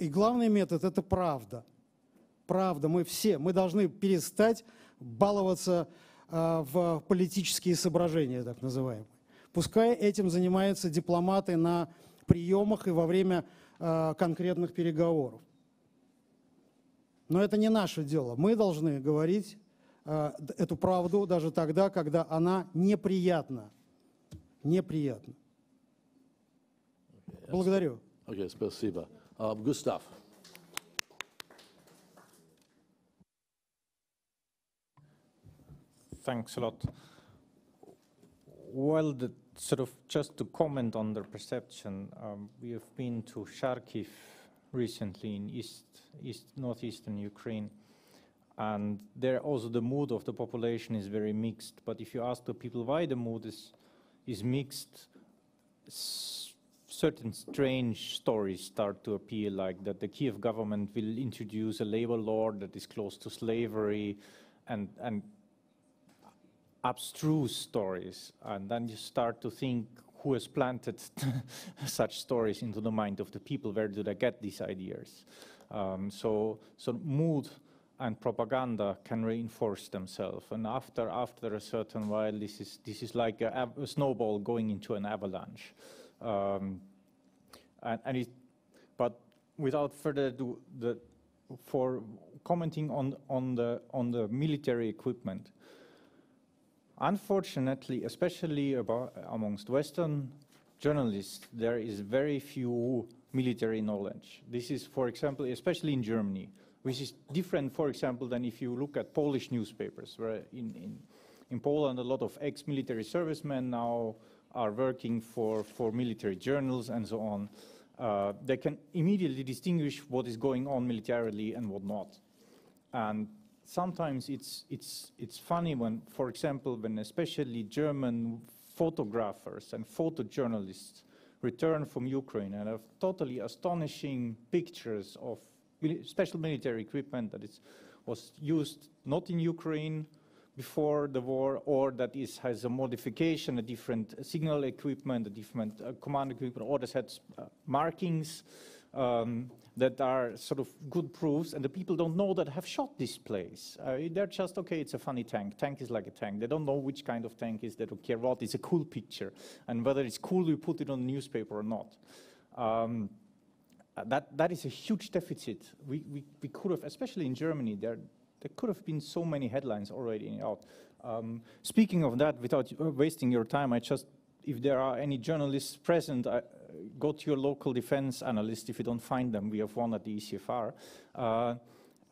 и главный метод – это правда. Правда, мы должны перестать баловаться в политические соображения, так называемые. Пускай этим занимаются дипломаты на приемах и во время конкретных переговоров. Но это не наше дело. Мы должны говорить эту правду даже тогда, когда она неприятна. Неприятна. Благодарю. Окей, спасибо. Густав. Thanks a lot. Well, sort of just to comment on the perception, we have been to Kharkiv recently in northeastern Ukraine, and there also the mood of the population is very mixed. But if you ask the people why the mood is mixed, certain strange stories start to appear, like that the Kiev government will introduce a labor law that is close to slavery, and abstruse stories, and then you start to think who has planted such stories into the mind of the people, where do they get these ideas? So mood and propaganda can reinforce themselves, and after a certain while, this is like a snowball going into an avalanche. But without further ado, for commenting on the military equipment. Unfortunately, especially amongst Western journalists, there is very few military knowledge. This is, for example, especially in Germany, which is different, for example, than if you look at Polish newspapers, where in Poland a lot of ex-military servicemen now are working for military journals and so on. They can immediately distinguish what is going on militarily and what not. And sometimes it's funny when, for example, when especially German photographers and photojournalists return from Ukraine and have totally astonishing pictures of special military equipment that was used not in Ukraine before the war, or that has a modification, a different signal equipment, a different command equipment, or that has markings that are sort of good proofs, and the people don't know that have shot this place. They're just, okay, it's a funny tank. Tank is like a tank. They don't know which kind of tank is. They don't care what. It's a cool picture. And whether it's cool, we put it on the newspaper or not. That is a huge deficit. We could have, especially in Germany, there could have been so many headlines already out. Speaking of that, without wasting your time, if there are any journalists present, go to your local defense analyst. If you don't find them, we have one at the ECFR.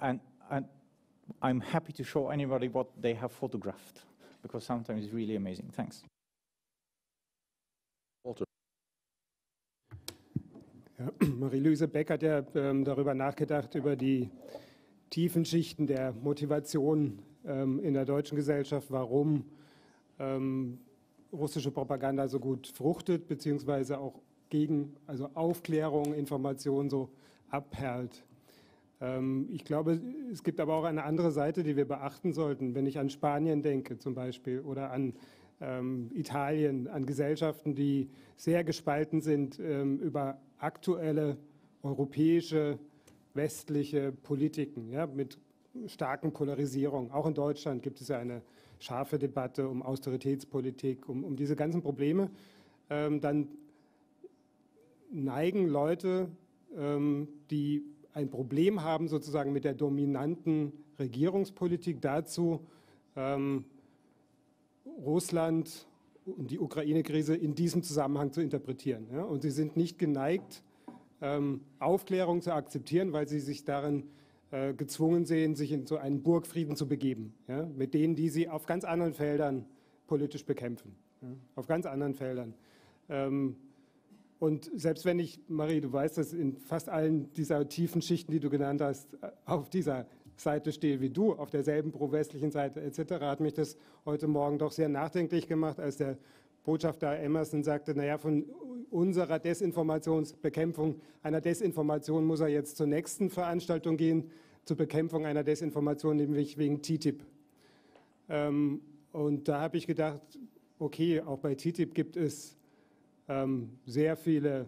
And I'm happy to show anybody what they have photographed, because sometimes it's really amazing. Thanks. Walter. Ja, Marie-Louise Beck hat ja darüber nachgedacht, über die tiefen Schichten der Motivation in der deutschen Gesellschaft, warum russische Propaganda so gut fruchtet, beziehungsweise auch also Aufklärung, Information so abperlt. Ich glaube, es gibt aber auch eine andere Seite, die wir beachten sollten. Wenn ich an Spanien denke zum Beispiel oder an Italien, an Gesellschaften, die sehr gespalten sind über aktuelle europäische westliche Politiken, ja, mit starken Polarisierungen. Auch in Deutschland gibt es ja eine scharfe Debatte um Austeritätspolitik, um diese ganzen Probleme. Dann neigen Leute, die ein Problem haben sozusagen mit der dominanten Regierungspolitik, dazu, Russland und die Ukraine-Krise in diesem Zusammenhang zu interpretieren. Ja? Und sie sind nicht geneigt, Aufklärung zu akzeptieren, weil sie sich darin gezwungen sehen, sich in so einen Burgfrieden zu begeben, ja, mit denen, die sie auf ganz anderen Feldern politisch bekämpfen. Ja, auf ganz anderen Feldern. Und selbst wenn ich, Marie, du weißt, dass in fast allen dieser tiefen Schichten, die du genannt hast, auf dieser Seite stehe wie du, auf derselben pro-westlichen Seite etc., hat mich das heute Morgen doch sehr nachdenklich gemacht, als der Botschafter Emerson sagte, naja, von unserer Desinformationsbekämpfung, einer Desinformation muss er jetzt zur nächsten Veranstaltung gehen, zur Bekämpfung einer Desinformation, nämlich wegen TTIP. Und da habe ich gedacht, okay, auch bei TTIP gibt es sehr viele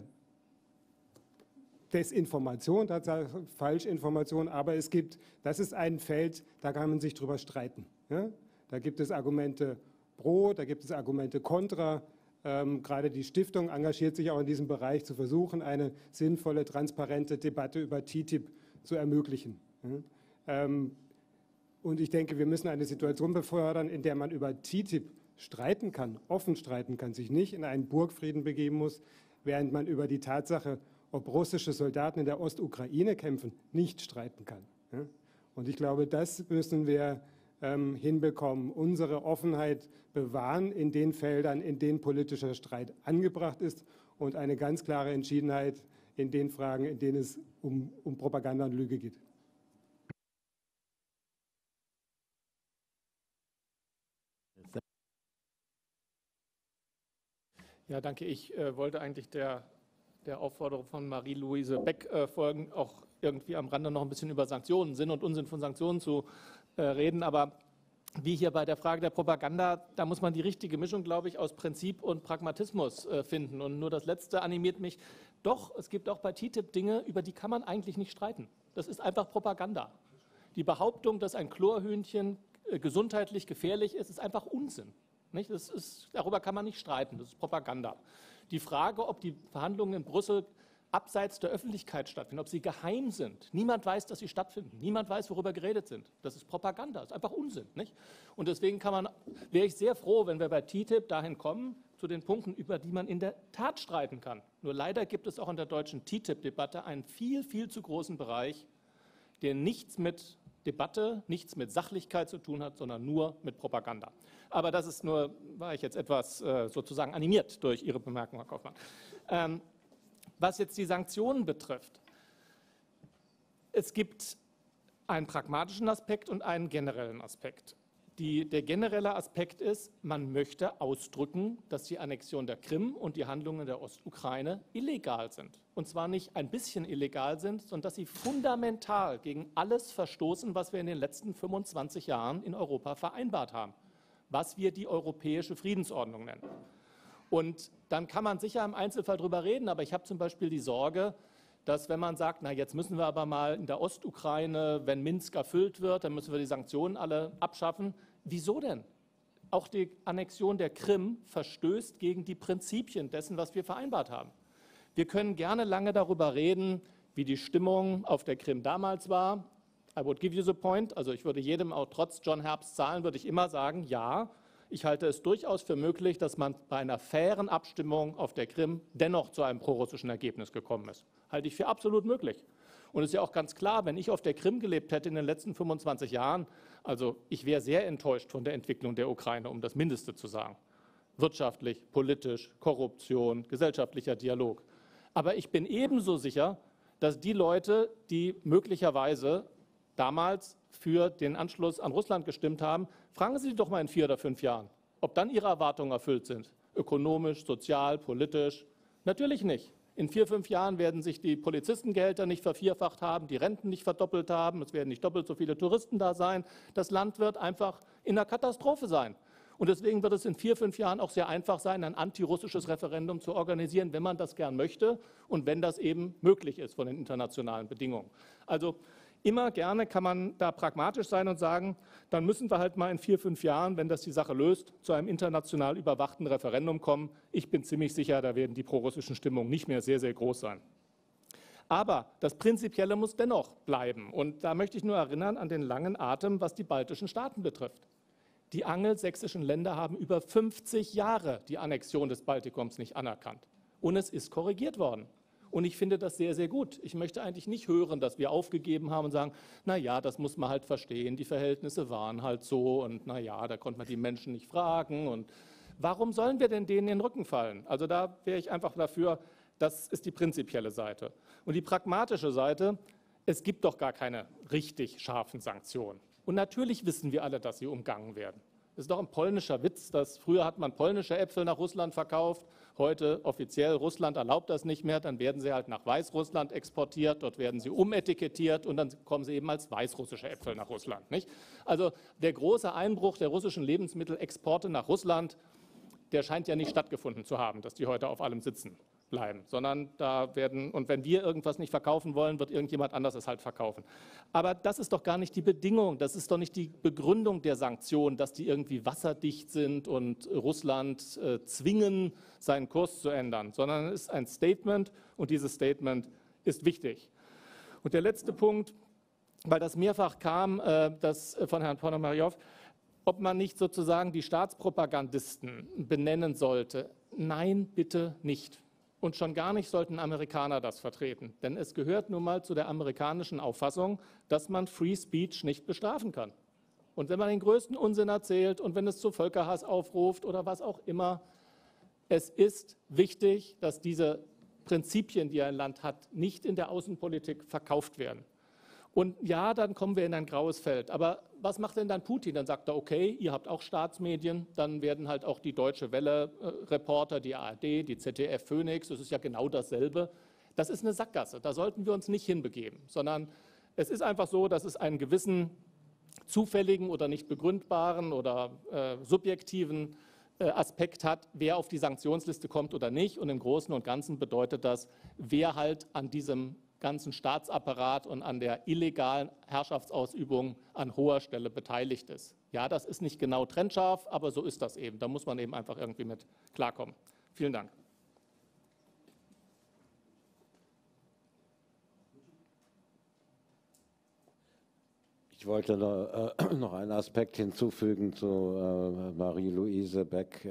Desinformationen, tatsächlich Falschinformationen, aber es gibt, das ist ein Feld, da kann man sich drüber streiten. Ja? Da gibt es Argumente pro, da gibt es Argumente kontra. Gerade die Stiftung engagiert sich auch in diesem Bereich, zu versuchen, eine sinnvolle, transparente Debatte über TTIP zu ermöglichen. Und ich denke, wir müssen eine Situation befördern, in der man über TTIP streiten kann, offen streiten kann, sich nicht in einen Burgfrieden begeben muss, während man über die Tatsache, ob russische Soldaten in der Ostukraine kämpfen, nicht streiten kann. Und ich glaube, das müssen wir hinbekommen, unsere Offenheit bewahren in den Feldern, in denen politischer Streit angebracht ist, und eine ganz klare Entschiedenheit in den Fragen, in denen es um Propaganda und Lüge geht. Ja, danke. Ich wollte eigentlich der Aufforderung von Marie-Louise Beck folgen, auch irgendwie am Rande noch ein bisschen über Sanktionen, Sinn und Unsinn von Sanktionen zu reden, aber wie hier bei der Frage der Propaganda, da muss man die richtige Mischung, glaube ich, aus Prinzip und Pragmatismus finden. Und nur das Letzte animiert mich. Doch, es gibt auch bei TTIP Dinge, über die kann man eigentlich nicht streiten. Das ist einfach Propaganda. Die Behauptung, dass ein Chlorhühnchen gesundheitlich gefährlich ist, ist einfach Unsinn. Nicht? Darüber kann man nicht streiten. Das ist Propaganda. Die Frage, ob die Verhandlungen in Brüssel abseits der Öffentlichkeit stattfinden, ob sie geheim sind. Niemand weiß, dass sie stattfinden. Niemand weiß, worüber geredet sind. Das ist Propaganda. Das ist einfach Unsinn. Nicht? Und deswegen wäre ich sehr froh, wenn wir bei TTIP dahin kommen, zu den Punkten, über die man in der Tat streiten kann. Nur leider gibt es auch in der deutschen TTIP-Debatte einen viel, viel zu großen Bereich, der nichts mit Debatte, nichts mit Sachlichkeit zu tun hat, sondern nur mit Propaganda. Aber das ist nur, war ich jetzt etwas sozusagen animiert durch Ihre Bemerkung, Herr Kaufmann. Was jetzt die Sanktionen betrifft, es gibt einen pragmatischen Aspekt und einen generellen Aspekt. Der generelle Aspekt ist, man möchte ausdrücken, dass die Annexion der Krim und die Handlungen der Ostukraine illegal sind. Und zwar nicht ein bisschen illegal sind, sondern dass sie fundamental gegen alles verstoßen, was wir in den letzten 25 Jahren in Europa vereinbart haben, was wir die europäische Friedensordnung nennen. Und dann kann man sicher im Einzelfall drüber reden, aber ich habe zum Beispiel die Sorge, dass wenn man sagt, na jetzt müssen wir aber mal in der Ostukraine, wenn Minsk erfüllt wird, dann müssen wir die Sanktionen alle abschaffen. Wieso denn? Auch die Annexion der Krim verstößt gegen die Prinzipien dessen, was wir vereinbart haben. Wir können gerne lange darüber reden, wie die Stimmung auf der Krim damals war. I would give you the point. Also ich würde jedem, auch trotz John Herbsts Zahlen, würde ich immer sagen, ja, ich halte es durchaus für möglich, dass man bei einer fairen Abstimmung auf der Krim dennoch zu einem prorussischen Ergebnis gekommen ist. Halte ich für absolut möglich. Und es ist ja auch ganz klar, wenn ich auf der Krim gelebt hätte in den letzten 25 Jahren, also ich wäre sehr enttäuscht von der Entwicklung der Ukraine, um das Mindeste zu sagen. Wirtschaftlich, politisch, Korruption, gesellschaftlicher Dialog. Aber ich bin ebenso sicher, dass die Leute, die möglicherweise damals für den Anschluss an Russland gestimmt haben, fragen Sie doch mal in 4 oder 5 Jahren, ob dann Ihre Erwartungen erfüllt sind. Ökonomisch, sozial, politisch. Natürlich nicht. In 4, 5 Jahren werden sich die Polizistengehälter nicht vervierfacht haben, die Renten nicht verdoppelt haben, es werden nicht doppelt so viele Touristen da sein. Das Land wird einfach in einer Katastrophe sein. Und deswegen wird es in 4, 5 Jahren auch sehr einfach sein, ein antirussisches Referendum zu organisieren, wenn man das gern möchte und wenn das eben möglich ist von den internationalen Bedingungen. Also immer gerne kann man da pragmatisch sein und sagen, dann müssen wir halt mal in 4, 5 Jahren, wenn das die Sache löst, zu einem international überwachten Referendum kommen. Ich bin ziemlich sicher, da werden die prorussischen Stimmungen nicht mehr sehr, sehr groß sein. Aber das Prinzipielle muss dennoch bleiben. Und da möchte ich nur erinnern an den langen Atem, was die baltischen Staaten betrifft. Die angelsächsischen Länder haben über 50 Jahre die Annexion des Baltikums nicht anerkannt. Und es ist korrigiert worden. Und ich finde das sehr, sehr gut. Ich möchte eigentlich nicht hören, dass wir aufgegeben haben und sagen, na ja, das muss man halt verstehen, die Verhältnisse waren halt so und na ja, da konnte man die Menschen nicht fragen. Und warum sollen wir denn denen in den Rücken fallen? Also da wäre ich einfach dafür, das ist die prinzipielle Seite. Und die pragmatische Seite, es gibt doch gar keine richtig scharfen Sanktionen. Und natürlich wissen wir alle, dass sie umgangen werden. Das ist doch ein polnischer Witz, dass früher hat man polnische Äpfel nach Russland verkauft, heute offiziell Russland erlaubt das nicht mehr, dann werden sie halt nach Weißrussland exportiert, dort werden sie umetikettiert und dann kommen sie eben als weißrussische Äpfel nach Russland. Nicht? Also der große Einbruch der russischen Lebensmittelexporte nach Russland, der scheint ja nicht stattgefunden zu haben, dass die heute auf allem sitzen bleiben, sondern da werden, und wenn wir irgendwas nicht verkaufen wollen, wird irgendjemand anders es halt verkaufen. Aber das ist doch gar nicht die Bedingung, das ist doch nicht die Begründung der Sanktionen, dass die irgendwie wasserdicht sind und Russland zwingen, seinen Kurs zu ändern, sondern es ist ein Statement und dieses Statement ist wichtig. Und der letzte Punkt, weil das mehrfach kam, das von Herrn Ponomarev, ob man nicht sozusagen die Staatspropagandisten benennen sollte. Nein, bitte nicht. Und schon gar nicht sollten Amerikaner das vertreten. Denn es gehört nun mal zu der amerikanischen Auffassung, dass man Free Speech nicht bestrafen kann. Und wenn man den größten Unsinn erzählt und wenn es zu Völkerhass aufruft oder was auch immer, es ist wichtig, dass diese Prinzipien, die ein Land hat, nicht in der Außenpolitik verkauft werden. Und ja, dann kommen wir in ein graues Feld. Aber was macht denn dann Putin? Dann sagt er, okay, ihr habt auch Staatsmedien, dann werden halt auch die Deutsche Welle Reporter, die ARD, die ZDF Phoenix, das ist ja genau dasselbe. Das ist eine Sackgasse, da sollten wir uns nicht hinbegeben, sondern es ist einfach so, dass es einen gewissen zufälligen oder nicht begründbaren oder subjektiven Aspekt hat, wer auf die Sanktionsliste kommt oder nicht. Und im Großen und Ganzen bedeutet das, wer halt an diesem ganzen Staatsapparat und an der illegalen Herrschaftsausübung an hoher Stelle beteiligt ist. Ja, das ist nicht genau trennscharf, aber so ist das eben. Da muss man eben einfach irgendwie mit klarkommen. Vielen Dank. Ich wollte noch einen Aspekt hinzufügen zu Marie-Louise Beck.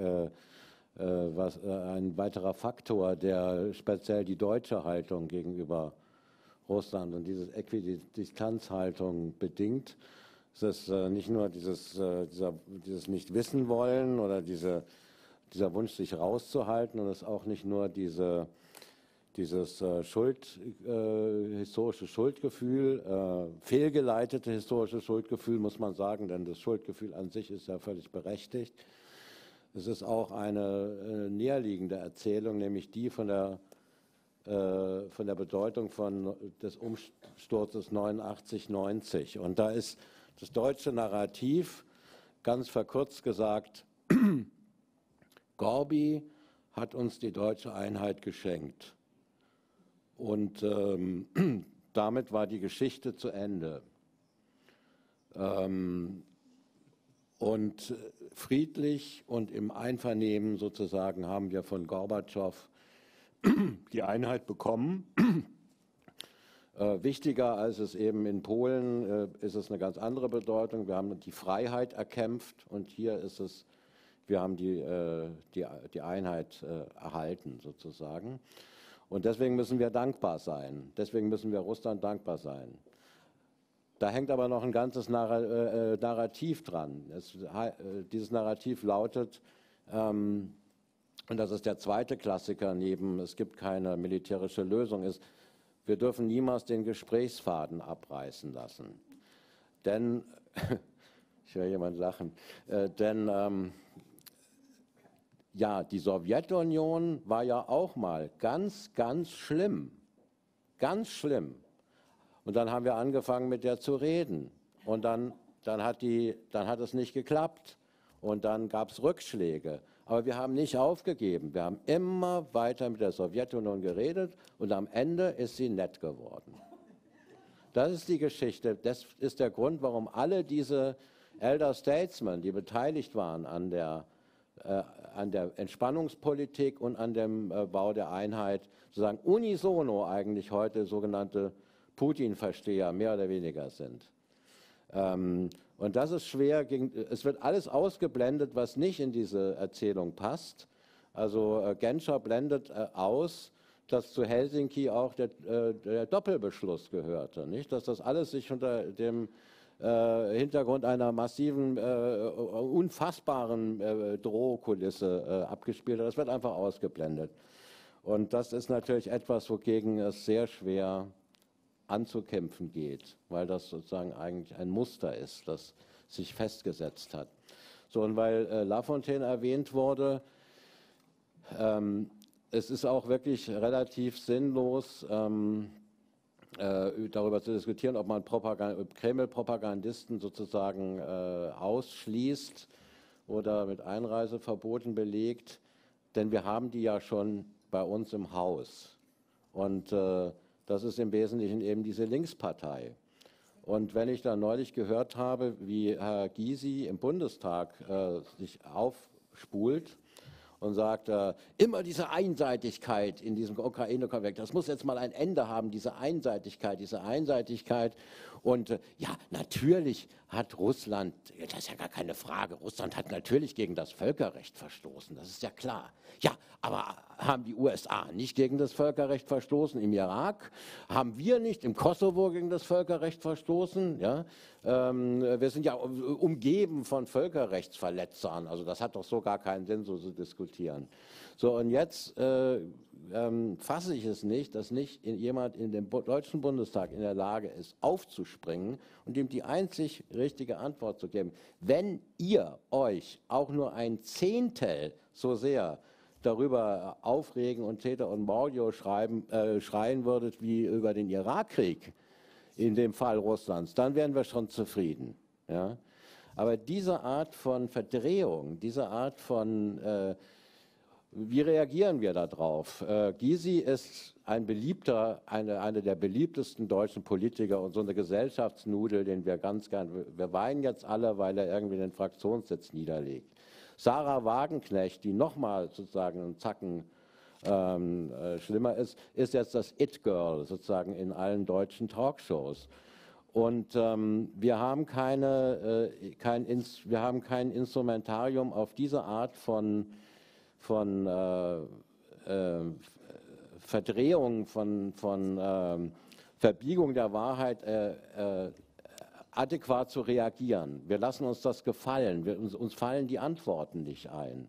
Ein weiterer Faktor, der speziell die deutsche Haltung gegenüber Russland und diese Äquidistanzhaltung bedingt. Es ist nicht nur dieses Nicht-Wissen-Wollen oder dieser Wunsch, sich rauszuhalten, und es ist auch nicht nur dieses historische Schuldgefühl, fehlgeleitete historische Schuldgefühl, muss man sagen, denn das Schuldgefühl an sich ist ja völlig berechtigt. Es ist auch eine näherliegende Erzählung, nämlich die von der Bedeutung des Umsturzes 89/90. Und da ist das deutsche Narrativ, ganz verkürzt gesagt, Gorbi hat uns die deutsche Einheit geschenkt. Und damit war die Geschichte zu Ende. Und friedlich und im Einvernehmen sozusagen haben wir von Gorbatschow die Einheit bekommen. Wichtiger als es eben in Polen ist es eine ganz andere Bedeutung. Wir haben die Freiheit erkämpft, und hier ist es, wir haben die Einheit erhalten sozusagen. Und deswegen müssen wir dankbar sein. Deswegen müssen wir Russland dankbar sein. Da hängt aber noch ein ganzes Narrativ dran. Dieses Narrativ lautet, und das ist der zweite Klassiker neben, es gibt keine militärische Lösung, ist, wir dürfen niemals den Gesprächsfaden abreißen lassen. Denn, ich höre jemand lachen, ja, die Sowjetunion war ja auch mal ganz, ganz schlimm. Ganz schlimm. Und dann haben wir angefangen, mit der zu reden. Und dann hat es nicht geklappt. Und dann gab es Rückschläge. Aber wir haben nicht aufgegeben. Wir haben immer weiter mit der Sowjetunion geredet. Und am Ende ist sie nett geworden. Das ist die Geschichte. Das ist der Grund, warum alle diese Elder Statesmen, die beteiligt waren an der Entspannungspolitik und an dem Bau der Einheit, sozusagen unisono eigentlich heute sogenannte Putin-Versteher mehr oder weniger sind. Und das ist schwer, es wird alles ausgeblendet, was nicht in diese Erzählung passt. Also Genscher blendet aus, dass zu Helsinki auch der Doppelbeschluss gehörte, nicht? Dass das alles sich unter dem Hintergrund einer massiven, unfassbaren Drohkulisse abgespielt hat. Das wird einfach ausgeblendet. Und das ist natürlich etwas, wogegen es sehr schwer anzukämpfen geht, weil das sozusagen eigentlich ein Muster ist, das sich festgesetzt hat. So, und weil Lafontaine erwähnt wurde, es ist auch wirklich relativ sinnlos, darüber zu diskutieren, ob man Kreml-Propagandisten sozusagen ausschließt oder mit Einreiseverboten belegt, denn wir haben die ja schon bei uns im Haus. Und das ist im Wesentlichen eben diese Linkspartei. Und wenn ich dann neulich gehört habe, wie Herr Gysi im Bundestag sich aufspult und sagt, immer diese Einseitigkeit in diesem Ukraine-Konflikt, das muss jetzt mal ein Ende haben, diese Einseitigkeit. Und ja, natürlich hat Russland, das ist ja gar keine Frage, Russland hat natürlich gegen das Völkerrecht verstoßen, das ist ja klar. Ja, aber haben die USA nicht gegen das Völkerrecht verstoßen im Irak? Haben wir nicht im Kosovo gegen das Völkerrecht verstoßen? Ja? Wir sind ja umgeben von Völkerrechtsverletzern, also das hat doch so gar keinen Sinn, so zu diskutieren. So, und jetzt fasse ich es nicht, dass nicht jemand in dem Deutschen Bundestag in der Lage ist, aufzuspringen und ihm die einzig richtige Antwort zu geben. Wenn ihr euch auch nur ein Zehntel so sehr darüber aufregen und Täter und Mordio schreien würdet wie über den Irakkrieg, in dem Fall Russlands, dann wären wir schon zufrieden. Ja? Aber diese Art von Verdrehung, diese Art von, wie reagieren wir darauf? Gysi ist einer der beliebtesten deutschen Politiker und so eine Gesellschaftsnudel, den wir ganz gern, wir weinen jetzt alle, weil er irgendwie den Fraktionssitz niederlegt. Sarah Wagenknecht, die nochmal sozusagen einen Zacken schlimmer ist jetzt das It-Girl sozusagen in allen deutschen Talkshows. Und wir haben kein Instrumentarium auf diese Art von Verdrehung von Verbiegung der Wahrheit adäquat zu reagieren. Wir lassen uns das gefallen, uns fallen die Antworten nicht ein.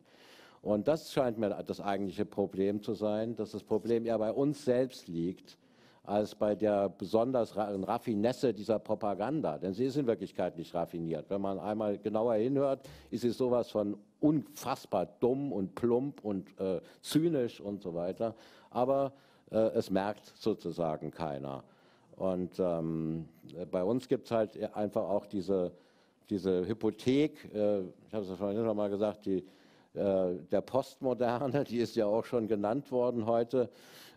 Und das scheint mir das eigentliche Problem zu sein, dass das Problem eher bei uns selbst liegt, als bei der besonders Raffinesse dieser Propaganda. Denn sie ist in Wirklichkeit nicht raffiniert. Wenn man einmal genauer hinhört, ist es sowas von unfassbar dumm und plump und zynisch und so weiter. Aber es merkt sozusagen keiner. Und bei uns gibt es halt einfach auch diese Hypothek, ich habe es ja vorhin schon mal gesagt, der Postmoderne, die ist ja auch schon genannt worden heute,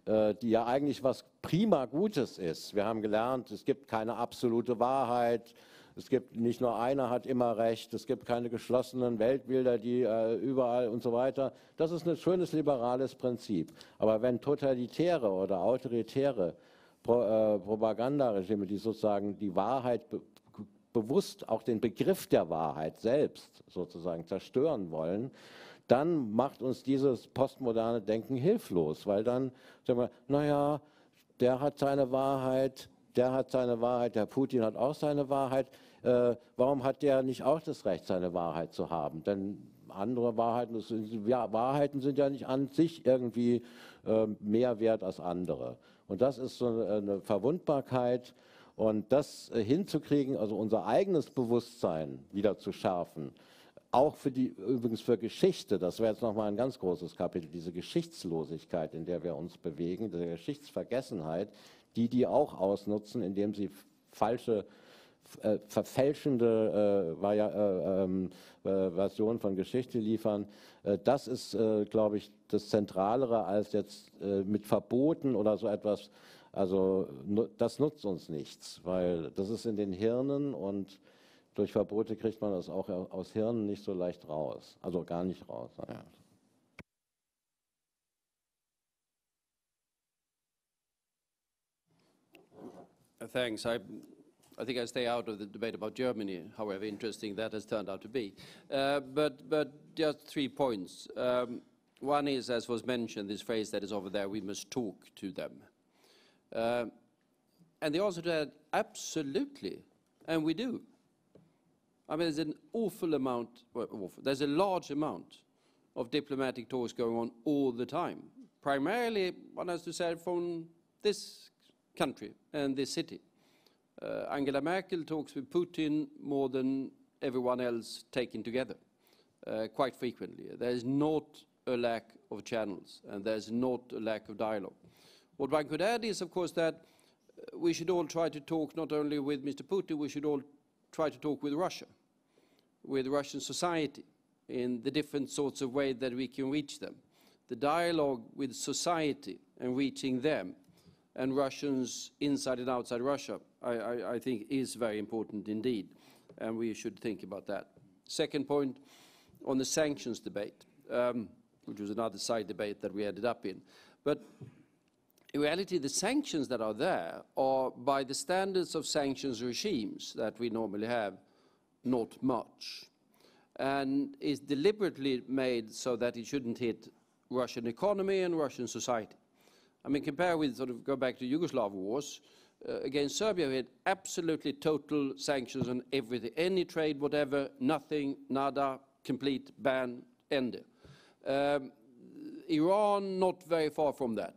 die ja eigentlich was prima Gutes ist. Wir haben gelernt, es gibt keine absolute Wahrheit, es gibt nicht nur einer hat immer recht, es gibt keine geschlossenen Weltbilder, die überall und so weiter. Das ist ein schönes liberales Prinzip. Aber wenn totalitäre oder autoritäre Propagandaregime, die sozusagen die Wahrheit bewusst auch den Begriff der Wahrheit selbst sozusagen zerstören wollen, dann macht uns dieses postmoderne Denken hilflos, weil dann sagen wir, naja, der hat seine Wahrheit, der hat seine Wahrheit, der Putin hat auch seine Wahrheit, warum hat der nicht auch das Recht, seine Wahrheit zu haben? Denn andere Wahrheiten, ja, Wahrheiten sind ja nicht an sich irgendwie mehr wert als andere. Und das ist so eine Verwundbarkeit. Und das hinzukriegen, also unser eigenes Bewusstsein wieder zu schärfen, auch für übrigens für Geschichte, das wäre jetzt nochmal ein ganz großes Kapitel, diese Geschichtslosigkeit, in der wir uns bewegen, diese Geschichtsvergessenheit, die auch ausnutzen, indem sie falsche, verfälschende Versionen von Geschichte liefern. Das ist, glaube ich, das Zentralere als jetzt mit Verboten oder so etwas. Also das nutzt uns nichts, weil das ist in den Hirnen und durch Verbote kriegt man das auch aus Hirnen nicht so leicht raus, also gar nicht raus. Ja. Thanks. I think I stay out of the debate about Germany, however interesting that has turned out to be. But just 3 points. One is, as was mentioned, this phrase that is over there, we must talk to them. And they also said, absolutely, and we do. I mean, there's an awful amount, there's a large amount of diplomatic talks going on all the time. Primarily, one has to say, from this country and this city. Angela Merkel talks with Putin more than everyone else taken together, quite frequently. There's not a lack of channels, and there's not a lack of dialogue. What one could add is, of course, that we should all try to talk not only with Mr. Putin, we should all try to talk with Russia, with Russian society, in the different sorts of ways that we can reach them. The dialogue with society and reaching them, and Russians inside and outside Russia, I think is very important indeed, and we should think about that. Second point, on the sanctions debate, which was another side debate that we ended up in. But in reality, the sanctions that are there are, by the standards of sanctions regimes that we normally have, not much. And is deliberately made so that it shouldn't hit Russian economy and Russian society. I mean, compare with, sort of, go back to Yugoslav wars. Against Serbia, we had absolutely total sanctions on everything. Any trade, whatever, nothing, nada, complete ban, end. Iran, not very far from that.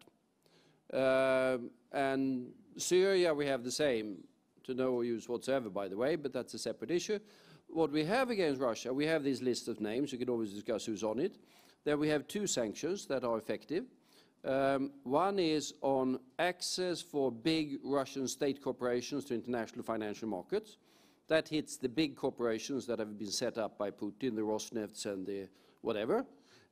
And Syria, we have the same, to no use whatsoever, by the way, but that's a separate issue. What we have against Russia, we have this list of names. You can always discuss who's on it. Then we have 2 sanctions that are effective. One is on access for big Russian state corporations to international financial markets. That hits the big corporations that have been set up by Putin, the Rosnefts and the whatever.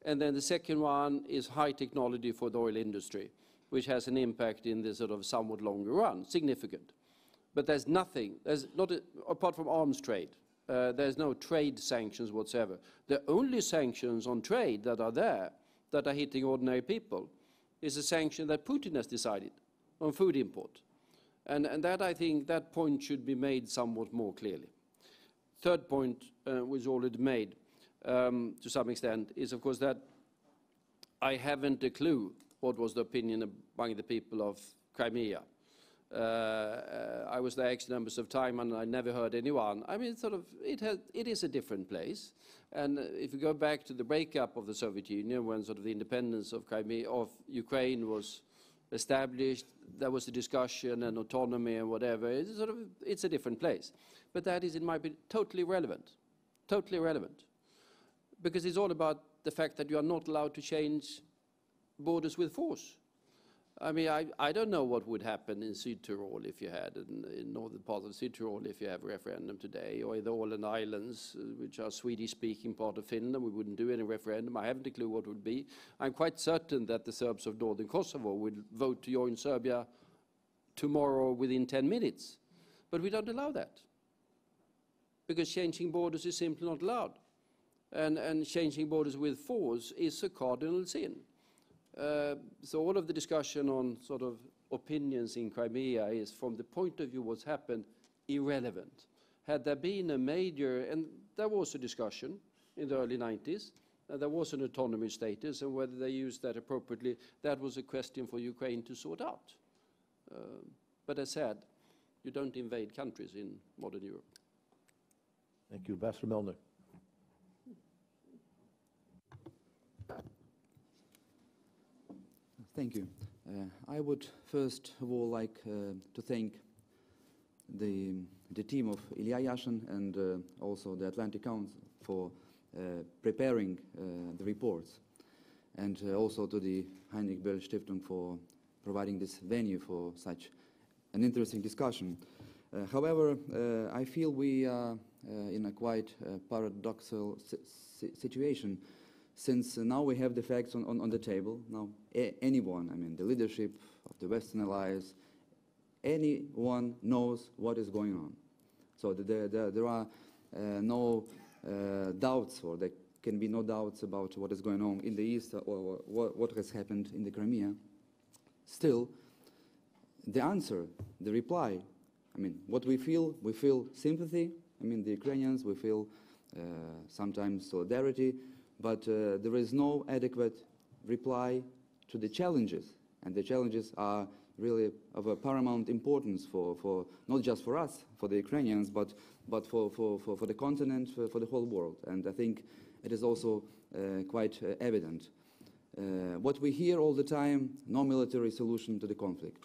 And then the second one is high technology for the oil industry, which has an impact in the sort of somewhat longer run, significant. But there's nothing, there's not apart from arms trade, there's no trade sanctions whatsoever. The only sanctions on trade that are there, that are hitting ordinary people, is a sanction that Putin has decided on food import. And that, I think, that point should be made somewhat more clearly. Third point was already made, to some extent, is, of course, that I haven't a clue what was the opinion among the people of Crimea. I was there X numbers of time and I never heard anyone. I mean, it is a different place. And if you go back to the breakup of the Soviet Union, when sort of the independence of Crimea, of Ukraine was established, there was a discussion and autonomy and whatever. It's a different place. But that is, in my opinion, totally relevant. Totally relevant. Because it's all about the fact that you are not allowed to change borders with force. I mean, I don't know what would happen in Südtirol if you had, in northern part of Südtirol, if you have a referendum today, or in the Åland Islands, which are Swedish-speaking part of Finland. We wouldn't do any referendum. I haven't a clue what it would be. I'm quite certain that the Serbs of northern Kosovo would vote to join Serbia tomorrow within 10 minutes. But we don't allow that, because changing borders is simply not allowed. And changing borders with force is a cardinal sin. So all of the discussion on sort of opinions in Crimea is, from the point of view of what's happened, irrelevant. Had there been a major, and there was a discussion in the early 90s, there was an autonomy status, and whether they used that appropriately, that was a question for Ukraine to sort out. But as said, you don't invade countries in modern Europe. Thank you. Ambassador Melnyk. Thank you. I would first of all like to thank the team of Ilya Yashin and also the Atlantic Council for preparing the reports, and also to the Heinrich Böll Stiftung for providing this venue for such an interesting discussion. However, I feel we are in a quite paradoxical situation. Since now we have the facts on the table, now anyone, I mean the leadership of the Western allies, anyone knows what is going on. So there are no doubts, or there can be no doubts about what is going on in the East or what has happened in the Crimea. Still, the answer, the reply, I mean, what we feel sympathy, I mean the Ukrainians, we feel sometimes solidarity, but there is no adequate reply to the challenges. And the challenges are really of a paramount importance for not just for us, for the Ukrainians, but for the continent, for the whole world. And I think it is also quite evident. What we hear all the time, no military solution to the conflict.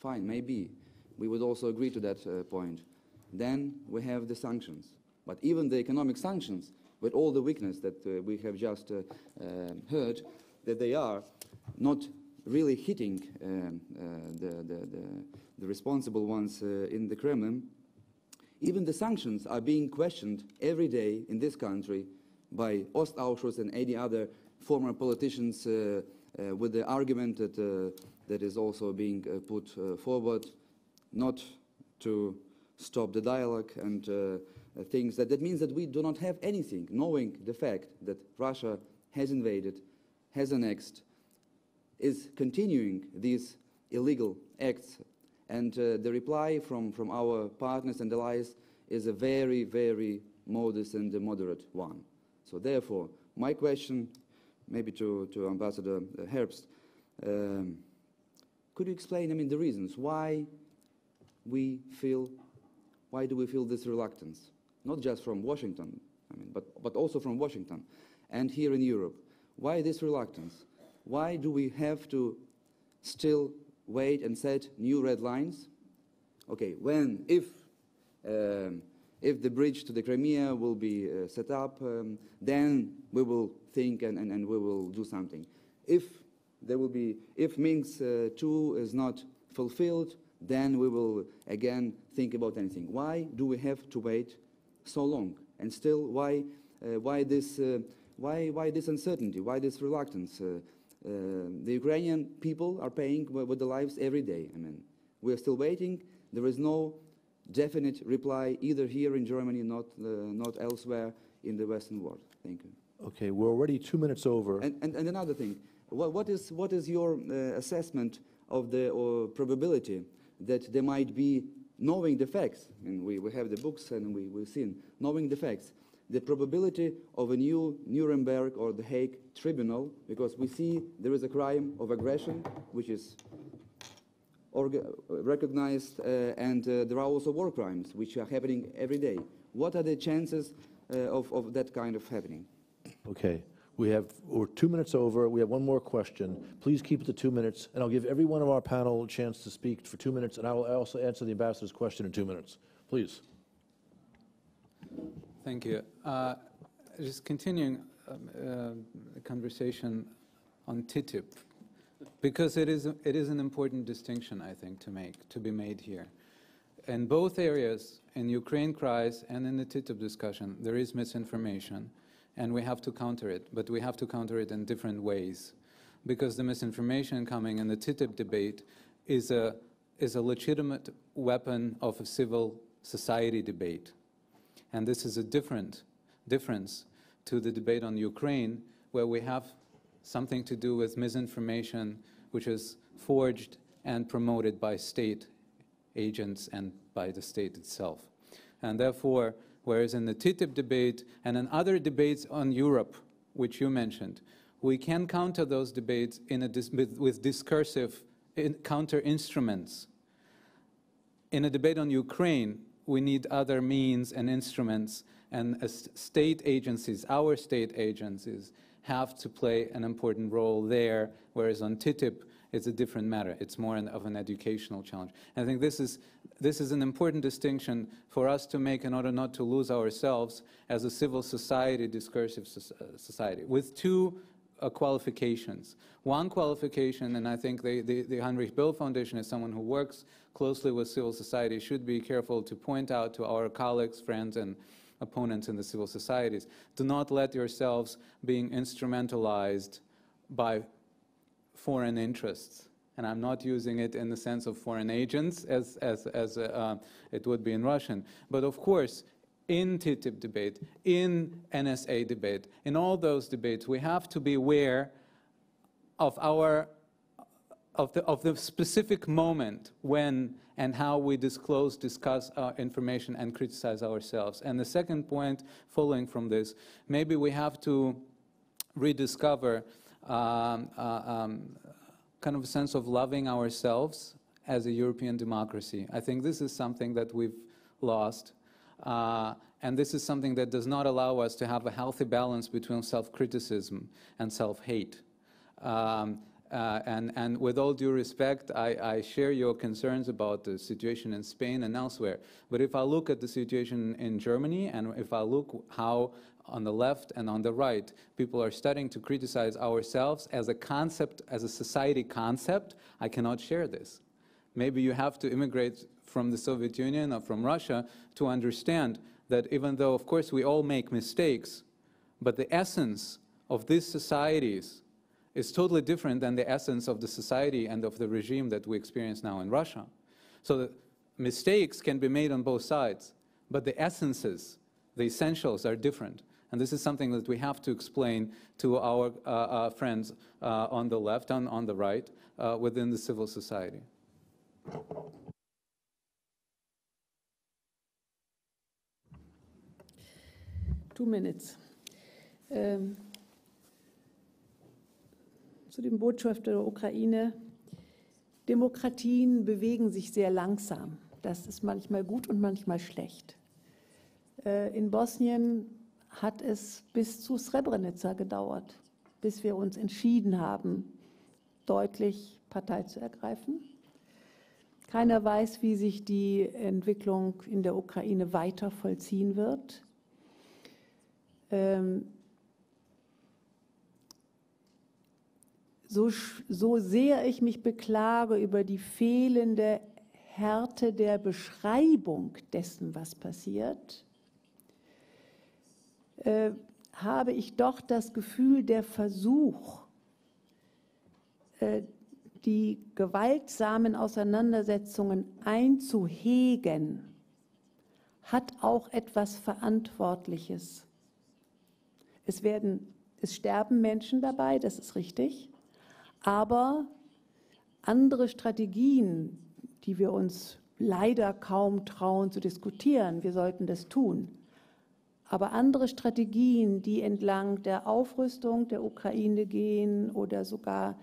Fine, maybe. We would also agree to that point. Then we have the sanctions. But even the economic sanctions, with all the weakness that we have just heard, that they are not really hitting the responsible ones in the Kremlin. Even the sanctions are being questioned every day in this country by Ostausschuss and any other former politicians with the argument that that is also being put forward, not to stop the dialogue and things. That means that we do not have anything, knowing the fact that Russia has invaded, has annexed, is continuing these illegal acts. And the reply from our partners and allies is a very, very modest and moderate one. So therefore, my question, maybe to Ambassador Herbst, could you explain, I mean, the reasons why do we feel this reluctance? Not just from Washington, I mean, but also from Washington and here in Europe. Why this reluctance? Why do we have to still wait and set new red lines? Okay, if the bridge to the Crimea will be set up, then we will think and we will do something. If Minsk 2 is not fulfilled, then we will again think about anything. Why do we have to wait so long? And still, why this uncertainty? Why this reluctance? The Ukrainian people are paying with their lives every day. I mean, we are still waiting. There is no definite reply either here in Germany, not elsewhere in the Western world. Thank you. Okay, we're already 2 minutes over. And another thing, what is your assessment of the probability that there might be, knowing the facts, and we have the books and we've seen, knowing the facts, the probability of a new Nuremberg or The Hague tribunal, because we see there is a crime of aggression, which is recognized, and there are also war crimes which are happening every day. What are the chances of that kind of happening? Okay. We have, we're 2 minutes over. We have one more question. Please keep it to 2 minutes, and I'll give every one of our panel a chance to speak for 2 minutes, and I will also answer the ambassador's question in 2 minutes. Please. Thank you. Just continuing the conversation on TTIP, because it is an important distinction, I think, to be made here. In both areas, in Ukraine crisis and in the TTIP discussion, there is misinformation. And we have to counter it, but we have to counter it in different ways, because the misinformation coming in the TTIP debate is a legitimate weapon of a civil society debate, and this is a difference to the debate on Ukraine, where we have something to do with misinformation which is forged and promoted by state agents and by the state itself, and therefore. Whereas in the TTIP debate and in other debates on Europe, which you mentioned, we can counter those debates in a with discursive counter instruments. In a debate on Ukraine, we need other means and instruments, and as state agencies, our state agencies, have to play an important role there, whereas on TTIP, it's a different matter. It's more of an educational challenge. And I think this is an important distinction for us to make in order not to lose ourselves as a civil society, discursive society, with two qualifications. One qualification, and I think the Heinrich Böll Foundation, as someone who works closely with civil society, should be careful to point out to our colleagues, friends, and opponents in the civil societies. Do not let yourselves being instrumentalized by foreign interests, and I'm not using it in the sense of foreign agents as it would be in Russian, but of course in TTIP debate, in NSA debate, in all those debates, we have to be aware of the specific moment when and how we discuss our information and criticize ourselves. And the second point following from this, maybe we have to rediscover kind of a sense of loving ourselves as a European democracy. I think this is something that we've lost, and this is something that does not allow us to have a healthy balance between self-criticism and self-hate. And with all due respect, I share your concerns about the situation in Spain and elsewhere. But if I look at the situation in Germany, and if I look how on the left and on the right, people are starting to criticize ourselves as a concept, as a society concept, I cannot share this. Maybe you have to immigrate from the Soviet Union or from Russia to understand that even though, of course, we all make mistakes, but the essence of these societies is totally different than the essence of the society and of the regime that we experience now in Russia. So mistakes can be made on both sides, but the essences, the essentials are different. And this is something that we have to explain to our friends on the left and on the right within the civil society. Two minutes. Zu dem Botschafter der Ukraine. Demokratien bewegen sich sehr langsam. Das ist manchmal gut und manchmal schlecht. In Bosnien hat es bis zu Srebrenica gedauert, bis wir uns entschieden haben, deutlich Partei zu ergreifen. Keiner weiß, wie sich die Entwicklung in der Ukraine weiter vollziehen wird. So sehr ich mich beklage über die fehlende Härte der Beschreibung dessen, was passiert, habe ich doch das Gefühl, der Versuch, die gewaltsamen Auseinandersetzungen einzuhegen, hat auch etwas Verantwortliches. Es sterben Menschen dabei, das ist richtig. Aber andere Strategien, die wir uns leider kaum trauen zu diskutieren, wir sollten das tun, aber andere Strategien, die entlang der Aufrüstung der Ukraine gehen oder sogar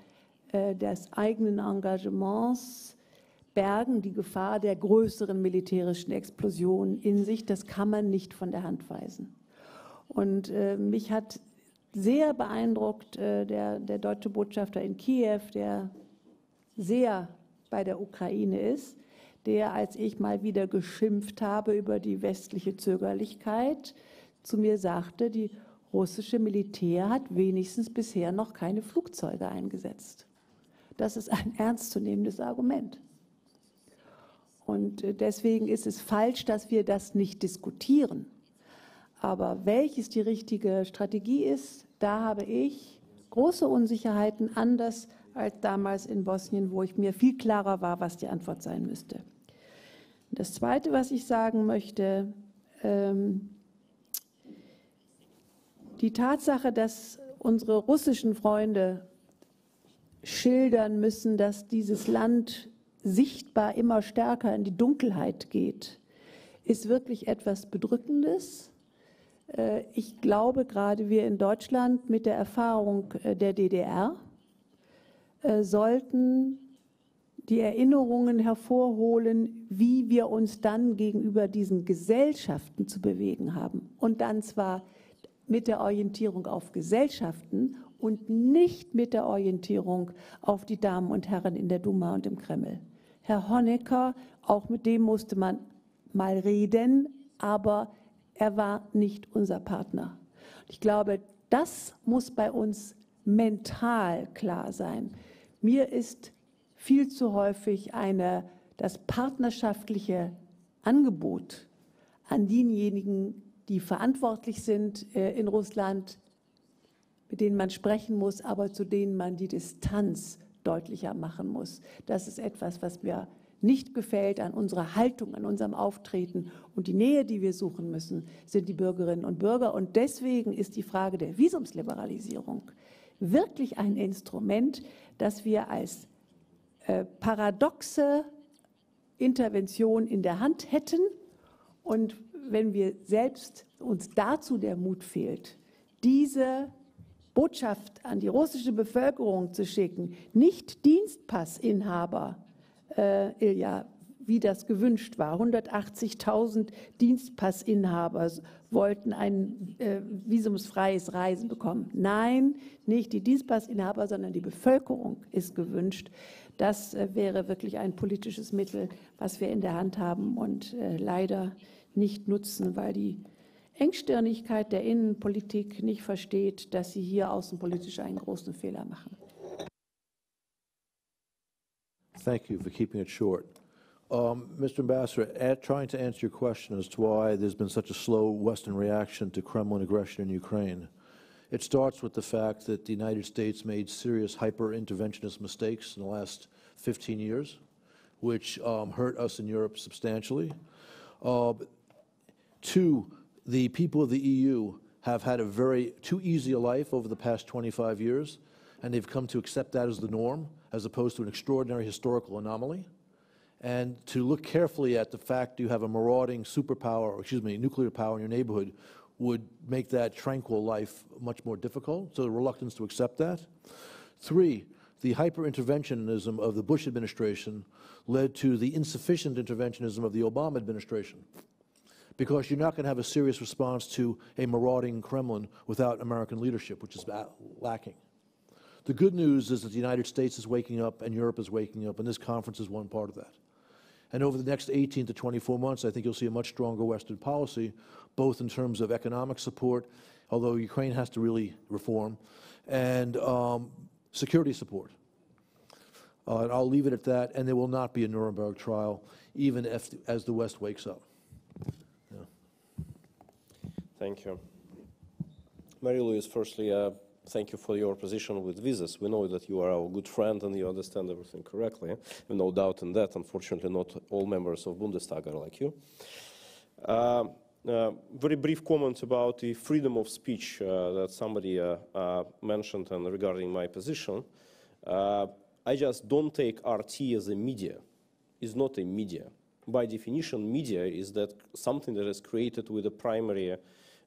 des eigenen Engagements, bergen die Gefahr der größeren militärischen Explosionen in sich. Das kann man nicht von der Hand weisen. Und mich hat sehr beeindruckt der deutsche Botschafter in Kiew, der sehr bei der Ukraine ist, der, als ich mal wieder geschimpft habe über die westliche Zögerlichkeit, zu mir sagte, die russische Militär hat wenigstens bisher noch keine Flugzeuge eingesetzt. Das ist ein ernstzunehmendes Argument. Und deswegen ist es falsch, dass wir das nicht diskutieren. Aber welches die richtige Strategie ist, da habe ich große Unsicherheiten, anders als damals in Bosnien, wo ich mir viel klarer war, was die Antwort sein müsste. Das Zweite, was ich sagen möchte, die Tatsache, dass unsere russischen Freunde schildern müssen, dass dieses Land sichtbar immer stärker in die Dunkelheit geht, ist wirklich etwas Bedrückendes. Ich glaube, gerade wir in Deutschland mit der Erfahrung der DDR sollten die Erinnerungen hervorholen, wie wir uns dann gegenüber diesen Gesellschaften zu bewegen haben. Und dann zwar mit der Orientierung auf Gesellschaften und nicht mit der Orientierung auf die Damen und Herren in der Duma und im Kreml. Herr Honecker, auch mit dem musste man mal reden, aber er war nicht unser Partner. Ich glaube, das muss bei uns mental klar sein. Mir ist viel zu häufig das partnerschaftliche Angebot an diejenigen, die verantwortlich sind in Russland, mit denen man sprechen muss, aber zu denen man die Distanz deutlicher machen muss. Das ist etwas, was mir nicht gefällt an unserer Haltung, an unserem Auftreten. Und die Nähe, die wir suchen müssen, sind die Bürgerinnen und Bürger. Und deswegen ist die Frage der Visumsliberalisierung wirklich ein Instrument, das wir als paradoxe Intervention in der Hand hätten. Und wenn wir selbst uns dazu der Mut fehlt, diese Botschaft an die russische Bevölkerung zu schicken, nicht Dienstpassinhaber, Ilja, wie das gewünscht war. 180.000 Dienstpassinhaber wollten ein visumsfreies Reisen bekommen. Nein, nicht die Dienstpassinhaber, sondern die Bevölkerung ist gewünscht. Das wäre wirklich ein politisches Mittel, was wir in der Hand haben und leider nicht nutzen, weil die Engstirnigkeit der Innenpolitik nicht versteht, dass sie hier außenpolitisch einen großen Fehler machen. Thank you for keeping it short. Mr. Ambassador, trying to answer your question as to why there's been such a slow Western reaction to Kremlin aggression in Ukraine, it starts with the fact that the United States made serious hyper-interventionist mistakes in the last 15 years, which hurt us in Europe substantially. Two, the people of the EU have had a very too easy a life over the past 25 years, and they've come to accept that as the norm, as opposed to an extraordinary historical anomaly, and to look carefully at the fact you have a marauding superpower, or excuse me, nuclear power in your neighborhood would make that tranquil life much more difficult, so the reluctance to accept that. Three, the hyper-interventionism of the Bush administration led to the insufficient interventionism of the Obama administration, because you're not going to have a serious response to a marauding Kremlin without American leadership, which is lacking. The good news is that the United States is waking up and Europe is waking up, and this conference is one part of that. And over the next 18 to 24 months, I think you'll see a much stronger Western policy, both in terms of economic support, although Ukraine has to really reform, and security support. And I'll leave it at that, and there will not be a Nuremberg trial, even if, as the West wakes up. Yeah. Thank you. Marie-Louise, firstly, thank you for your position with visas. We know that you are our good friend and you understand everything correctly. No doubt in that. Unfortunately, not all members of Bundestag are like you. Very brief comment about the freedom of speech that somebody mentioned and regarding my position. I just don't take RT as a media. It's not a media. By definition, media is that something that is created with a primary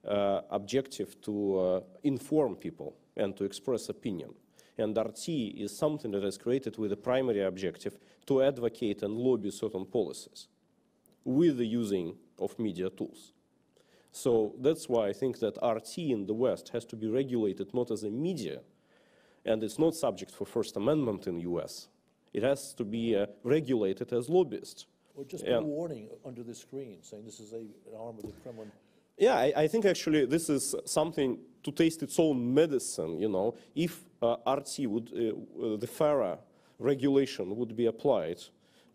objective to inform people and to express opinion. and RT is something that is created with a primary objective to advocate and lobby certain policies with the using of media tools. So that's why I think that RT in the West has to be regulated not as a media, and it's not subject for First Amendment in the US. It has to be regulated as lobbyists. Or just a warning under the screen saying this is an arm of the Kremlin. Yeah, I think actually this is something to taste its own medicine, you know. If RT would, the FARA regulation would be applied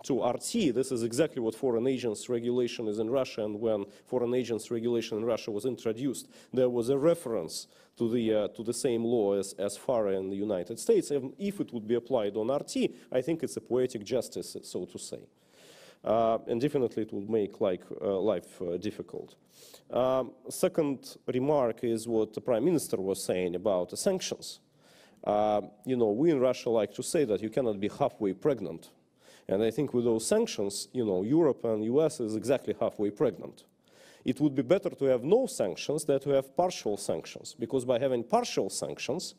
to RT, this is exactly what foreign agents regulation is in Russia, and when foreign agents regulation in Russia was introduced, there was a reference to the same law as FARA in the United States, and if it would be applied on RT, I think it's a poetic justice, so to say. And definitely it will make life difficult. Second remark is what the Prime Minister was saying about the sanctions. You know, we in Russia like to say that you cannot be halfway pregnant. And I think with those sanctions, you know, Europe and US is exactly halfway pregnant. It would be better to have no sanctions than to have partial sanctions, because by having partial sanctions,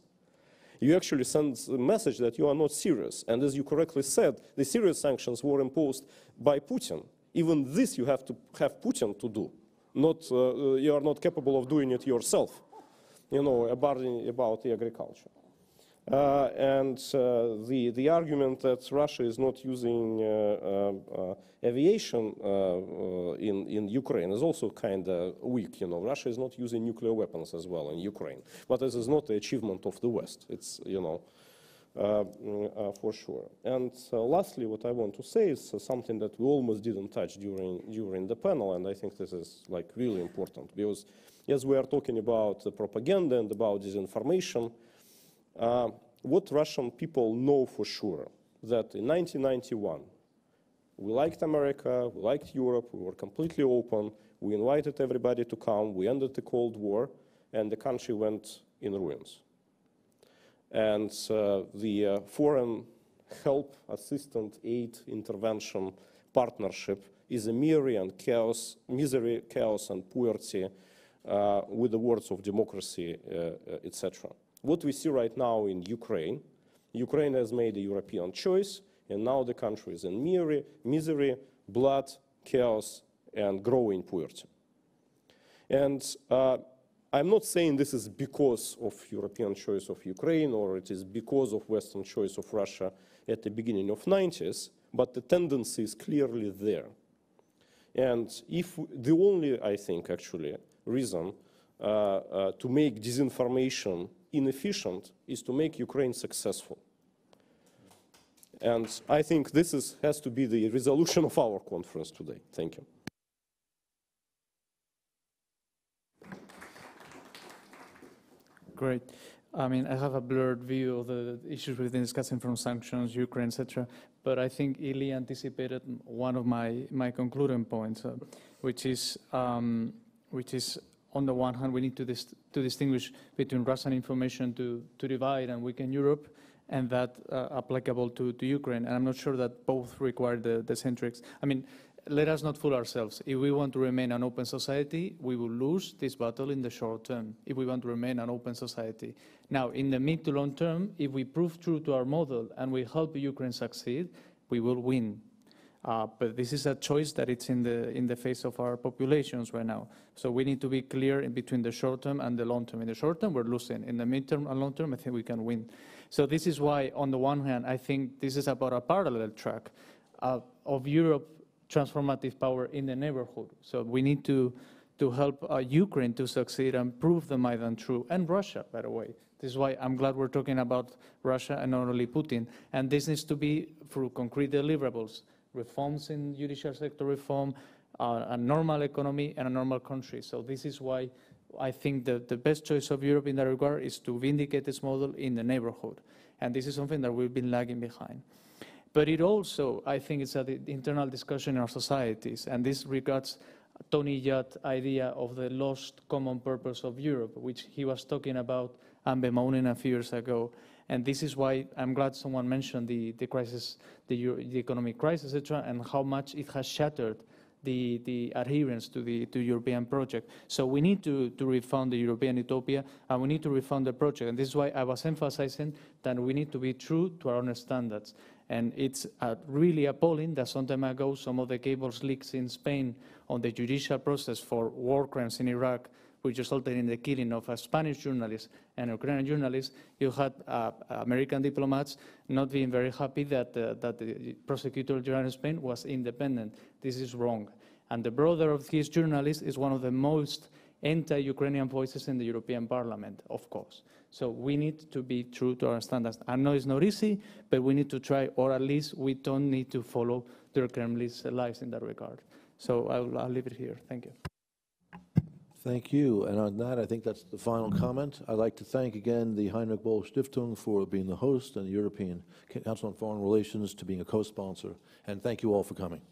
you actually send a message that you are not serious. And as you correctly said, the serious sanctions were imposed by Putin. Even this you have to have Putin to do. Not, you are not capable of doing it yourself, you know, about the agriculture. The argument that Russia is not using aviation in Ukraine is also kind of weak. You know, Russia is not using nuclear weapons as well in Ukraine. But this is not the achievement of the West. It's, you know, for sure. And lastly, what I want to say is something that we almost didn't touch during the panel, and I think this is like really important because as we are talking about the propaganda and about disinformation. What Russian people know for sure, that in 1991, we liked America, we liked Europe, we were completely open, we invited everybody to come, we ended the Cold War, and the country went in ruins. And the foreign help, assistance, aid, intervention, partnership is a misery and chaos, and poverty with the words of democracy, etc. What we see right now in Ukraine, Ukraine has made a European choice, and now the country is in misery, blood, chaos, and growing poverty. And I'm not saying this is because of European choice of Ukraine, or it is because of Western choice of Russia at the beginning of 90s, but the tendency is clearly there. And if the only, I think, actually, reason to make disinformation inefficient is to make Ukraine successful. And I think this has to be the resolution of our conference today. Thank you. Great. I mean, I have a blurred view of the issues we've been discussing from sanctions, Ukraine, etc. But I think Ilya anticipated one of my concluding points, which is on the one hand, we need to distinguish between Russian information to divide and weaken Europe, and that applicable to Ukraine. And I'm not sure that both require the same tricks. I mean, let us not fool ourselves. If we want to remain an open society, we will lose this battle in the short term, if we want to remain an open society. Now, in the mid to long term, if we prove true to our model and we help Ukraine succeed, we will win. But this is a choice that it's in the face of our populations right now. So we need to be clear in between the short term and the long term. In the short term, we're losing. In the midterm and long term, I think we can win. So this is why, on the one hand, I think this is about a parallel track of Europe's transformative power in the neighborhood. So we need to help Ukraine to succeed and prove the Maidan true, and Russia, by the way. This is why I'm glad we're talking about Russia and not only Putin. And this needs to be through concrete deliverables. Reforms in judicial sector reform, a normal economy, and a normal country. So this is why I think that the best choice of Europe in that regard is to vindicate this model in the neighborhood. And this is something that we've been lagging behind. But it also, I think, it's an internal discussion in our societies. And this regards Tony Judd's idea of the lost common purpose of Europe, which he was talking about and bemoaning a few years ago. And this is why I'm glad someone mentioned the crisis, the economic crisis, etc., and how much it has shattered the adherence to the European project. So we need to refund the European utopia, and we need to refund the project. And this is why I was emphasizing that we need to be true to our own standards. And it's really appalling that some time ago some of the cables leaked in Spain on the judicial process for war crimes in Iraq, which resulted in the killing of a Spanish journalist and a Ukrainian journalist. You had American diplomats not being very happy that the prosecutor general in Spain was independent. This is wrong. And the brother of his journalist is one of the most anti-Ukrainian voices in the European Parliament, of course. So we need to be true to our standards. I know it's not easy, but we need to try, or at least we don't need to follow their Kremlin's lies in that regard. So I'll leave it here. Thank you. Thank you. And on that, I think that's the final comment. I'd like to thank again the Heinrich Böll Stiftung for being the host and the European Council on Foreign Relations to being a co-sponsor. And thank you all for coming.